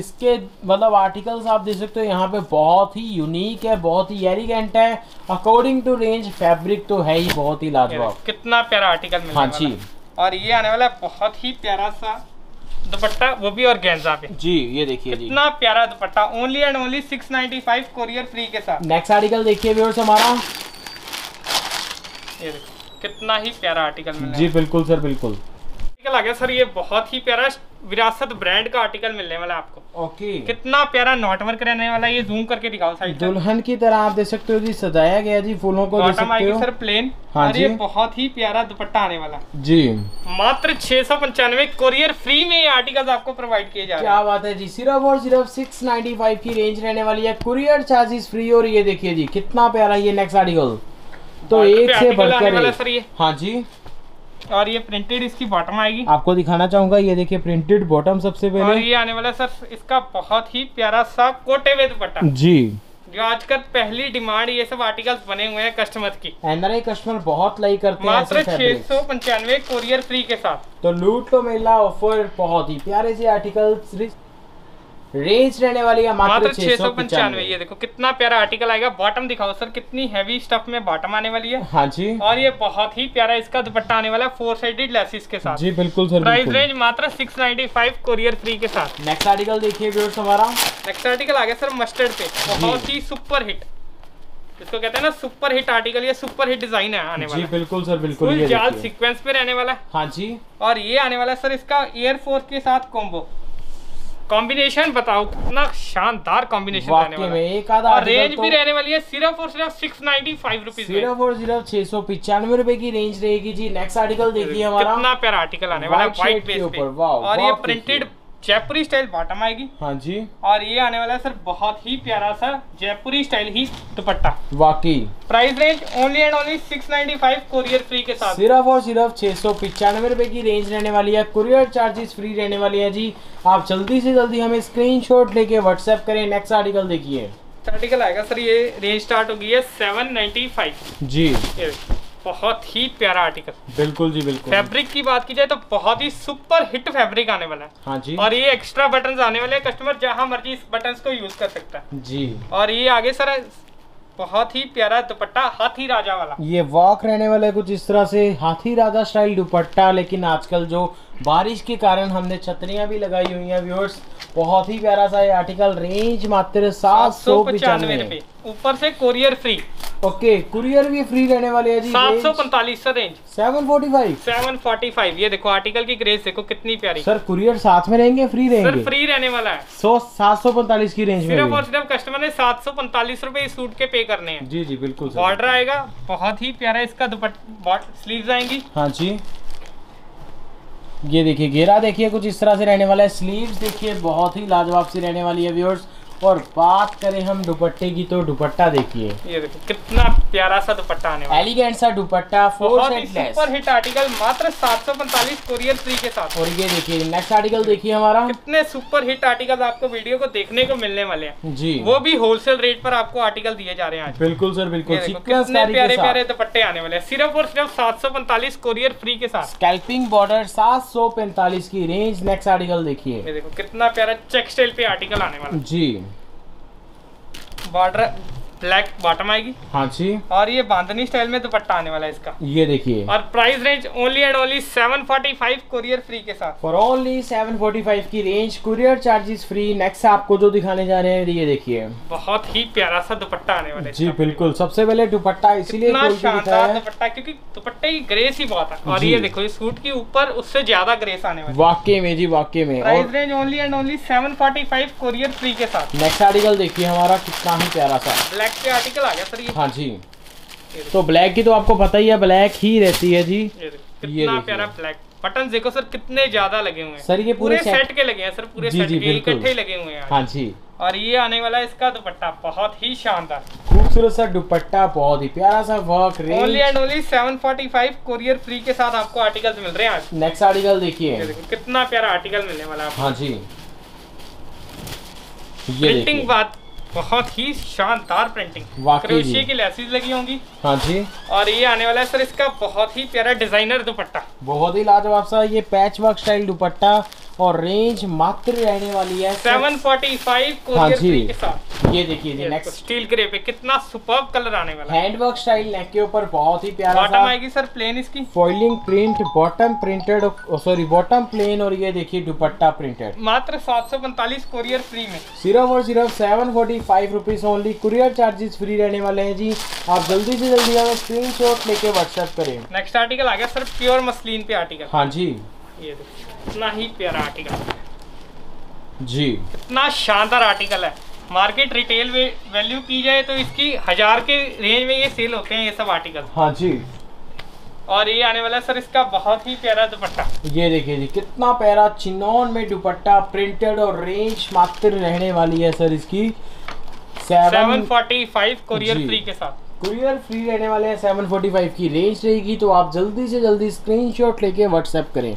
इसके मतलब आर्टिकल्स आप देख सकते हो यहाँ पे बहुत ही यूनिक है, बहुत ही एलिगेंट है, अकॉर्डिंग टू रेंज फैब्रिक तो है ही बहुत ही लाजवाब। कितना प्यारा आर्टिकल मिलने वाला है। और ये आने वाला है बहुत ही प्यारा सा दुपट्टा, वो भी ऑर्गेन्जा पे जी। ये देखिए कितना प्यारा दुपट्टा, ओनली एंड ओनली छह सौ पचानवे कोरियर फ्री के साथ। नेक्स्ट आर्टिकल देखिए व्यूअर्स हमारा, ये देखो कितना ही प्यारा आर्टिकल मिलने जी। बिल्कुल सर, बिल्कुल आर्टिकल आ गया सर, ये बहुत ही प्यारा विरासत ब्रांड का आर्टिकल मिलने वाला है आपको। ओके, कितना प्यारा नॉट वर्क रहने वाला है, ये जूम करके दिखाओ साइड, दुल्हन की तरह आप देख सकते हो जी, सजाया गया जी फूलों को, देख सकते हो सर प्लेन। हाँ और ये बहुत ही प्यारा दुपट्टा आने वाला जी, मात्र छह सौ पंचानवे कोरियर फ्री में ये आर्टिकल आपको प्रोवाइड किए जा रहे हैं। क्या बात है जी, सिर्फ और सिर्फ सिक्स नाइन्टी फाइव की रेंज रहने वाली है, कुरियर चार्जेस फ्री। और ये देखिए जी कितना प्यारा ये नेक्स्ट आर्टिकल, तो एक से बढ़कर। हाँ जी, और ये प्रिंटेड इसकी बॉटम आएगी, आपको दिखाना चाहूंगा। ये देखिए प्रिंटेड बॉटम सबसे पहले, और ये आने वाला सर इसका बहुत ही प्यारा सा कोटे हुए दुपट्टा जी, जो आजकल पहली डिमांड ये सब आर्टिकल्स बने हुए हैं कस्टमर की, एनआरआई कस्टमर बहुत लाइक करते हैं। मात्र छह सौ पंचानवे कोरियर फ्री के साथ, तो लूट लो मेला ऑफर, बहुत ही प्यारे से आर्टिकल, रेंज रहने वाली है मात्र छह सौ पंचानवे। ये देखो कितना प्यारा आर्टिकल आएगा। बॉटम दिखाओ सर, कितनी हैवी स्टफ में बॉटम आने वाली है। हाँ जी, और ये बहुत ही प्यारा इसका दुपट्टा आने वाला है फोर साइडेड लेसेस के साथ जी। बिल्कुल सर, प्राइस रेंज मात्र छह सौ पचानवे कोरियर फ्री के साथ। नेक्स्ट आर्टिकल देखिए व्यूअर्स हमारा, नेक्स्ट आर्टिकल आ गया सर मस्टर्ड पे, बहुत ही सुपर हिट, इसको कहते हैं ना सुपर हिट आर्टिकल, ये सुपर हिट डिजाइन है आने वाला जी। बिल्कुल सर, बिल्कुल ये जाल सीक्वेंस पे रहने वाला है। हाँ जी, और ये आने वाला है सर इसका एयरफोर्स के साथ कॉम्बो कॉम्बिनेशन, बताओ कितना शानदार कॉम्बिनेशन रहने वाला है। एक आधा और रेंज तो भी रहने वाली है सिर्फ और सिर्फ छह सौ पचानवे रुपीस, सिर्फ और सिर्फ छह सौ पचानवे रुपए की रेंज रहेगी जी। नेक्स्ट आर्टिकल देखिए हमारा, कितना प्यारा आर्टिकल आने वाला है व्हाइट बेस पे, और ये प्रिंटेड जयपुरी स्टाइल बॉटम आएगी। हाँ जी, और ये आने वाला है सर बहुत ही प्यारा सा जयपुरी स्टाइल ही दुपट्टा वाकई। Price range only and only छह सौ पचानवे कोरियर फ्री के साथ, सिर्फ और सिर्फ छह सौ पचानवे रुपए की रेंज रहने वाली है, कुरियर चार्जेस फ्री रहने वाली है जी। आप जल्दी से जल्दी हमें स्क्रीनशॉट लेके व्हाट्सएप करें। नेक्स्ट आर्टिकल देखिए, आर्टिकल आएगा सर ये रेंज स्टार्ट होगी है सेवन नाइन्टी फाइव जी। बहुत ही प्यारा आर्टिकल, बिल्कुल जी बिल्कुल। फैब्रिक की बात की जाए तो बहुत ही सुपर हिट फैब्रिक आने वाला है। हाँ जी, और ये एक्स्ट्रा बटन्स आने वाले हैं, कस्टमर जहां मर्जी इस बटन्स को यूज कर सकता है जी। और ये आगे सर बहुत ही प्यारा दुपट्टा हाथी राजा वाला, ये वॉक रहने वाला है कुछ इस तरह से, हाथी राजा स्टाइल दुपट्टा। लेकिन आजकल जो बारिश के कारण हमने छतरियां भी लगाई हुई हैं व्यूअर्स, बहुत ही प्यारा सा ये आर्टिकल, रेंज मात्र सात सौ पचानवे रुपए, ऊपर से कोरियर फ्री। ओके, कुरियर भी फ्री रहने वाली है जी। सात सौ पैंतालीस sir range, seven forty five seven forty five. ये देखो आर्टिकल की ग्रेस देखो कितनी प्यारी सर, कुरियर साथ में रहेंगे, फ्री रहेंगे सर, फ्री रहने वाला है। सो सात सौ पैंतालीस की रेंज में सिर्फ और सिर्फ कस्टमर ने सात सौ पैंतालीस रूपए इस सूट के पे करने हैं जी। जी बिल्कुल, बॉर्डर आएगा बहुत ही प्यारा, इसका दुपट्टा स्लीव्स आएंगी। हाँ जी, ये देखिए घेरा देखिए कुछ इस तरह से रहने वाला है, स्लीव्स देखिए बहुत ही लाजवाब सी रहने वाली है व्यूअर्स। और बात करें हम दुपट्टे की तो दुपट्टा देखिए, ये देखो कितना प्यारा सा दुपट्टा आने वाला है, एलिगेंट सा दुपट्टा, बहुत ही सुपर हिट आर्टिकल मात्र सात सौ पैंतालीस कोरियर फ्री के साथ। और ये देखिए नेक्स्ट आर्टिकल देखिए हमारा, कितने सुपर हिट आर्टिकल आपको वीडियो को देखने को मिलने वाले हैं जी, वो भी होलसेल रेट पर आपको आर्टिकल दिए जा रहे हैं। बिल्कुल सर बिल्कुल, कितने प्यारे प्यारे दुपट्टे आने वाले हैं सिर्फ और सिर्फ सात सौ पैंतालीस कोरियर फ्री के साथ, स्कैल्पिंग बॉर्डर सात सौ पैंतालीस की रेंज। नेक्स्ट आर्टिकल देखिए, ये देखो कितना प्यारा चेक स्टाइल पे आर्टिकल आने वाला जी, बॉर्डर ब्लैक बॉटम आएगी हाँ जी, और ये बांधनी स्टाइल में दुपट्टा आने वाला है इसका, ये देखिए। और price range only and only सात सौ पैंतालीस कुरियर फ्री के साथ, फॉर ओनली सात सौ पैंतालीस की range, courier charges free. Next आपको जो दिखाने जा रहे हैं ये देखिए, बहुत ही प्यारा सा दुपट्टा आने वाला है जी, बिल्कुल। सबसे पहले दुपट्टा, इसीलिए शानदार दुपट्टा क्योंकि दुपट्टे की ग्रेस ही बहुत है, और ये देखो सूट के ऊपर उससे ज्यादा ग्रेस आने वाला है वाकई में जी, वाकई में। Price range only and only सात सौ पैंतालीस कुरियर फ्री के साथ। नेक्स्ट आर्टिकल देखिए हमारा, कितना ही प्यारा सा ब्लैक के आर्टिकल आ गया सर ये। हाँ जी, तो ब्लैक की तो आपको पता ही है, ब्लैक ही रहती है जी। ये कितना ये प्यारा ब्लैक, बटन देखो सर कितने ज्यादा लगे हुए हैं सर, ये पूरे सेट, सेट के लगे हैं सर, पूरे जी, सेट जी, के इकट्ठे लगे हुए हैं। हाँ जी, और ये आने वाला है इसका दुपट्टा, बहुत ही शानदार खूबसूरत सा दुपट्टा, बहुत ही प्यारा सा वर्क, ओनली एंड ओनली सात सौ पैंतालीस कुरियर फ्री के साथ आपको आर्टिकल्स मिल रहे हैं आज। नेक्स्ट आर्टिकल देखिए, कितना प्यारा आर्टिकल मिलने वाला है। हाँ जी, प्रिंटिंग बात बहुत ही शानदार प्रिंटिंग, क्रोशिया की लेसेस लगी होंगी। हाँ जी, और ये आने वाला है सर इसका बहुत ही प्यारा डिजाइनर दुपट्टा, बहुत ही लाजवाब सा ये पैच वर्क स्टाइल दुपट्टा, और रेंज मात्र रहने वाली है सात सौ पैंतालीस कुरियर फ्री के साथ। ये देखिए नेक्स्ट स्टील ग्रे पे कितना सुपर्ब कलर आने वाला है, हैंडवर्क स्टाइल नेक के ऊपर, बहुत ही प्यारा। बॉटम आएगी सर प्लेन, इसकी foiling print, bottom printed sorry bottom plain, और ये देखिए दुपट्टा प्रिंटेड, मात्र सात सौ पैंतालीस कुरियर फ्री में, सिर्फ और सिर्फ seven forty five rupees only, courier charges free रहने वाले हैं जी। आप जल्दी से जल्दी हमें स्क्रीन शॉट लेके व्हाट्सएप करें। नेक्स्ट आर्टिकल आ गया सर प्योर मसलिन पे आर्टिकल। हाँ जी, ये कितना ही प्यारा आर्टिकल जी, कितना शानदार आर्टिकल है, मार्केट रिटेल वैल्यू की जाए तो इसकी हजार के रेंज में ये सेल होते हैं ये सब आर्टिकल। हाँ जी, और ये आने वाला सर इसका बहुत ही प्यारा दुपट्टा, ये देखिए जी कितना प्यारा चिनॉन में दुपट्टा प्रिंटेड, और रेंज मात्र रहने वाली है सर इसकी सात सौ पैंतालीस कुरियर फ्री के साथ, कुरियर फ्री रहने वाले हैं, सात सौ पैंतालीस की रेंज रहेगी। तो आप जल्दी से जल्दी स्क्रीनशॉट लेके व्हाट्सएप करें।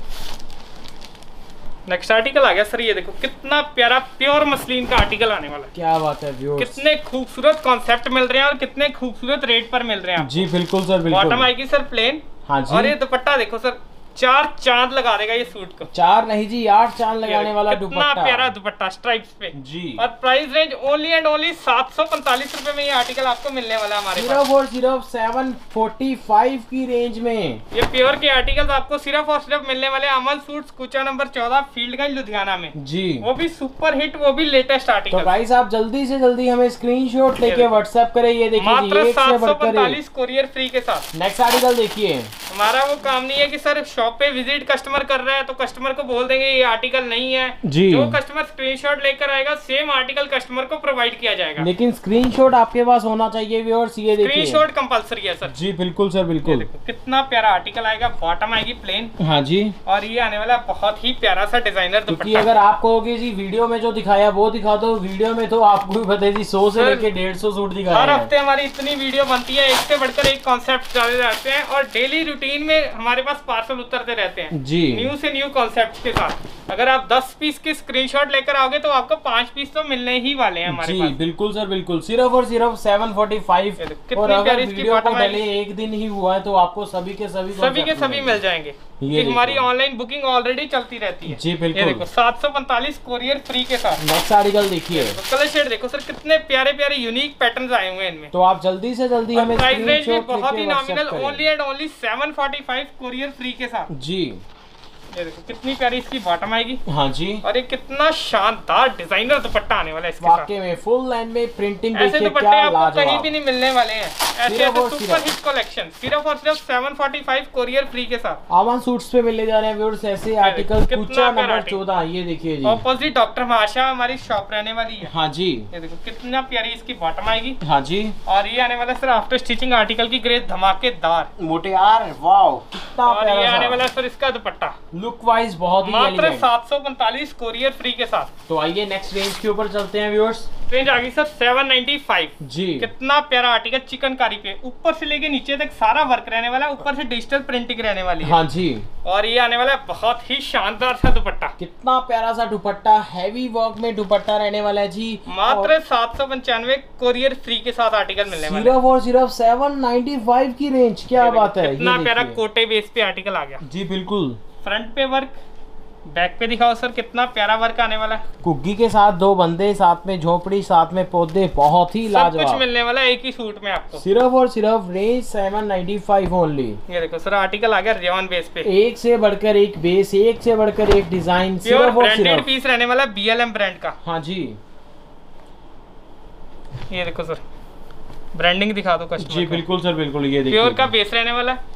नेक्स्ट आर्टिकल आ गया सर, ये देखो कितना प्यारा प्योर मसलिन का आर्टिकल आने वाला है, क्या बात है व्यूअर्स, कितने खूबसूरत कॉन्सेप्ट मिल रहे हैं और कितने खूबसूरत रेट पर मिल रहे हैं जी। बिल्कुल सर बिल्कुल, बॉटम आएगी सर प्लेन। हाँ जी, और ये दुपट्टा देखो सर, चार चांद लगा देगा ये सूट को, चार नहीं जी आठ चांद लगाने वाला दुपट्टा, कितना प्यारा दुपट्टा स्ट्राइप्स पे जी। और price range only and only सात सौ पैंतालीस रूपए में ये आर्टिकल आपको मिलने वाला हमारे पास, और सिर्फ सेवन फोर्टी फाइव की रेंज में ये प्योर के आर्टिकल आपको सिर्फ और सिर्फ मिलने वाले अमन सूट्स, कुचा नंबर चौदह, फील्डगंज, लुधियाना में जी, वो भी सुपर हिट, वो भी लेटेस्ट आर्टिकल। तो गाइस आप जल्दी से जल्दी हमें स्क्रीनशॉट लेके व्हाट्सएप करें, ये देखिए सात सौ पैंतालीस कुरियर फ्री के साथ। नेक्स्ट आर्टिकल देखिए, हमारा वो काम नहीं है कि सर शॉप पे विजिट कस्टमर कर रहा है तो कस्टमर को बोल देंगे ये आर्टिकल नहीं है जी, जो कस्टमर स्क्रीनशॉट लेकर आएगा सेम आर्टिकल कस्टमर को प्रोवाइड किया जाएगा, लेकिन स्क्रीनशॉट आपके पास होना चाहिए व्यूअर्स। ये देखिए स्क्रीनशॉट कंपलसरी है सर जी, बिल्कुल सर बिल्कुल, कितना प्यारा आर्टिकल आएगा, बॉटम आएगी प्लेन। हाँ जी, और ये आने वाला बहुत ही प्यारा सा डिजाइनर दुपट्टा, अगर आप कहोगे जी वीडियो में जो दिखाया वो दिखा दो, वीडियो में तो आपको भी पता है जी सौ से लेके डेढ़ सौ सूट दिखाया, हर हफ्ते हमारी इतनी वीडियो बनती है, एक से बढ़कर एक कॉन्सेप्ट डाले जाते हैं, और डेली रूटीन में हमारे पास पार्सल उतरते रहते हैं जी, न्यू से न्यू कॉन्सेप्ट के साथ। अगर आप दस पीस के स्क्रीनशॉट लेकर आओगे तो आपको पांच पीस तो मिलने ही वाले हैं हमारे जी, पास। बिल्कुल सर बिल्कुल, सिर्फ और सिर्फ सात सौ पैंतालीस, और अगर वीडियो को पहले एक दिन ही हुआ है तो आपको सभी के सभी सभी के सभी मिल जाएंगे, ये हमारी ऑनलाइन बुकिंग ऑलरेडी चलती रहती है जी। बिल्कुल, सात सौ पैंतालीस कुरियर फ्री के साथ। नेक्स्ट आर्टिकल देखिए, कलर शेड देखो सर, कितने प्यारे प्यारे यूनिक पैटर्न आए हुए हैं इनमें, तो आप जल्दी से जल्दी हमें बहुत ही nominal only and only seven forty five courier free के साथ जी। ये देखो कितनी प्यारी इसकी बॉटम आएगी। हाँ जी, और ये कितना शानदार डिजाइनर दुपट्टा आने वाला है इसके साथ में, फुल लाइन में प्रिंटिंग, ऐसे दुपट्टे आपको कहीं भी नहीं मिलने वाले हैं, ऐसे ऐसे सुपर हिट कलेक्शन सिर्फ और सिर्फ सात सौ पैंतालीस कुरियर फ्री के साथ अमन सूट्स पे मिलने जा रहे हैं व्यूअर्स, ऐसे आर्टिकल कुचा नंबर चौदह। ये देखिए जी, ऑपोजिट डॉक्टर महाशा हमारी शॉप रहने वाली है। हाँ जी, ये देखो कितना प्यारी इसकी बॉटम आएगी। हाँ जी, और ये आने वाला सर आफ्टर स्टिचिंग आर्टिकल की ग्रेस धमाकेदार मोटे आर, वाओ कितना प्यारा, और ये आने वाला सर इसका दुपट्टा लुक वाइज बहुत ही मात्र सात सौ पैंतालीस कुरियर फ्री के साथ। तो आइए नेक्स्ट रेंज के ऊपर चलते हैं व्यूअर्स। रेंज आ गई सर सेवन नाइन्टी फाइव। जी कितना प्यारा आर्टिकल, चिकनकारी पे ऊपर से लेके नीचे तक सारा वर्क रहने वाला है, ऊपर से डिजिटल प्रिंटिंग रहने वाली है। हाँ जी, और ये आने वाला है बहुत ही शानदार सा दुपट्टा, कितना प्यारा सा दुपट्टा, हैवी वर्क में दुपट्टा रहने वाला है जी। मात्र सात सौ पंचानवे कोरियर फ्री के साथ आर्टिकल मिलने वाला है, सिर्फ और सिर्फ सेवन नाइन्टी फाइव की रेंज। क्या बात है, कितना प्यारा कोटे बेस पे आर्टिकल आ गया जी। बिल्कुल फ्रंट पे वर्क, बैक पे दिखाओ सर, कितना प्यारा वर्क आने वाला है। कुग्गी के साथ दो बंदे, साथ में झोपड़ी, साथ में पौधे, बहुत ही लाजवाब कुछ मिलने वाला है एक ही सूट में आपको, सिर्फ और सिर्फ range seven ninety five only. ये देखो सर आर्टिकल आ गया रेयॉन बेस पे, एक से बढ़कर एक बेस, एक से बढ़कर एक डिजाइन, सिर्फ और सिर्फ पीस रहने वाला बी एल एम ब्रांड का। हाँ जी, ये देखो सर ब्रांडिंग दिखा दो कस्टमर। जी बिल्कुल सर बिल्कुल, ये देखिए प्योर का बेस रहने वाला है,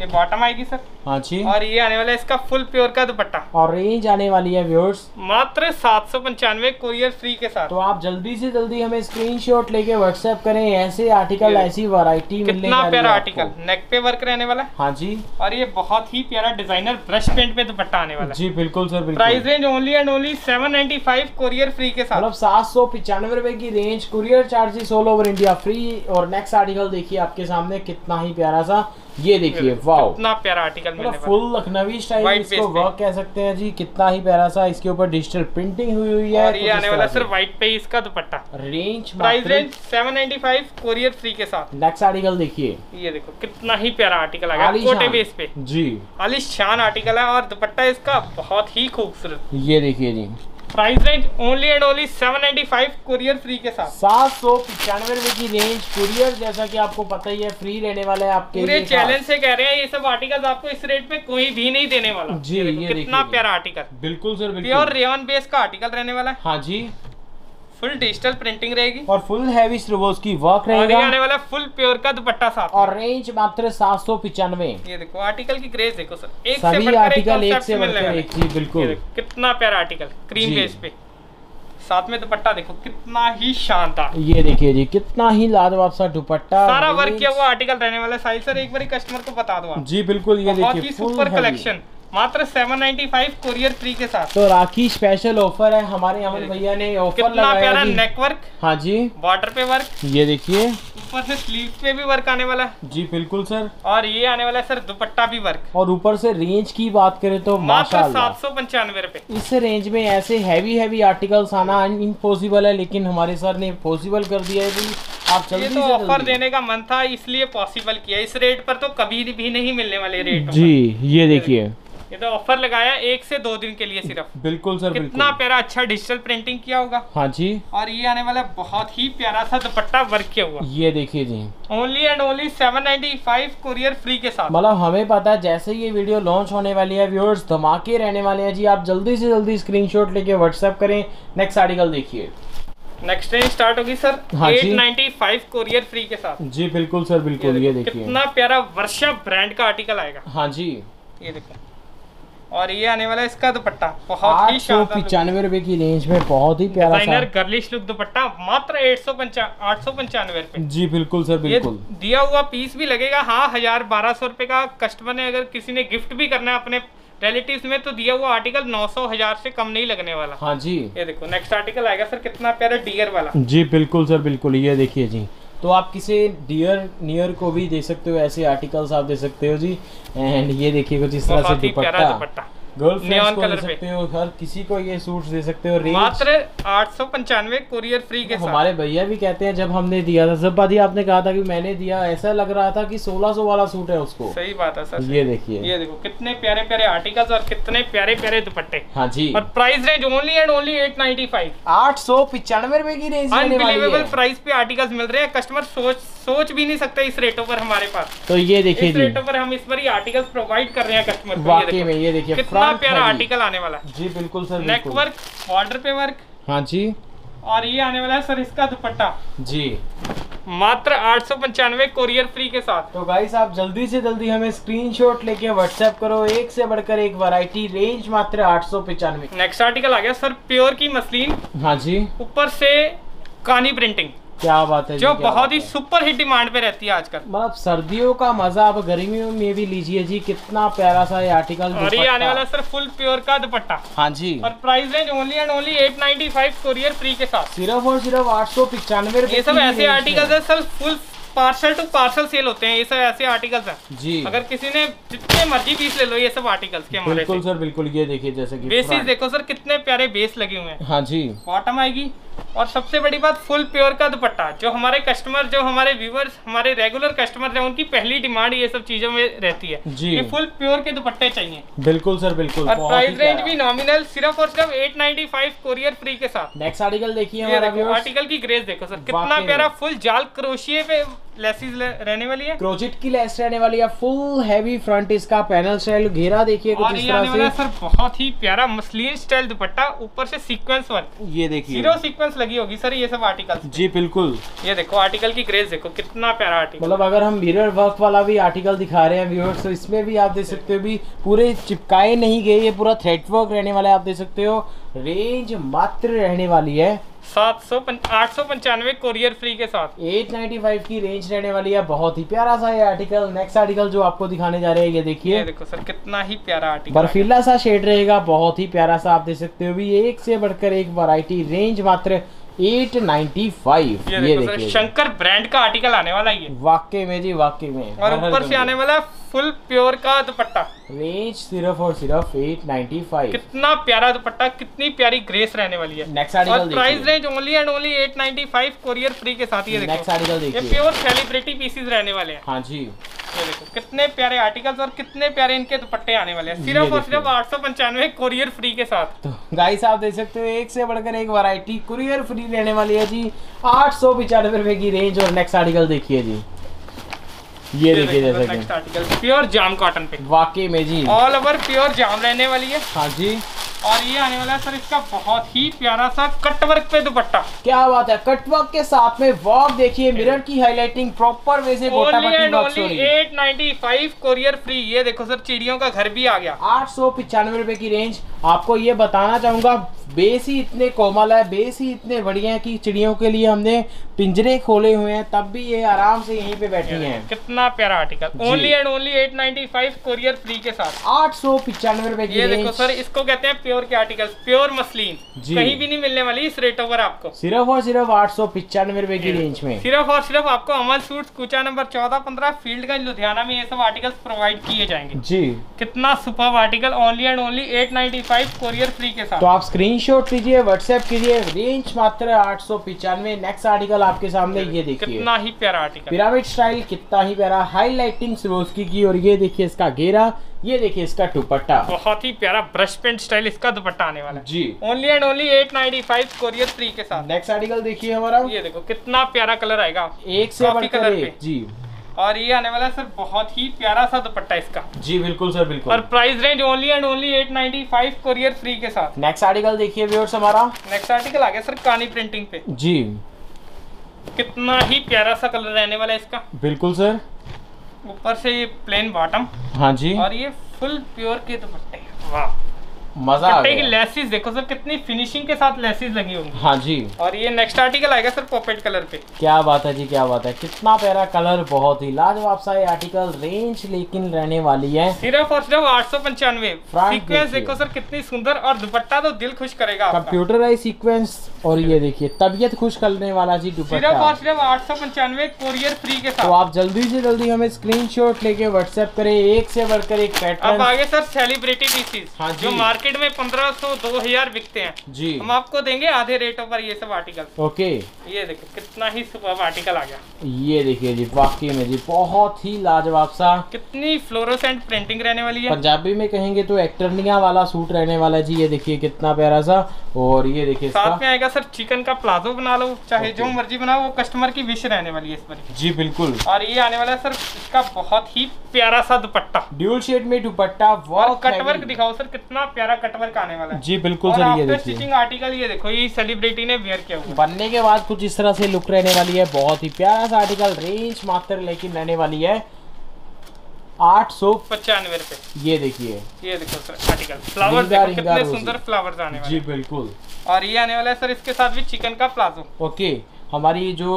ये बॉटम आएगी सर। हाँ जी, और ये आने वाला है इसका फुल प्योर का दुपट्टा, और रेंज आने वाली है व्यूअर्स मात्र सात सौ पंचानवे कोरियर फ्री के साथ। तो आप जल्दी से जल्दी हमें स्क्रीनशॉट लेके व्हाट्सएप करें, ऐसे आर्टिकल ऐसी वैरायटी मिलने कितना प्यारा आर्टिकल। नेक पे वर्क रहने वाला है। हाँ जी, और ये बहुत ही प्यारा डिजाइनर ब्रश पेंट पे दुपट्टा आने वाला है। जी बिल्कुल sir, price range only and only seven ninety five courier free के साथ, मतलब सात सौ पचानवे रूपए की range, courier charges all over India free. और नेक्स्ट आर्टिकल देखिए आपके सामने, कितना ही प्यारा सा, ये देखिए वाव, कितना प्यारा आर्टिकल मिलने वाला है, फुल लखनवी स्टाइल इसको वर्क कह सकते हैं जी, कितना ही प्यारा सा, इसके ऊपर डिजिटल प्रिंटिंग हुई हुई है। और ये आने वाला सर व्हाइट पे इसका dupatta, range price range seven ninety five courier free के साथ। नेक्स्ट आर्टिकल देखिए, ये देखो कितना ही प्यारा आर्टिकल आ गया छोटे बेस पे जी, आलिशान आर्टिकल है और दुपट्टा इसका बहुत ही खूबसूरत। ये देखिए जी, price range only and only seven ninety five courier free के साथ, सात सौ पचानवे रुपए की रेंज, कुरियर जैसा कि आपको पता ही है फ्री रहने वाला है आपके पूरे चैलेंज से। कह रहे हैं ये सब आर्टिकल आपको इस रेट पे कोई भी नहीं देने वाला जी। ये देखो, ये कितना प्यारा आर्टिकल, बिल्कुल सर बिल्कुल, प्योर रेयॉन बेस का आर्टिकल रहने वाला है। हाँ जी, फुल डिजिटल प्रिंटिंग रहेगी और फुल हैवी स्ट्रोबोस की वर्क रहेगा, और आने वाला फुल प्योर का दुपट्टा साथ, और रेंज मात्र सात सौ पचानवे। ये देखो आर्टिकल की ग्रेस देखो सर, एक सभी से आर्टिकल एक से बढ़कर एक। जी बिल्कुल, कितना प्यारा आर्टिकल क्रीम बेस पे, साथ में दुपट्टा देखो कितना ही शानदार। ये देखिए जी, कितना ही लाजवाब सा दुपट्टा, सारा वर्क किया हुआ आर्टिकल रहने वाला है। साहिल सर एक बार कस्टमर को बता दो। जी बिल्कुल, ये देखिए सुपर कलेक्शन मात्र seven ninety five courier free के साथ। तो राखी स्पेशल ऑफर है, हमारे अमन भैया ने ऑफर लगाया है। नेक वर्क, हाँ जी, बॉर्डर पे वर्क, ये देखिए ऊपर से स्लीव पे भी वर्क आने वाला है। जी बिल्कुल सर, और ये आने वाला है सर दुपट्टा भी वर्क, और ऊपर से रेंज की बात करें तो मात्र सात सौ पंचानवे रूपए। इस रेंज में ऐसे हैवी हैवी आर्टिकल्स आना इम्पॉसिबल है, लेकिन हमारे सर ने पॉसिबल कर दिया है। आप ये तो ऑफर देने का मन था इसलिए पॉसिबल किया, इस रेट पर तो कभी भी नहीं मिलने वाले रेट। जी ये देखिए, ये तो ऑफर लगाया एक से दो दिन के लिए सिर्फ। बिल्कुल सर, कितना प्यारा अच्छा डिजिटल प्रिंटिंग किया होगा। हाँ जी, और ये आने वाला बहुत ही प्यारा सा दुपट्टा वर्क किया हुआ। ये देखिए जी, only and only seven ninety five courier free के साथ। मतलब हमें पता है जैसे ये वीडियो लॉन्च होने वाली है व्यूअर्स धमाके रहने वाले हैं जी। आप जल्दी से जल्दी स्क्रीनशॉट लेके व्हाट्सएप करें। नेक्स्ट आर्टिकल देखिए, नेक्स्ट रेंज स्टार्ट होगी sir eight ninety five courier free के साथ। जी बिल्कुल सर बिल्कुल, ये देखिए कितना प्यारा वर्षा ब्रांड का आर्टिकल आएगा। हाँ जी, ये देखो, और ये आने वाला है इसका दुपट्टा बहुत ही शानदार, पचानवे रुपए की रेंज में बहुत ही प्यारा डिजाइनर गर्लिश लुक दुपट्टा मात्र आठ सौ पंचानवे रुपए। जी बिल्कुल सर बिल्कुल, ये दिया हुआ पीस भी लगेगा। हाँ, हजार बारह सौ रुपए का कस्टमर ने अगर किसी ने गिफ्ट भी करना है अपने रिलेटिव्स में तो दिया हुआ आर्टिकल नौ सौ हजार से कम नहीं लगने वाला। हाँ जी, ये देखो नेक्स्ट आर्टिकल आएगा सर कितना प्यारा डियर वाला। जी बिल्कुल सर बिल्कुल, ये देखिए जी, तो आप किसी डियर नियर को भी दे सकते हो, ऐसे आर्टिकल्स आप दे सकते हो जी। एंड ये देखिए कुछ इस तरह से दुपट्टा, गर्लफ्रेंड्स को दे सकते हो, हर किसी को ये सूट्स दे सकते हो। रेंज मात्र आठ सौ पंचानवे कोरियर फ्री के साथ। हमारे भैया भी कहते हैं जब हमने दिया था, जब बाजी आपने कहा था कि मैंने दिया, ऐसा लग रहा था कि सोलह सौ वाला सूट है उसको। सही बात है सर। ये देखिए, ये देखो कितने प्यारे प्यारे आर्टिकल्स और कितने प्यारे प्यारे दुपट्टे। हाँ जी, और price range only and only eight ninety five, आठ सौ पचानवे रुपए की रेंज। अनबिलीवेबल प्राइस पे आर्टिकल्स मिल रहे हैं, कस्टमर सोच सोच भी नहीं सकते इस रेटों पर हमारे पास। तो ये देखिए, इस रेटों पर हम इस बार आर्टिकल्स प्रोवाइड कर रहे हैं कस्टमर को। वाकई में ये देखिए कितना प्यारा आर्टिकल आने वाला है। जी बिल्कुल सर, नेक वर्क, बॉर्डर पे वर्क। हाँ जी, और ये आने वाला है सर इसका दुपट्टा जी मात्र आठ सौ पंचानवे कोरियर फ्री के साथ। तो गाइस आप जल्दी से जल्दी हमें स्क्रीनशॉट लेके व्हाट्सएप करो, एक से बढ़कर एक वैरायटी, रेंज मात्र आठ सौ पचानवे। नेक्स्ट आर्टिकल आ गया सर प्योर की मसलिन। हाँ जी, ऊपर से कानी प्रिंटिंग, क्या बात है जो बहुत ही सुपर हिट डिमांड पे रहती है आजकल। मतलब सर्दियों का मजा अब गर्मियों में भी लीजिए जी। कितना प्यारा सा ये आर्टिकल और ये आने वाला सर फुल प्योर का दुपट्टा। हाँ जी। और price range only and only आठ सौ पचानवे कोरियर फ्री के साथ, सिर्फ और सिर्फ आठ सौ पचानवे। ये सब ऐसे आर्टिकल है sir full parcel to parcel sale होते हैं। ये सब ऐसे आर्टिकल्स हैं जी, अगर किसी ने जितने मर्जी पीस ले लो ये सब आर्टिकल्स के हमारे। बिल्कुल सर बिल्कुल। ये देखिए जैसे कि बेसिस देखो सर कितने प्यारे बेस लगे हुए हैं। हाँ जी। बॉटम आएगी और सबसे बड़ी बात फुल प्योर का दुपट्टा। जो हमारे कस्टमर जो हमारे व्यूवर्स हमारे रेगुलर कस्टमर हैं उनकी पहली डिमांड ये सब चीजों में रहती है जी, ये फुल प्योर के दुपट्टे चाहिए। बिल्कुल सर बिल्कुल। और प्राइस रेंज भी नॉमिनल सिर्फ और सिर्फ आठ सौ पचानवे कोरियर फ्री के साथ। नेक्स्ट आर्टिकल देखिए हमारा। आर्टिकल की ग्रेस देखो सर कितना प्यारा। फुल जाल क्रोशिये पे लेसेस रहने वाली है, क्रोचेट की लेस रहने वाली है। फुल हैवी फ्रंट इसका पैनल स्टाइल घेरा देखिए कुछ इस तरह से सर। बहुत ही प्यारा मसलिन स्टाइल दुपट्टा, ऊपर से सीक्वेंस वर्क। ये देखिए जीरो सीक्वेंस लगी होगी सर ये सब आर्टिकल्स जी। बिल्कुल। ये देखो आर्टिकल की ग्रेस देखो कितना प्यारा आर्टिकल। मतलब अगर हम मिरर वर्क वाला भी आर्टिकल दिखा रहे हैं व्यूअर्स तो इसमें भी आप देख सकते हो भी पूरे चिपकाए नहीं गए, ये पूरा थ्रेड वर्क रहने वाला है। आप देख सकते हो रेंज मात्र रहने वाली है सात सौ आठ सौ पंचानवे कोरियर फ्री के साथ, आठ सौ पचानवे की रेंज रहने वाली है। बहुत ही प्यारा सा ये आर्टिकल। नेक्स्ट आर्टिकल जो आपको दिखाने जा रहे हैं ये देखिए। ये देखो सर कितना ही प्यारा आर्टिकल, बर्फीला सा शेड रहेगा, बहुत ही प्यारा सा। आप देख सकते हो भी एक से बढ़कर एक वैरायटी, रेंज मात्र आठ सौ पचानवे। ये, ये देखो सर शंकर ब्रांड का आर्टिकल आने वाला है वाकई में जी, वाकई में। और ऊपर से आने वाला फुल प्योर का दुपट्टा, रेंज सिर्फ और सिर्फ आठ सौ पचानवे। कितना प्यारा दुपट्टा, कितनी प्यारी ग्रेस रहने वाली है। नेक्स्ट आर्टिकल देखिए, price range only and only आठ सौ पचानवे कोरियर फ्री के साथ। ये देखो नेक्स्ट आर्टिकल देखिए, ये प्योर सेलिब्रिटी पीसेस रहने वाले हैं। हाँ जी। ये देखो कितने प्यारे आर्टिकल्स और कितने प्यारे इनके दुपट्टे आने वाले हैं, सिर्फ और सिर्फ आठ सौ पंचानवे कोरियर फ्री के साथ। तो गाइस आप देख सकते हो एक से बढ़कर एक वैरायटी कुरियर फ्री रहने वाली है जी, आठ सौ पचानवे रुपए की रेंज। और नेक्स्ट आर्टिकल देखिए जी। ये देखिए जैसा नेक्स्ट आर्टिकल प्योर जाम कॉटन पे, वाकई में जी ऑल ओवर प्योर जाम रहने वाली है। हाँ जी। और ये आने वाला है सर इसका बहुत ही प्यारा सा कटवर्क पे दुपट्टा। क्या बात है, कटवर्क के साथ में वर्क देखिए, मिरर की हाइलाइटिंग प्रॉपर वे से गोटा पट्टी वर्क हो रही है। आठ सौ पचानवे कोरियर फ्री। ये देखो सर चिड़ियों का घर भी आ गया। आठ सौ पचानवे रुपए की रेंज। आपको ये बताना चाहूंगा बेस ही इतने कोमल है, बेस ही इतने बढ़िया है कि चिड़ियों के लिए हमने पिंजरे खोले हुए हैं तब भी ये आराम से यहीं पे बैठी हैं। कितना प्यारा आर्टिकल, ओनली एंड ओनली आठ सौ पचानवे कोरियर फ्री के साथ, आठ सौ पचानवे रुपए की। ये देखो सर इसको कहते हैं प्योर के आर्टिकल, प्योर मसलिन, कहीं भी नहीं मिलने वाली इस रेटों पर आपको, सिर्फ और सिर्फ आठ सौ पचानवे रुपए की रेंज में। सिर्फ और सिर्फ आपको अमन सूट्स कूचा नंबर चौदह पंद्रह फील्डगंज लुधियाना में ये सब आर्टिकल प्रोवाइड किए जाएंगे जी। कितना super article, only and only आठ सौ पचानवे कोरियर फ्री के साथ। तो आप स्क्रीन शॉट लीजिए, व्हाट्सएप कीजिए, रेंज मात्र आठ सौ पचानवे। नेक्स्ट आर्टिकल आपके सामने ये देखिए कितना ही प्यारा आर्टिकल, पिरामिड स्टाइल, कितना ही प्यारा हाइलाइटिंग सिरोस्की की। और ये देखिए इसका घेरा, ये देखिए इसका दुपट्टा, बहुत ही प्यारा ब्रश पेंट स्टाइल इसका दुपट्टा आने वाला है जी, ओनली एंड ओनली आठ सौ पचानवे कोरियर फ्री के साथ। नेक्स्ट आर्टिकल देखिए हमारा। ये देखो कितना प्यारा कलर आएगा, एक से बढ़कर एक जी। और ये आने वाला सर बहुत ही प्यारा सा दुपट्टा इसका जी। बिल्कुल सर बिल्कुल। और price range only and only आठ सौ पचानवे कोरियर फ्री के साथ। नेक्स्ट आर्टिकल देखिए व्यूअर्स हमारा। नेक्स्ट आर्टिकल आ गया सर कानी प्रिंटिंग पे जी। कितना ही प्यारा सा कलर रहने वाला है इसका। बिल्कुल सर। ऊपर से ये प्लेन बॉटम। हाँ जी। और ये फुल प्योर के दुपट्टे, वाह मजा आ गया। लेसेस देखो सर कितनी फिनिशिंग के साथ लेसेस लगी होंगी। हाँ जी। और ये नेक्स्ट आर्टिकल आएगा सर पॉपेट कलर पे। क्या बात है जी, क्या बात है, कितना प्यारा कलर, बहुत ही लाजवाब सा ये आर्टिकल। रेंज लेकिन रहने वाली है सिर्फ और सिर्फ आठ सौ पचानवे। सीक्वेंस देखो सर कितनी सुंदर, और दुपट्टा तो दिल खुश करेगा, कंप्यूटराइज सीक्वेंस। और ये देखिए तबियत खुश करने वाला जी दुपट्टा, सिर्फ और सिर्फ आठ सौ पंचानवे कोरियर फ्री के साथ। तो आप जल्दी से जल्दी हमें स्क्रीन शॉट लेके व्हाट्सएप करें, एक से बढ़कर एक पैटर्न। अब आगे सर सेलिब्रिटी पीसेस जो मार्केट में पंद्रह सौ दो हज़ार बिकते हैं जी, हम आपको देंगे आधे रेटों पर ये सब आर्टिकल। ओके। ये देखो कितना ही सुपर आर्टिकल आ गया। ये देखिए जी, वाकई में जी बहुत ही लाजवाब सा, कितनी फ्लोरोसेंट प्रिंटिंग रहने वाली है। पंजाबी में कहेंगे तो एक्टरनिया वाला सूट रहने वाला है जी। ये देखिए कितना प्यारा सा। और ये देखिए साथ में आएगा सर चिकन का प्लाजो, बना लो चाहे जो मर्जी बनाओ, वो कस्टमर की विश रहने वाली है इस पर जी। बिल्कुल। और ये आने वाला है सर इसका बहुत ही प्यारा सा दुपट्टा, ड्यूल शेड में दुपट्टा, कटवर्क दिखाओ सर कितना प्यारा कटवर्क आने वाला है जी। बिल्कुल सर। ये स्टिचिंग आर्टिकल, ये देखो ये सेलिब्रिटी ने वेयर किया हुआ, बनने के बाद कुछ इस तरह से लुक रहने वाली है। बहुत ही प्यारा सा आर्टिकल, रेंज मात्र लेकिन रहने वाली है आठ सौ पचानवे रुपए। ये देखिए, ये देखो सर आर्टिकल, फ्लावर्स देखो कितने सुंदर फ्लावर्स आने वाले जी। बिल्कुल। और ये आने वाला है सर इसके साथ भी चिकन का प्लाजो। ओके। हमारी जो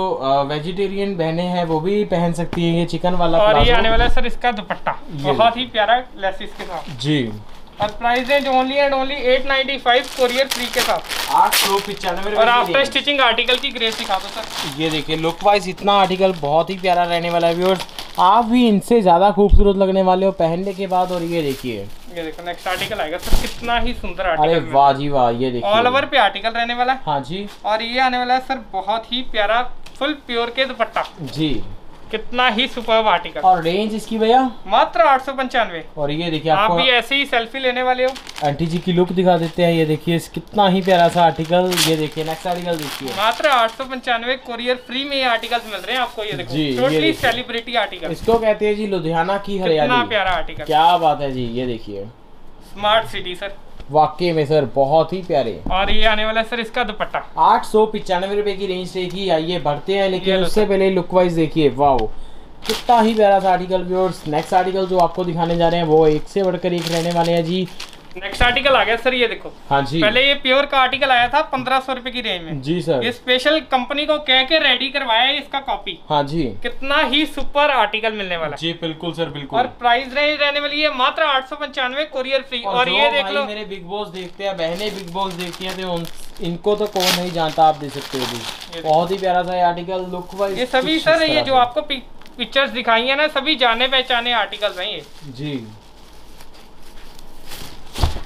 वेजिटेरियन बहनें हैं वो भी पहन सकती हैं ये चिकन वाला। और ये आने वाला है सर इसका दुपट्टा, बहुत ही प्यारा लेसिस के साथ जी। और प्राइस है ओनली एंड ओनली आठ सौ पचानवे कोरियर फ्री के साथ आठ सौ पचानवे। और आफ्टर स्टिचिंग आर्टिकल की ग्रेस दिखा दो सर। ये देखिए लुक वाइज इतना आर्टिकल बहुत ही प्यारा रहने वाला है व्यूअर्स, आप भी इनसे ज़्यादा खूबसूरत लगने वाले हो पहनने के बाद। और ये देखिए ये देखो नेक्स्ट आर्टिकल आएगा सर, कितना ही सुंदर आर्टिकल। अरे वाह जी वाह, ये देखिए ऑल ओवर पे आर्टिकल रहने वाला है। हाँ जी। और ये आने वाला है सर बहुत ही प्यारा फुल प्योर के दुपट्टा जी, कितना ही सुपर्ब आर्टिकल। और रेंज इसकी भैया मात्र आठ सौ पंचानवे। और ये देखिए आप भी ऐसे ही सेल्फी लेने वाले हो, आंटी जी की लुक दिखा देते हैं। ये देखिए कितना ही प्यारा सा आर्टिकल। ये देखिए नेक्स्ट आर्टिकल देखिए मात्र आठ सौ पंचानवे कोरियर फ्री में ये आर्टिकल्स मिल रहे हैं आपको। ये देखो टोटली सेलिब्रिटी आर्टिकल इसको कहते हैं जी, लुधियाना की हरियाली। कितना प्यारा आर्टिकल, क्या बात है जी। ये देखिए स्मार्ट सिटी सर, वाकई में सर बहुत ही प्यारे। और ये आने वाला सर इसका दुपट्टा आठ सौ पिचानवे रुपए की रेंज से ही आइए बढ़ते हैं, लेकिन उससे पहले लुक वाइज देखिए वाह कितना ही प्यारा सा आर्टिकल। व्यूअर्स नेक्स्ट आर्टिकल जो आपको दिखाने जा रहे हैं वो एक से बढ़कर एक रहने वाले हैं जी। नेक्स्ट आर्टिकल आ गया सर, ये देखो। हाँ जी। पहले ये प्योर का आर्टिकल आया था पंद्रह सौ रुपए की रेंज में जी सर, ये स्पेशल कंपनी को कह के रेडी करवाया है इसका कॉपी। हाँ जी। कितना ही सुपर आर्टिकल मिलने वाला जी, बिल्कुल सर बिल्कुल। और प्राइस रेंज रहने वाली है मात्र आठ सौ पंचानवे कोरियर फ्री। और, और ये देख लो मेरे बिग बॉस देखते हैं, बहने बिग बॉस देखती है तो इनको तो कौन नहीं जानता, आप देख सकते हो बहुत ही प्यारा सा आर्टिकल लुक वाइज। ये सभी सर ये जो आपको पिक्चर्स दिखाई है ना सभी जाने पहचाने आर्टिकल है ये जी।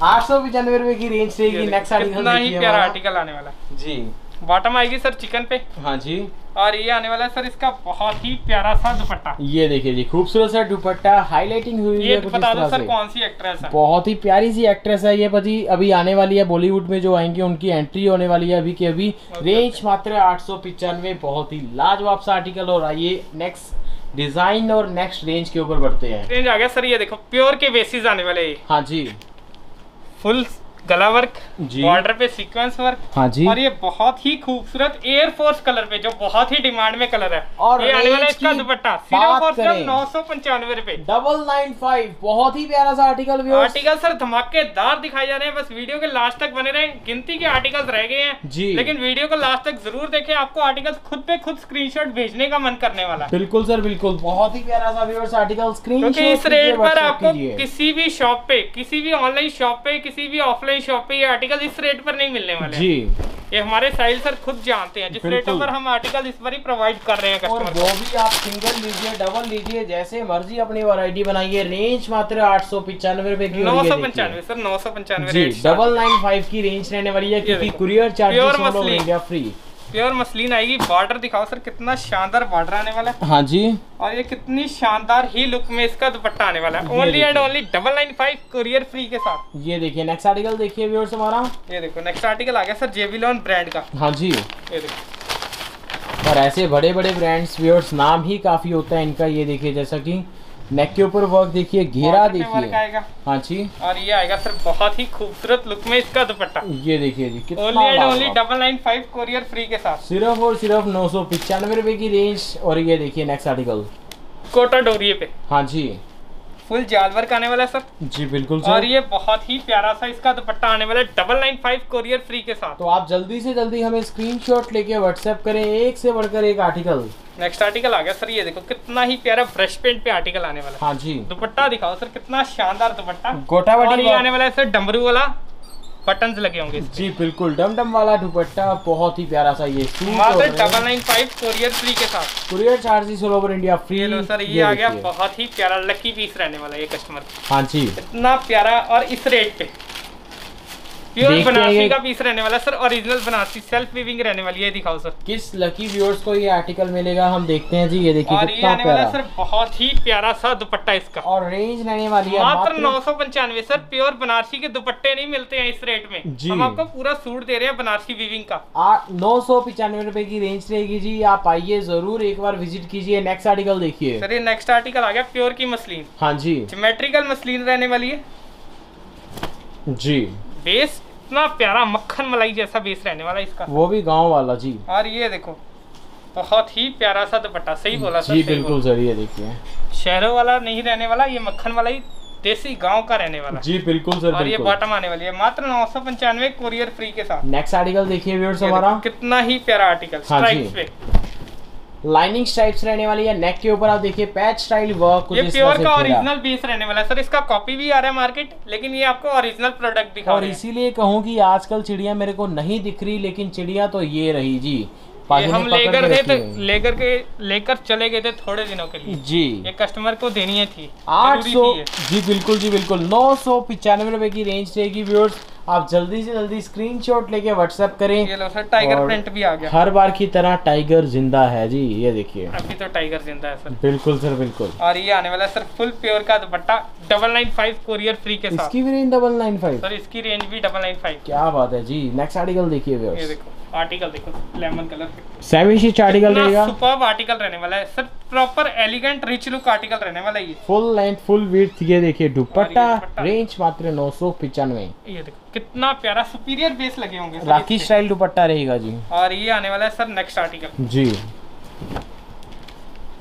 आठ सौ पचानवे रुपए की रेंज से नेक्स्ट आर्टिकल ही प्यारा आर्टिकल आने वाला जी। बॉटम आएगी सर चिकन पे। हाँ जी। और ये आने वाला है सर इसका बहुत ही प्यारा सा दुपट्टा। ये देखिए जी खूबसूरत सा दुपट्टा, हाईलाइटिंग हुई है। ये बता दो सर कौन सी एक्ट्रेस है? बहुत ही प्यारी सी एक्ट्रेस है ये भाजी, अभी आने वाली है बॉलीवुड में जो आएंगी उनकी एंट्री होने वाली है अभी के अभी। रेंज मात्र आठ सौ पचानवे, बहुत ही लाजवाब सा आर्टिकल। और आइए नेक्स्ट डिजाइन और नेक्स्ट रेंज के ऊपर बढ़ते हैं। रेंज आ गया सर, ये देखो प्योर के बेसिस आने वाले ये। हाँ जी। फुल गला वर्क, बॉर्डर पे सीक्वेंस वर्क। हाँ जी। और ये बहुत ही खूबसूरत एयर फोर्स कलर पे जो बहुत ही डिमांड में कलर है। और ये आने वाला इसका दुपट्टा सिर्फ और सिर्फ नौ सौ पंचानवे रुपए डबल नाइन फाइव। बहुत ही प्यारा सा आर्टिकल आर्टिकल सर धमाकेदार दिखाए जा रहे हैं, बस वीडियो के लास्ट तक बने रहे। गिनती के आर्टिकल्स रह गए हैं जी, लेकिन वीडियो को लास्ट तक जरूर देखें, आपको आर्टिकल्स खुद पे खुद स्क्रीनशॉट भेजने का मन करने वाला। बिल्कुल सर बिल्कुल, बहुत ही प्यारा सा व्यूअर्स आर्टिकल स्क्रीनशॉट। इस रेट पर आपको किसी भी शॉप पे, किसी भी ऑनलाइन शॉप पे, किसी भी ऑफलाइन शॉप पे ये आर्टिकल इस रेट पर नहीं मिलने वाले जी। ये हमारे साहिल सर खुद जानते हैं जिस रेटों पर हम आर्टिकल इस बार ही प्रोवाइड कर रहे हैं कस्टमर को। और वो भी आप सिंगल लीजिए, डबल लीजिए, जैसे मर्जी अपनी वैरायटी बनाइए। रेंज मात्र आठ सौ पचानवे रुपए की, नौ सौ पंचानवे सर, नौ सौ पंचानवे डबल नाइन फाइव की रेंज रहने वाली है, क्योंकि courier charge free. Pure muslin आएगी। बॉर्डर दिखाओ सर, कितना शानदार बॉर्डर आने वाला है। हाँ जी। और ये कितनी शानदार ही लुक में इसका दुपट्टा आने वाला है, only and only double nine five courier free के साथ। ये देखिए नेक्स्ट आर्टिकल देखिए व्यूअर्स हमारा। ये देखो नेक्स्ट आर्टिकल आ गया सर जेविलॉन ब्रांड का। हाँ जी। ये देखो और ऐसे बड़े बड़े ब्रांड्स व्यूअर्स नाम ही काफी होता है इनका। ये देखिए जैसा की नेक के ऊपर वर्क देखिए, घेरा देखिए। हाँ जी। और ये आएगा सर बहुत ही खूबसूरत लुक में इसका दुपट्टा। ये देखिए जी only and only double nine five courier free के साथ सिर्फ और सिर्फ नौ सौ पचानवे रुपए की रेंज। और ये देखिए नेक्स्ट आर्टिकल कोटा डोरिये पे। हाँ जी। फुल जाल वर्क आने वाला है सर जी, बिल्कुल सर। और ये बहुत ही प्यारा सा इसका दुपट्टा आने वाला है double nine five courier free के साथ। तो आप जल्दी से जल्दी हमें स्क्रीनशॉट लेके व्हाट्सएप करें, एक से बढ़कर एक आर्टिकल। नेक्स्ट आर्टिकल आ गया सर, ये देखो कितना ही प्यारा ब्रश पेंट पे आर्टिकल आने वाला है। हाँ जी। दुपट्टा दिखाओ सर, कितना शानदार दुपट्टा, गोटावटी। ये आने वाला है सर डमरू वाला, बटन्स लगे होंगे जी, बिल्कुल डमडम वाला दुपट्टा, बहुत ही प्यारा सा ये मात्र double nine five courier free के साथ, courier charges all over India free. लो सर ये आ गया बहुत ही प्यारा लकी पीस रहने वाला ये कस्टमर। हाँ जी। इतना प्यारा और इस रेट पे प्योर बनारसी का पीस रहने वाला sir, original Banarasi self weaving रहने वाली है। दिखाओ सर किस लकी व्यूअर्स को ये आर्टिकल मिलेगा, हम देखते हैं जी। ये देखिए और ये आने वाला सर बहुत ही प्यारा सा दुपट्टा इसका। और रेंज रहने वाली है मात्र नौ सौ पंचानवे सर। प्योर बनारसी के दुपट्टे नहीं मिलते हैं इस रेट में जी, हम आपको पूरा सूट दे रहे हैं बनारसी वीविंग का। नौ सौ पचानवे रुपए की रेंज रहेगी जी, आप आइए जरूर एक बार विजिट कीजिए। नेक्स्ट आर्टिकल देखिए सर, ये नेक्स्ट आर्टिकल आ गया प्योर की मसलिन। हाँ जी। ज्योमेट्रिकल मसलिन रहने वाली है जी, बेस इतना प्यारा मक्खन मलाई जैसा बेस रहने वाला इसका, वो भी गांव वाला जी। और ये देखो बहुत ही प्यारा सा दुपट्टा, सही बोला सर जी, बिल्कुल सर। ये देखिए शहरों वाला नहीं रहने वाला, ये मक्खन मलाई देसी गांव का रहने वाला जी बिल्कुल सर। और ये बॉटम आने वाली है मात्र नौ सौ पंचानवे कोरियर फ्री के साथ। नेक्स्ट आर्टिकल देखिए व्यूअर्स हमारा, कितना ही प्यारा आर्टिकल। स्ट्राइप्स पे लाइनिंग स्ट्राइप्स रहने वाली है, नेक के ऊपर आप देखिए पैच स्टाइल वर्क। ये प्योर का ओरिजिनल बेस रहने वाला है सर, इसका कॉपी भी आ रहा है मार्केट, लेकिन ये आपको ओरिजिनल प्रोडक्ट दिखा। और इसीलिए कहूँ की आजकल चिड़िया मेरे को नहीं दिख रही, लेकिन चिड़िया तो ये रही जी। हम लेकर गए थे, लेकर के लेकर चले गए थे थोड़े दिनों के लिए जी। ये कस्टमर को देनी थी आठ सौ जी बिल्कुल जी बिल्कुल। नौ सौ पिचानवे रुपए की रेंज रहेगी व्यूअर्स, आप जल्दी से जल्दी स्क्रीनशॉट लेके व्हाट्सएप करें। ये लो सर, टाइगर प्रिंट भी आ गया। हर बार की तरह टाइगर जिंदा है जी, ये देखिए अभी तो टाइगर जिंदा है सर बिल्कुल सर बिल्कुल। और ये आने वाला सर फुल प्योर का दुपट्टा double nine five courier free के साथ। इसकी भी range double nine five sir, इसकी रेंज भी डबल नाइन फाइव क्या बात है जी। नेक्स्ट आर्टिकल देखिए व्यूअर्स, देखो आर्टिकल देखो lemon colour seven sheet article रहेगा, सुपर्ब आर्टिकल रहने वाला है sir, proper elegant rich look article रहने वाला है। फुल लेंथ फुल विड्थ, ये देखिए दुपट्टा, रेंज मात्र नौ सौ पिचानवे। ये देखो कितना प्यारा सुपीरियर बेस लगे होंगे, राखी स्टाइल दुपट्टा रहेगा जी। और ये आने वाला है सर नेक्स्ट आर्टिकल जी,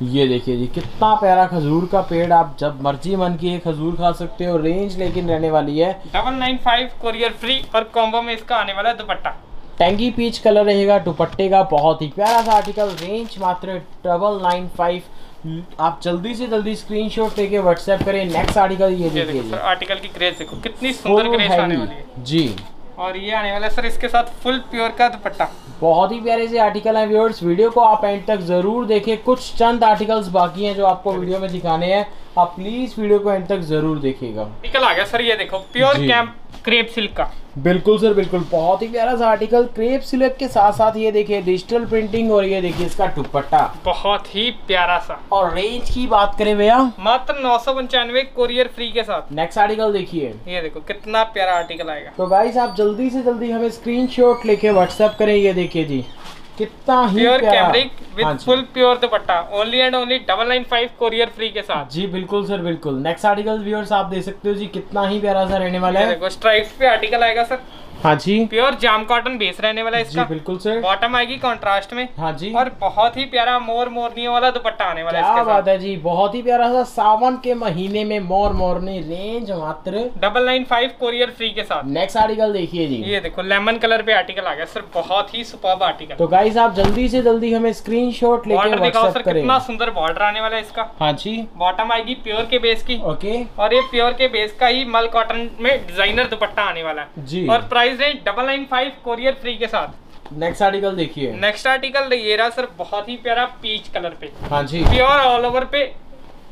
ये देखिए जी कितना प्यारा खजूर का पेड़, आप जब मर्जी मन की खजूर खा सकते हो। रेंज लेकिन रहने वाली है double nine five courier free, और कॉम्बो में इसका आने वाला है दुपट्टा टैंगी पीच कलर रहेगा दुपट्टे का, बहुत ही प्यारा सा आर्टिकल। रेंज मात्र डबल नाइन फाइव, आप जल्दी से जल्दी स्क्रीनशॉट लेके व्हाट्सएप करें। नेक्स्ट आर्टिकल ये देखिए सर, आर्टिकल की क्रेज देखो कितनी सुंदर क्रेज आने वाली है जी। और ये आने वाला सर इसके साथ फुल प्योर का दुपट्टा, बहुत ही प्यारे से आर्टिकल है व्यूअर्स। वीडियो को आप एंड तक जरूर देखें, कुछ चंद आर्टिकल्स बाकी हैं जो आपको वीडियो में दिखाने हैं, आप प्लीज वीडियो को एंड तक जरूर देखिएगा। आर्टिकल आ गया सर, ये देखो प्योर कैंप क्रेप सिल्क का, बिल्कुल सर बिल्कुल, बहुत ही प्यारा सा आर्टिकल क्रेप सिल्क के साथ साथ ये देखिए डिजिटल प्रिंटिंग, और ये देखिए इसका दुपट्टा बहुत ही प्यारा सा। और रेंज की बात करें भैया मात्र नौ सौ पंचानवे कोरियर फ्री के साथ। नेक्स्ट आर्टिकल देखिए, ये देखो कितना प्यारा आर्टिकल आएगा। तो गाइस आप जल्दी से जल्दी हमें स्क्रीनशॉट लेके व्हाट्सएप करें, ये देखिए जी कितना ही pure cambric with full pure dupatta, only and only double nine five courier free के साथ जी बिल्कुल सर बिल्कुल। नेक्स्ट आर्टिकल व्यूअर्स आप देख सकते हो जी, कितना ही प्यारा सा रहने वाला है। देखो स्ट्राइप्स पे आर्टिकल आएगा सर, हाँ जी, प्योर जाम कॉटन बेस रहने वाला है इसका जी बिल्कुल सर। बॉटम आएगी कॉन्ट्रास्ट में, हाँ जी, और बहुत ही प्यारा मोर मोरनी वाला दुपट्टा आने वाला है इसके साथ। क्या बात है जी, बहुत ही प्यारा सा सावन के महीने में मोर मोरनी, रेंज मात्र double nine five courier free के साथ। नेक्स्ट आर्टिकल देखिए जी, ये देखो लेमन कलर पे आर्टिकल आ गया सर, बहुत ही सुपर्ब आर्टिकल। तो गाइस आप जल्दी से जल्दी हमें स्क्रीन शॉट लेके दिखाओ सर, कितना सुंदर बॉर्डर आने वाला है इसका, हाँ जी। बॉटम आएगी प्योर के बेस की, ओके, और ये प्योर के बेस का ही मल कॉटन में डिजाइनर दुपट्टा आने वाला है जी, और price double nine five courier free के साथ। नेक्स्ट आर्टिकल देखिए, नेक्स्ट आर्टिकल ये रहा सर, बहुत ही प्यारा पीच कलर पे, हाँ जी, प्योर ऑल ओवर पे,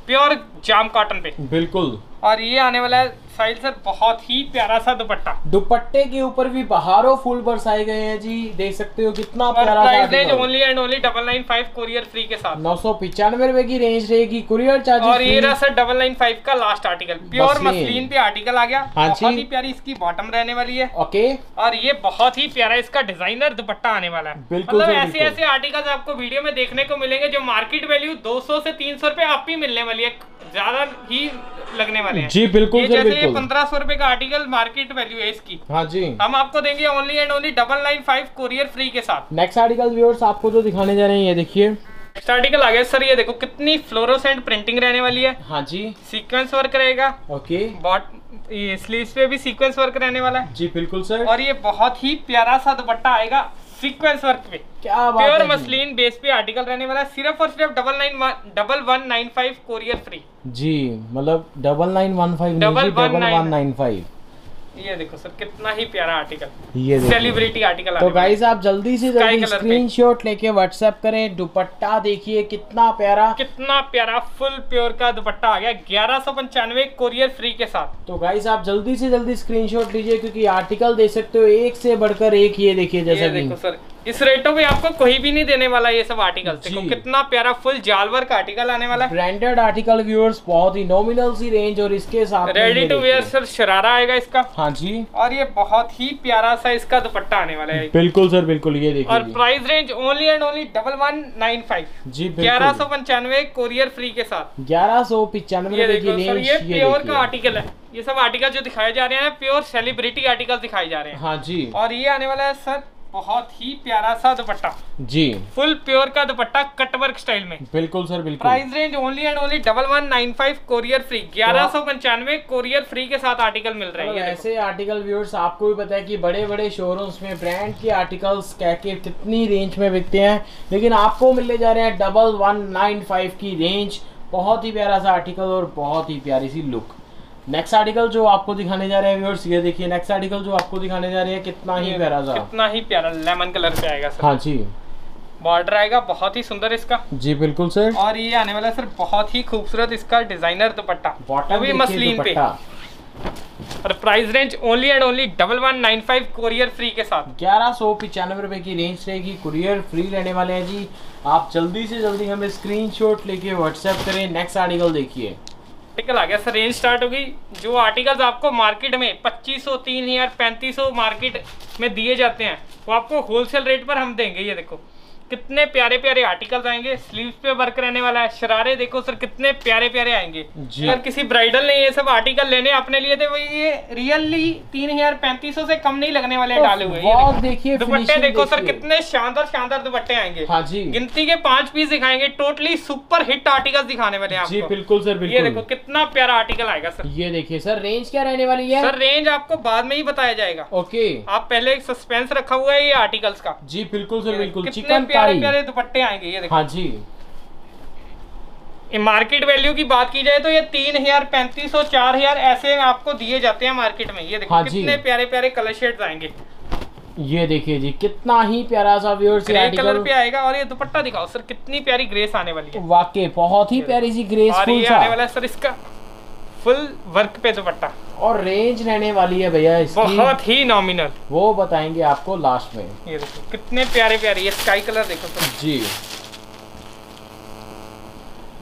प्योर जाम कॉटन पे बिल्कुल। और ये आने वाला है साइल सर, बहुत ही प्यारा सा दुपट्टा, दुपट्टे के ऊपर भी बहारों फूल बरसाए गए हैं जी, देख सकते हो कितना प्यारा सा। Price only and only double nine five courier free के साथ, नौ सौ पिचानवे रुपए की रेंज रहेगी, कुरियर चार्जेस। और ये रहा सर डबल नाइन फाइव का लास्ट आर्टिकल, प्योर मसलिन पे आर्टिकल आ गया, बहुत ही प्यारी इसकी बॉटम रहने वाली है, ओके, और ये बहुत ही प्यारा इसका डिजाइनर दुपट्टा आने वाला है। मतलब ऐसे ऐसे आर्टिकल आपको वीडियो में देखने को मिलेंगे जो मार्केट वैल्यू दो सौ से तीन सौ रुपए आप ही मिलने वाली है, ज्यादा ही लगने वाले हैं जी बिल्कुल सर बिल्कुल। पंद्रह सौ रुपए का आर्टिकल मार्केट वैल्यू है इसकी, हाँ जी, हम आपको देंगे only and only double nine five courier free के साथ। नेक्स्ट आर्टिकल व्यूअर्स आपको जो दिखाने जा रहे हैं, ये देखिए नेक्स्ट आर्टिकल आ गया सर, ये देखो कितनी फ्लोरोसेंट प्रिंटिंग रहने वाली है, हाँ जी, सीक्वेंस वर्क रहेगा, ओके, बॉट ये स्लीव्स पे भी सीक्वेंस वर्क रहने वाला है जी बिल्कुल सर। और ये बहुत ही प्यारा सा दुपट्टा आएगा सीक्वेंस वर्क पे, क्या बात है, प्योर मसलिन बेस पे आर्टिकल रहने वाला है, सिर्फ और सिर्फ double nine double one nine five courier free जी, मतलब double nine one five double one nine five. ये देखो सर कितना ही प्यारा आर्टिकल, ये सेलिब्रिटी आर्टिकल। तो गाइस आप जल्दी से जल्दी स्क्रीनशॉट लेके व्हाट्सएप करें। दुपट्टा देखिए कितना प्यारा, कितना प्यारा फुल प्योर का दुपट्टा आ गया, ग्यारह सौ पंचानवे कोरियर फ्री के साथ। तो गाइस आप जल्दी से जल्दी स्क्रीनशॉट लीजिए, क्योंकि आर्टिकल देख सकते हो एक से बढ़कर एक। ये देखिए जैसा देखो सर, इस रेटों पे आपको कोई भी नहीं देने वाला ये सब आर्टिकल। देखो कितना प्यारा फुल जालवर का आर्टिकल आने वाला है, ब्रांडेड आर्टिकल व्यूअर्स, बहुत ही नॉमिनल सी रेंज, और इसके साथ ready to wear sir sharara आएगा इसका, हाँ जी, और ये बहुत ही प्यारा सा इसका दुपट्टा आने वाला है बिल्कुल सर बिल्कुल। ये देखिए, और price range only and only double one nine five जी, ग्यारह सौ पंचानवे कोरियर फ्री के साथ, ग्यारह सौ पिचानवे। ये प्योर का आर्टिकल है, ये सब आर्टिकल जो दिखाए जा रहे हैं प्योर सेलिब्रिटी आर्टिकल दिखाए जा रहे हैं, हाँ जी। और ये आने वाला है सर बहुत ही प्यारा सा दुपट्टा जी, फुल प्योर का दुपट्टा कटवर्क स्टाइल में। बिल्कुल सर बिल्कुल। Price range only and only one one nine five, courier free ग्यारह सौ पंचानवे, कोरियर फ्री के साथ आर्टिकल मिल रहे हैं। ऐसे आर्टिकल व्यूअर्स आपको भी पता है कि बड़े बड़े शोरूम्स में ब्रांड के आर्टिकल्स कह के कितनी रेंज में बिकते हैं, लेकिन आपको मिलने जा रहे हैं डबल वन नाइन फाइव की रेंज। बहुत ही प्यारा सा आर्टिकल और बहुत ही प्यारी सी लुक। नेक्स्ट आर्टिकल जो आपको दिखाने जा रहे हैं व्यूअर्स, ये देखिए नेक्स्ट आर्टिकल जो आपको दिखाने जा रहे हैं कितना ही प्यारा सा, कितना ही प्यारा लेमन कलर पे आएगा सर। हाँ जी, बॉर्डर आएगा बहुत ही सुंदर इसका। जी बिल्कुल सर। और ये आने वाला सर बहुत ही खूबसूरत इसका डिजाइनर दुपट्टा, वो भी मसलिन पे। और price range only and only one one nine five, courier free के साथ। ग्यारह सौ पचानवे रुपए की रेंज रहेगी, कुरियर फ्री रहने वाले हैं जी। आप जल्दी से जल्दी हमें स्क्रीनशॉट लेके व्हाट्सएप करें। नेक्स्ट आर्टिकल देखिए, आर्टिकल आ गया सर, रेंज स्टार्ट हो गई। जो आर्टिकल्स आपको मार्केट में पच्चीस सौ, तीन हज़ार, पैंतीस सौ मार्केट में दिए जाते हैं, वो आपको होलसेल रेट पर हम देंगे। ये देखो कितने प्यारे प्यारे आर्टिकल्स आएंगे, स्लीव्स पे वर्क रहने वाला है। शरारे देखो सर कितने प्यारे प्यारे आएंगे। अगर किसी ब्राइडल ने ये सब आर्टिकल लेने अपने लिए थे, वो ये रियली तीन हजार पैंतीस सौ से कम नहीं लगने वाले डाले हुए। और देखिए दुपट्टे देखो सर कितने शानदार शानदार दुपट्टे आएंगे। हाँ जी, गिनती के पांच पीस दिखाएंगे, टोटली सुपर हिट आर्टिकल दिखाने वाले हैं। जी बिल्कुल सर। ये देखो कितना प्यारा आर्टिकल आएगा सर। ये देखिए सर रेंज क्या रहने वाली है? सर रेंज आपको बाद में ही बताया जाएगा। ओके, आप पहले एक सस्पेंस रखा हुआ है ये आर्टिकल्स का। जी बिल्कुल सर बिल्कुल। चिकन प्यारे प्यारे दुपट्टे आएंगे ये देखो। हाँ जी, मार्केट वैल्यू की बात की जाए तो ये तीन हजार पैंतीस सौ चार हजार ऐसे आपको दिए जाते हैं मार्केट में। ये देखो हाँ कितने प्यारे प्यारे कलर शेड्स आएंगे। ये देखिए जी कितना ही प्यारा सा व्यूअर्स कलर पे आएगा। और ये दुपट्टा दिखाओ सर, कितनी प्यारी ग्रेस आने वाली है। वाकई बहुत ही प्यारी सी ग्रेस आने वाला है सर, इसका फुल वर्क पे दुपट्टा। और रेंज रहने वाली है भैया बहुत ही नॉमिनल, वो बताएंगे आपको लास्ट में। ये देखो कितने प्यारे प्यारे, ये स्काई कलर देखो सर जी।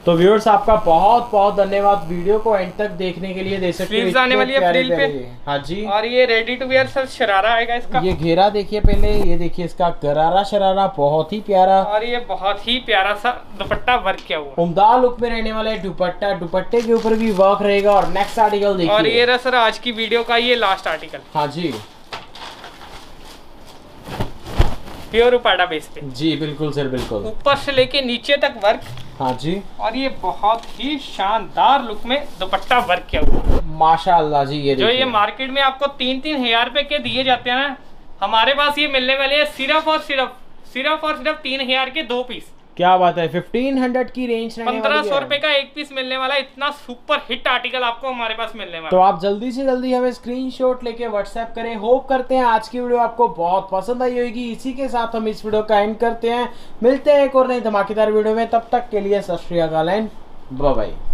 तो व्यूअर्स आपका बहुत बहुत धन्यवाद वीडियो को एंड तक देखने के लिए। दे सकते आने वाली है फ्रिल पे। हाँ जी। और ये ready to wear sir sharara आएगा इसका। ये घेरा देखिए पहले, ये देखिए इसका गरारा शरारा बहुत ही प्यारा। और ये बहुत ही प्यारा सा दुपट्टा वर्क किया हुआ, उम्दा लुक में रहने वाला है दुपट्टा, दुपट्टे के ऊपर भी वर्क रहेगा। और नेक्स्ट आर्टिकल देखिए। और ये रहा सर आज की वीडियो का ये लास्ट आर्टिकल। हाँ जी, प्योर उपाड़ा बेस पे। जी बिल्कुल सर बिल्कुल, ऊपर से लेके नीचे तक वर्क। हाँ जी। और ये बहुत ही शानदार लुक में दुपट्टा वर्क किया हुआ माशाल्लाह जी। ये जो ये मार्केट में आपको तीन तीन हजार रुपए के दिए जाते हैं ना, हमारे पास ये मिलने वाले हैं सिर्फ और सिर्फ सिर्फ और सिर्फ तीन हजार के दो पीस। क्या बात है, पंद्रह सौ की रेंज, पंद्रह सौ रुपए का एक पीस मिलने वाला है। इतना सुपर हिट आर्टिकल आपको हमारे पास मिलने वाला है। तो आप जल्दी से जल्दी हमें स्क्रीनशॉट लेके व्हाट्सएप करें। होप करते हैं आज की वीडियो आपको बहुत पसंद आई होगी। इसी के साथ हम इस वीडियो का एंड करते हैं। मिलते हैं एक और नई धमाकेदार वीडियो में, तब तक के लिए सत श्री अकाल एंड बाय बाय।